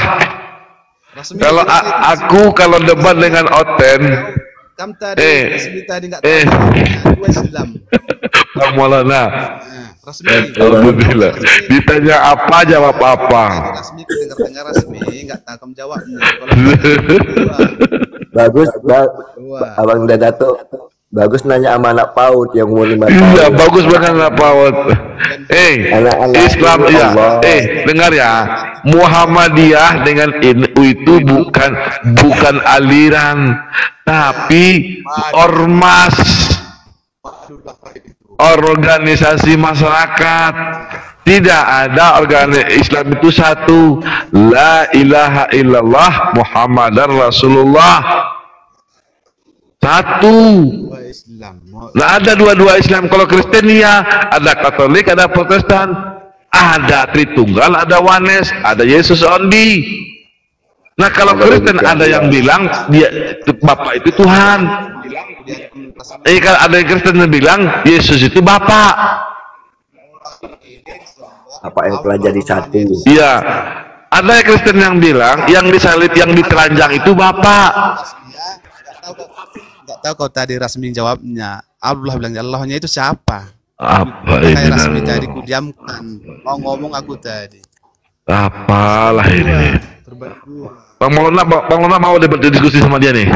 Kalau aku kalau debat dengan Oten, kamu tadi resmi tadi enggak tahu dua Islam. Bang Maulana. Alhamdulillah. Ditanya apa jawab apa. Rasmi dengar-dengar rasmi enggak tahu kamu jawabnya. Bagus, Abang Dadato. Bagus nanya sama anak PAUD yang umur lima tahun. Iya, bagus banget anak PAUD. Eh, Islam ya. Eh, dengar ya. Muhammadiyah dengan N U itu bukan bukan aliran, tapi ormas. Organisasi masyarakat. Tidak ada organisasi Islam itu satu. La ilaha illallah Muhammadar Rasulullah. Satu. Nah ada dua-dua Islam. Kalau Kristen ya ada Katolik, ada Protestan, ada Tritunggal, ada Wanes, ada Yesus Ondi. Nah kalau Kristen ada yang bilang dia Bapak itu Tuhan. Eh kalau ada yang Kristen yang bilang Yesus itu Bapak. Apa yang pelajari satu? Iya. Ada yang Kristen yang bilang yang disalib, yang ditelanjang itu Bapak. Enggak tahu kau tadi rasmi jawabnya. Allah bilang Allahnya itu siapa? Apa ini? Kayak rasmi tadi ku diamkan. Mau ngomong aku tadi. Apalah ini? Terbaru. Bang Maulana, Bang Maulana mau debat diskusi sama dia nih.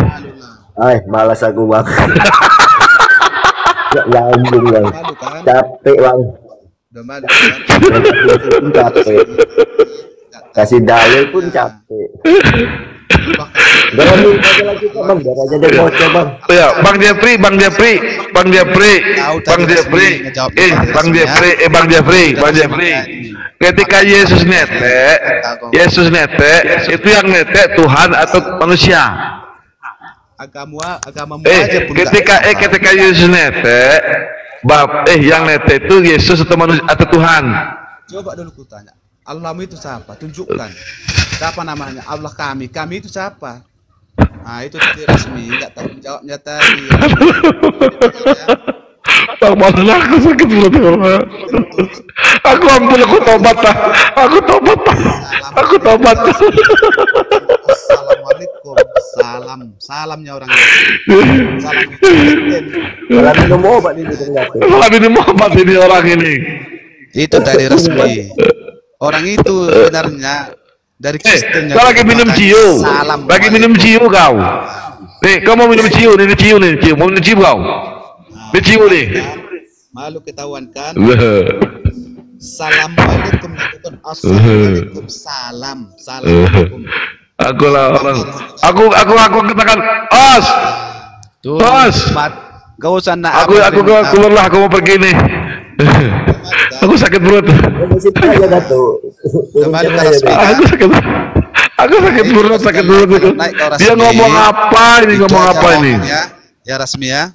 Eh, malas aku bang. Enggak nyambung bang. Capek bang. Udah malas. Capek. Kasih dalil pun capek. Bang, bang, ya, Bang Jeffrey, Bang Jeffrey, Bang Jeffrey, Bang Jeffrey, eh, Bang Jeffrey, eh, Bang Jeffrey, Bang Jeffrey. Ketika Yesus netek, Yesus netek, itu yang netek Tuhan atau manusia? Agama, agama. Eh, ketika, eh, ketika Yesus netek, bab, eh, yang netek itu Yesus atau manusia atau Tuhan? Coba dulu kutanya. Allahmu itu siapa? Tunjukkan. Siapa namanya? Allah kami. Kami itu siapa? Nah itu tadi resmi. Enggak tahu jawabnya tadi. Bang Maulana aku sakit mulut Bang. Aku ampun, aku tobat lah. Aku tobat lah. Aku tobat. Assalamualaikum. Salam. Salamnya orang ini. Salam. Kalau minum obat ini ternyata. Kalau minum obat ini orang ini. Itu tadi resmi. Orang itu sebenarnya dari Kristen. Kau lagi minum ciu, lagi minum ciu kau. Nih, kau mau minum ciu, ini ciu nih, ciu, mau minum ciu kau, ini ciu nih. Malu ketahuan kan? Assalamualaikum, assalamualaikum, salam, salam. Aku lah orang, aku, aku, aku katakan, os, os. Kau sana. Aku, aku keluar lah, aku mau pergi nih. Aku sakit perut. Aku sakit. Aku sakit perut, sakit perut. Dia ngomong apa ini? Ngomong apa ini? Ya resmi ya.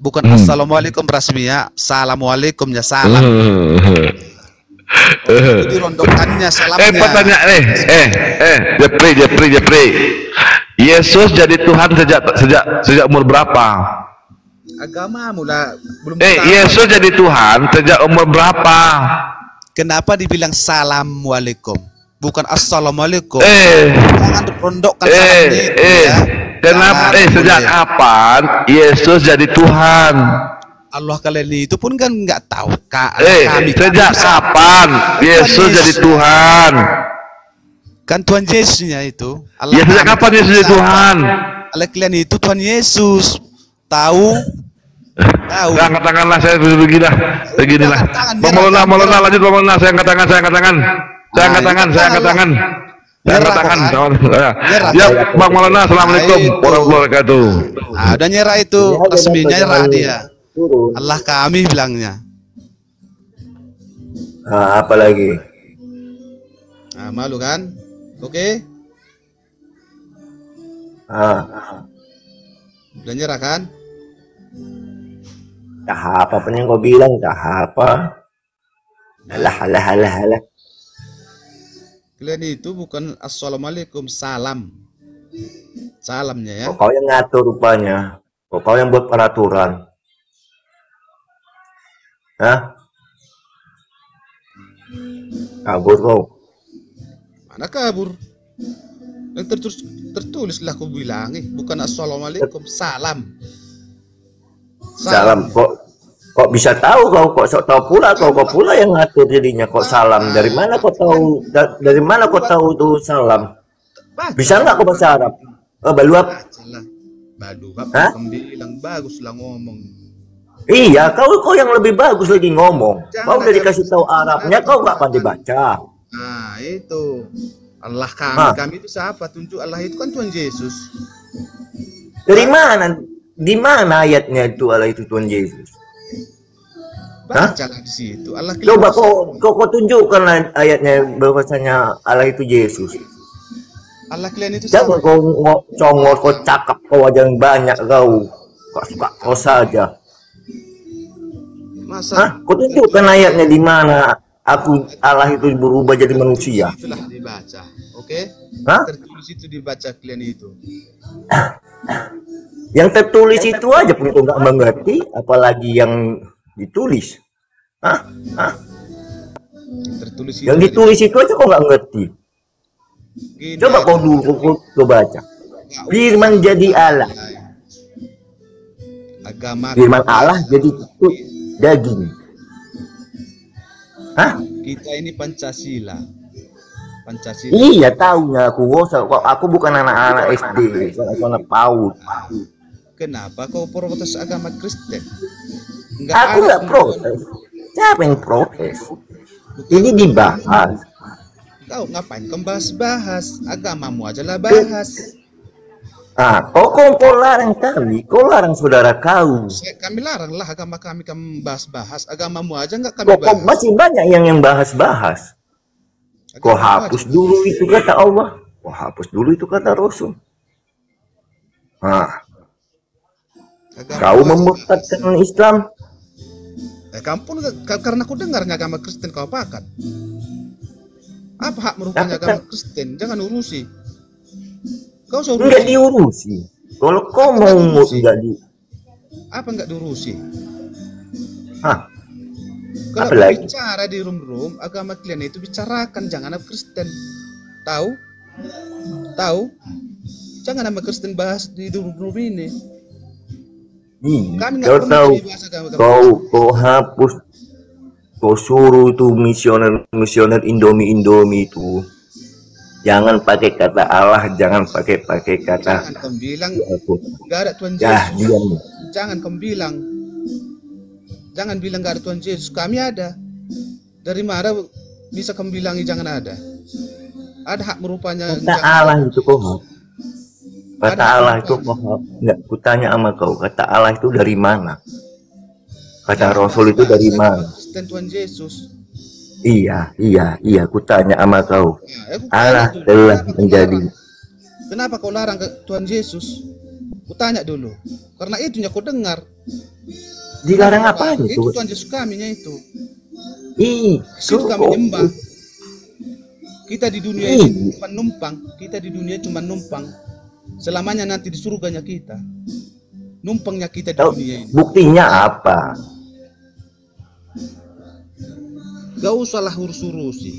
Bukan assalamualaikum resmi ya. Assalamualaikum ya salam. Jadi rondokannya salamnya. Eh, pertanyaan nih. Eh, eh, Jepri, Jepri, Jepri. Yesus jadi Tuhan sejak sejak sejak umur berapa? Agama mula belum. Eh, Yesus jadi Tuhan sejak umur berapa? Kenapa dibilang Assalamualaikum? Bukan Assalamualaikum. Eh, jangan rondokkan eh, salamnya itu, eh, ya. Kenapa? Eh, sejak kapan Yesus jadi Tuhan? Allah kalian itu pun kan nggak tahu Kak, eh, kami, sejak kami, kapan Yesus Tuhan jadi Tuhan? Kan Tuhan Yesusnya itu Allah ya, sejak kapan Yesus jadi Tuhan? Allah kalian itu Tuhan Yesus tahu tahu nah, angkat tanganlah, saya beginilah beginilah memelona memelona lanjut memelona, saya angkat tangan, saya angkat tangan saya angkat tangan saya angkat tangan saya angkat tangan ya Bang Maulana, assalamualaikum warahmatullahi wabarakatuh. Nah, udah nyerah itu resminya, nyerah dia. Allah kami bilangnya. Nah, apalagi nah, malu kan. Oke okay. Ah, udah nyerah kan. Dah apa pun yang kau bilang, dah apa. Alah alah alah alah. Kalian itu bukan assalamualaikum, salam. Salamnya ya. Oh, kau yang ngatur rupanya. Oh, kau yang buat peraturan. Hah? Kabur kau. Mana kabur? Yang tertulis, tertulislah aku bilang, eh, bukan assalamualaikum, salam. Salam. Salam. Kok kok bisa tahu kau, kok sok tahu pula kau, kok pula yang ngatur jadinya kok salam. Dari mana kau tahu, da, dari mana kau tahu itu salam? Bisa nggak kau bahasa Arab? Oh, baluap. Baluap bilang baguslah ngomong. Iya, kau kau yang lebih bagus lagi ngomong. Jangan kau udah dikasih tahu Arabnya, kau nggak pandai baca. Nah itu Allah kami, ha? Kami itu siapa? Tunjuk Allah itu kan Tuhan Yesus. Dari mana? Di mana ayatnya itu Allah itu Tuhan Yesus? Baca di situ. Allah coba kau, kau kau tunjukkan ayatnya bahwasanya Allah itu Yesus. Allah kalian itu siapa? Jangan kau congor, kau cakap, kau aja yang banyak kau. Kau suka kau saja. Masa hah? Kau tunjukkan ayatnya di mana aku Allah itu berubah jadi manusia. Itulah dibaca, oke? Okay? Tertulis itu dibaca kalian itu. Yang tertulis yang itu tertulis aja pun kau nggak mengerti, apalagi yang ditulis. Hah? Hah? Yang tertulis itu, yang ditulis itu aja kau nggak ngerti. Gini, coba kau dulu kau, kau baca. Firman jadi Allah. Agama. Firman Allah jadi itu. Daging. Hah? Kita ini Pancasila. Pancasila. Iya, tahunya aku. Aku bukan anak-anak S D, aku anak PAUD. Kenapa kau protes agama Kristen? Enggak, aku nggak protes. Siapa yang protes? Ini dibahas. Kau ngapain kau bahas-bahas? Agamamu aja lah bahas. Ah, kok kau larang kami, kau larang saudara kau. Kami laranglah agama kami, kamu bahas-bahas agamamu aja nggak kami kok, bahas. Kok masih banyak yang yang bahas-bahas. Kau hapus aja dulu itu kata Allah, kau hapus dulu itu kata Rasul. Ah, kau memurtadkan Islam. Eh, kamu pun karena aku dengarnya agama Kristen kau pakat. Apa hak merupakan agama Kristen? Jangan urusi. Kau enggak diurusi. Kalau kau mau enggak di apa enggak diurusi? Hah? Kalau bicara di room-room agama kalian itu bicarakan, jangan nama Kristen. Tahu? Tahu? Jangan nama Kristen bahas di room-room ini. Hmm, kami enggak tahu. Kau kau hapus, kau suruh itu misioner-misioner Indomie-Indomie itu. Jangan pakai kata Allah, jangan pakai pakai kata. Jangan kamu bilang nggak ada Tuhan Yesus. Ya, jangan kamu bilang, jangan bilang nggak ada Tuhan Yesus. Kami ada. Dari mana bisa kamu bilang jangan ada? Ada hak merupanya. Kata Allah itu kok. Kata Allah itu kok. Nggak, kutanya sama kau. Kata Allah itu dari mana? Kata Rasul itu dari mana? Dan Tuhan Yesus. Iya, iya, iya. Ku tanya sama kau. Ya, Allah telah menjadi. Kenapa kau larang ke Tuhan Yesus? Ku tanya dulu. Karena itunya kau dengar. Dilarang apa itu? Itu Tuhan Yesus kaminya itu. Situ kami nyembah. Kita di dunia ini cuma numpang. Kita di dunia cuma numpang. Selamanya nanti di surganya kita. Numpangnya kita di dunia ini. Buktinya apa? Gak usahlah urus-urusi.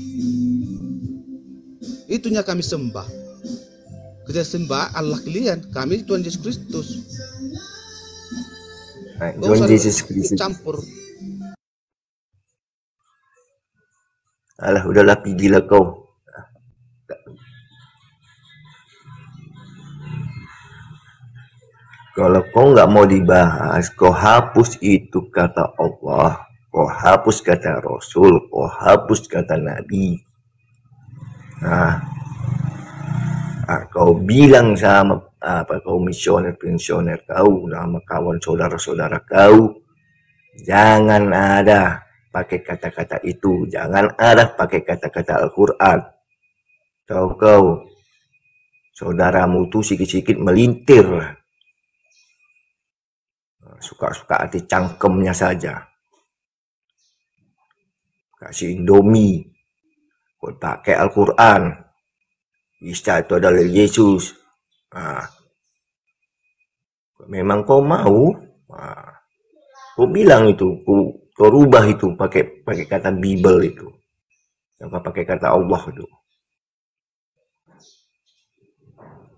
Itunya kami sembah. Kita sembah Allah kalian. Kami Tuhan Yesus Kristus. Nah, Tuhan Yesus Kristus. Campur. Alah, udahlah, pergilah kau. Kalau kau nggak mau dibahas, kau hapus itu kata Allah, kau hapus kata Rasul, kau hapus kata Nabi. Nah, nah kau bilang sama apa kau misioner-pensioner kau, sama kawan saudara-saudara kau, jangan ada pakai kata-kata itu, jangan ada pakai kata-kata Al-Qur'an. Kau kau saudaramu tuh sikit-sikit melintir, suka-suka hati cangkemnya saja. Kasih Indomie, kau pakai Al-Qur'an. Isa itu adalah Yesus. Nah, memang kau mau, nah, kau bilang itu, kau kau rubah itu pakai pakai kata Bible itu, jangan pakai kata Allah itu.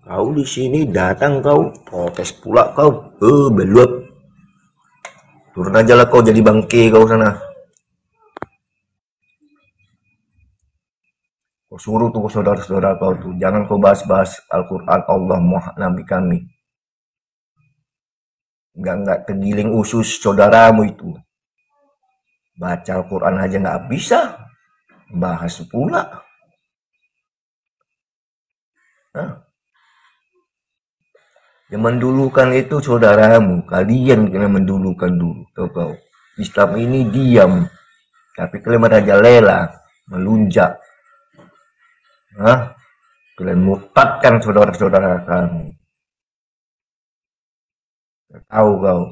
Kau di sini datang kau protes pula kau, eh belut, turun aja lah kau jadi bangke kau sana. Kau suruh tuh saudara-saudara kau tuh, jangan kau bahas-bahas Al-Qur'an, Allah, Muhammad, Nabi kami. Enggak enggak kegiling usus saudaramu itu. Baca Al-Qur'an aja nggak bisa, bahas pula. Nah, yang mendulukan itu saudaramu, kalian kena mendulukan dulu. Tahu kau, Islam ini diam, tapi kalian merajalela, melunjak. Nah, kalian murtadkan saudara-saudara kami. Tahu kau.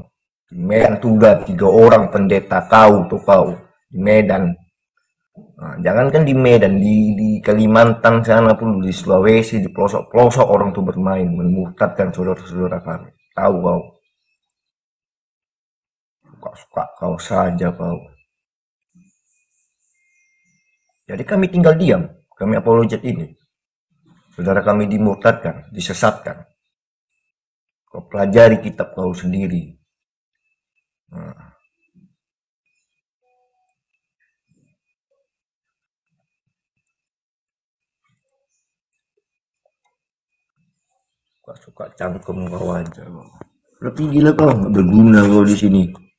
Di Medan tuh udah tiga orang pendeta kau tuh kau di Medan. Nah, jangankan di Medan, di, di Kalimantan sana pun, di Sulawesi, di pelosok-pelosok orang tuh bermain memurtadkan saudara-saudara kami. Tahu kau. Suka-suka kau saja kau. Jadi kami tinggal diam. Kami apologet ini. Saudara kami dimurtadkan, disesatkan. Kau pelajari kitab kau sendiri. Nah. Suka-suka cangkem kau aja. Lebih gila kau, berguna kau di sini.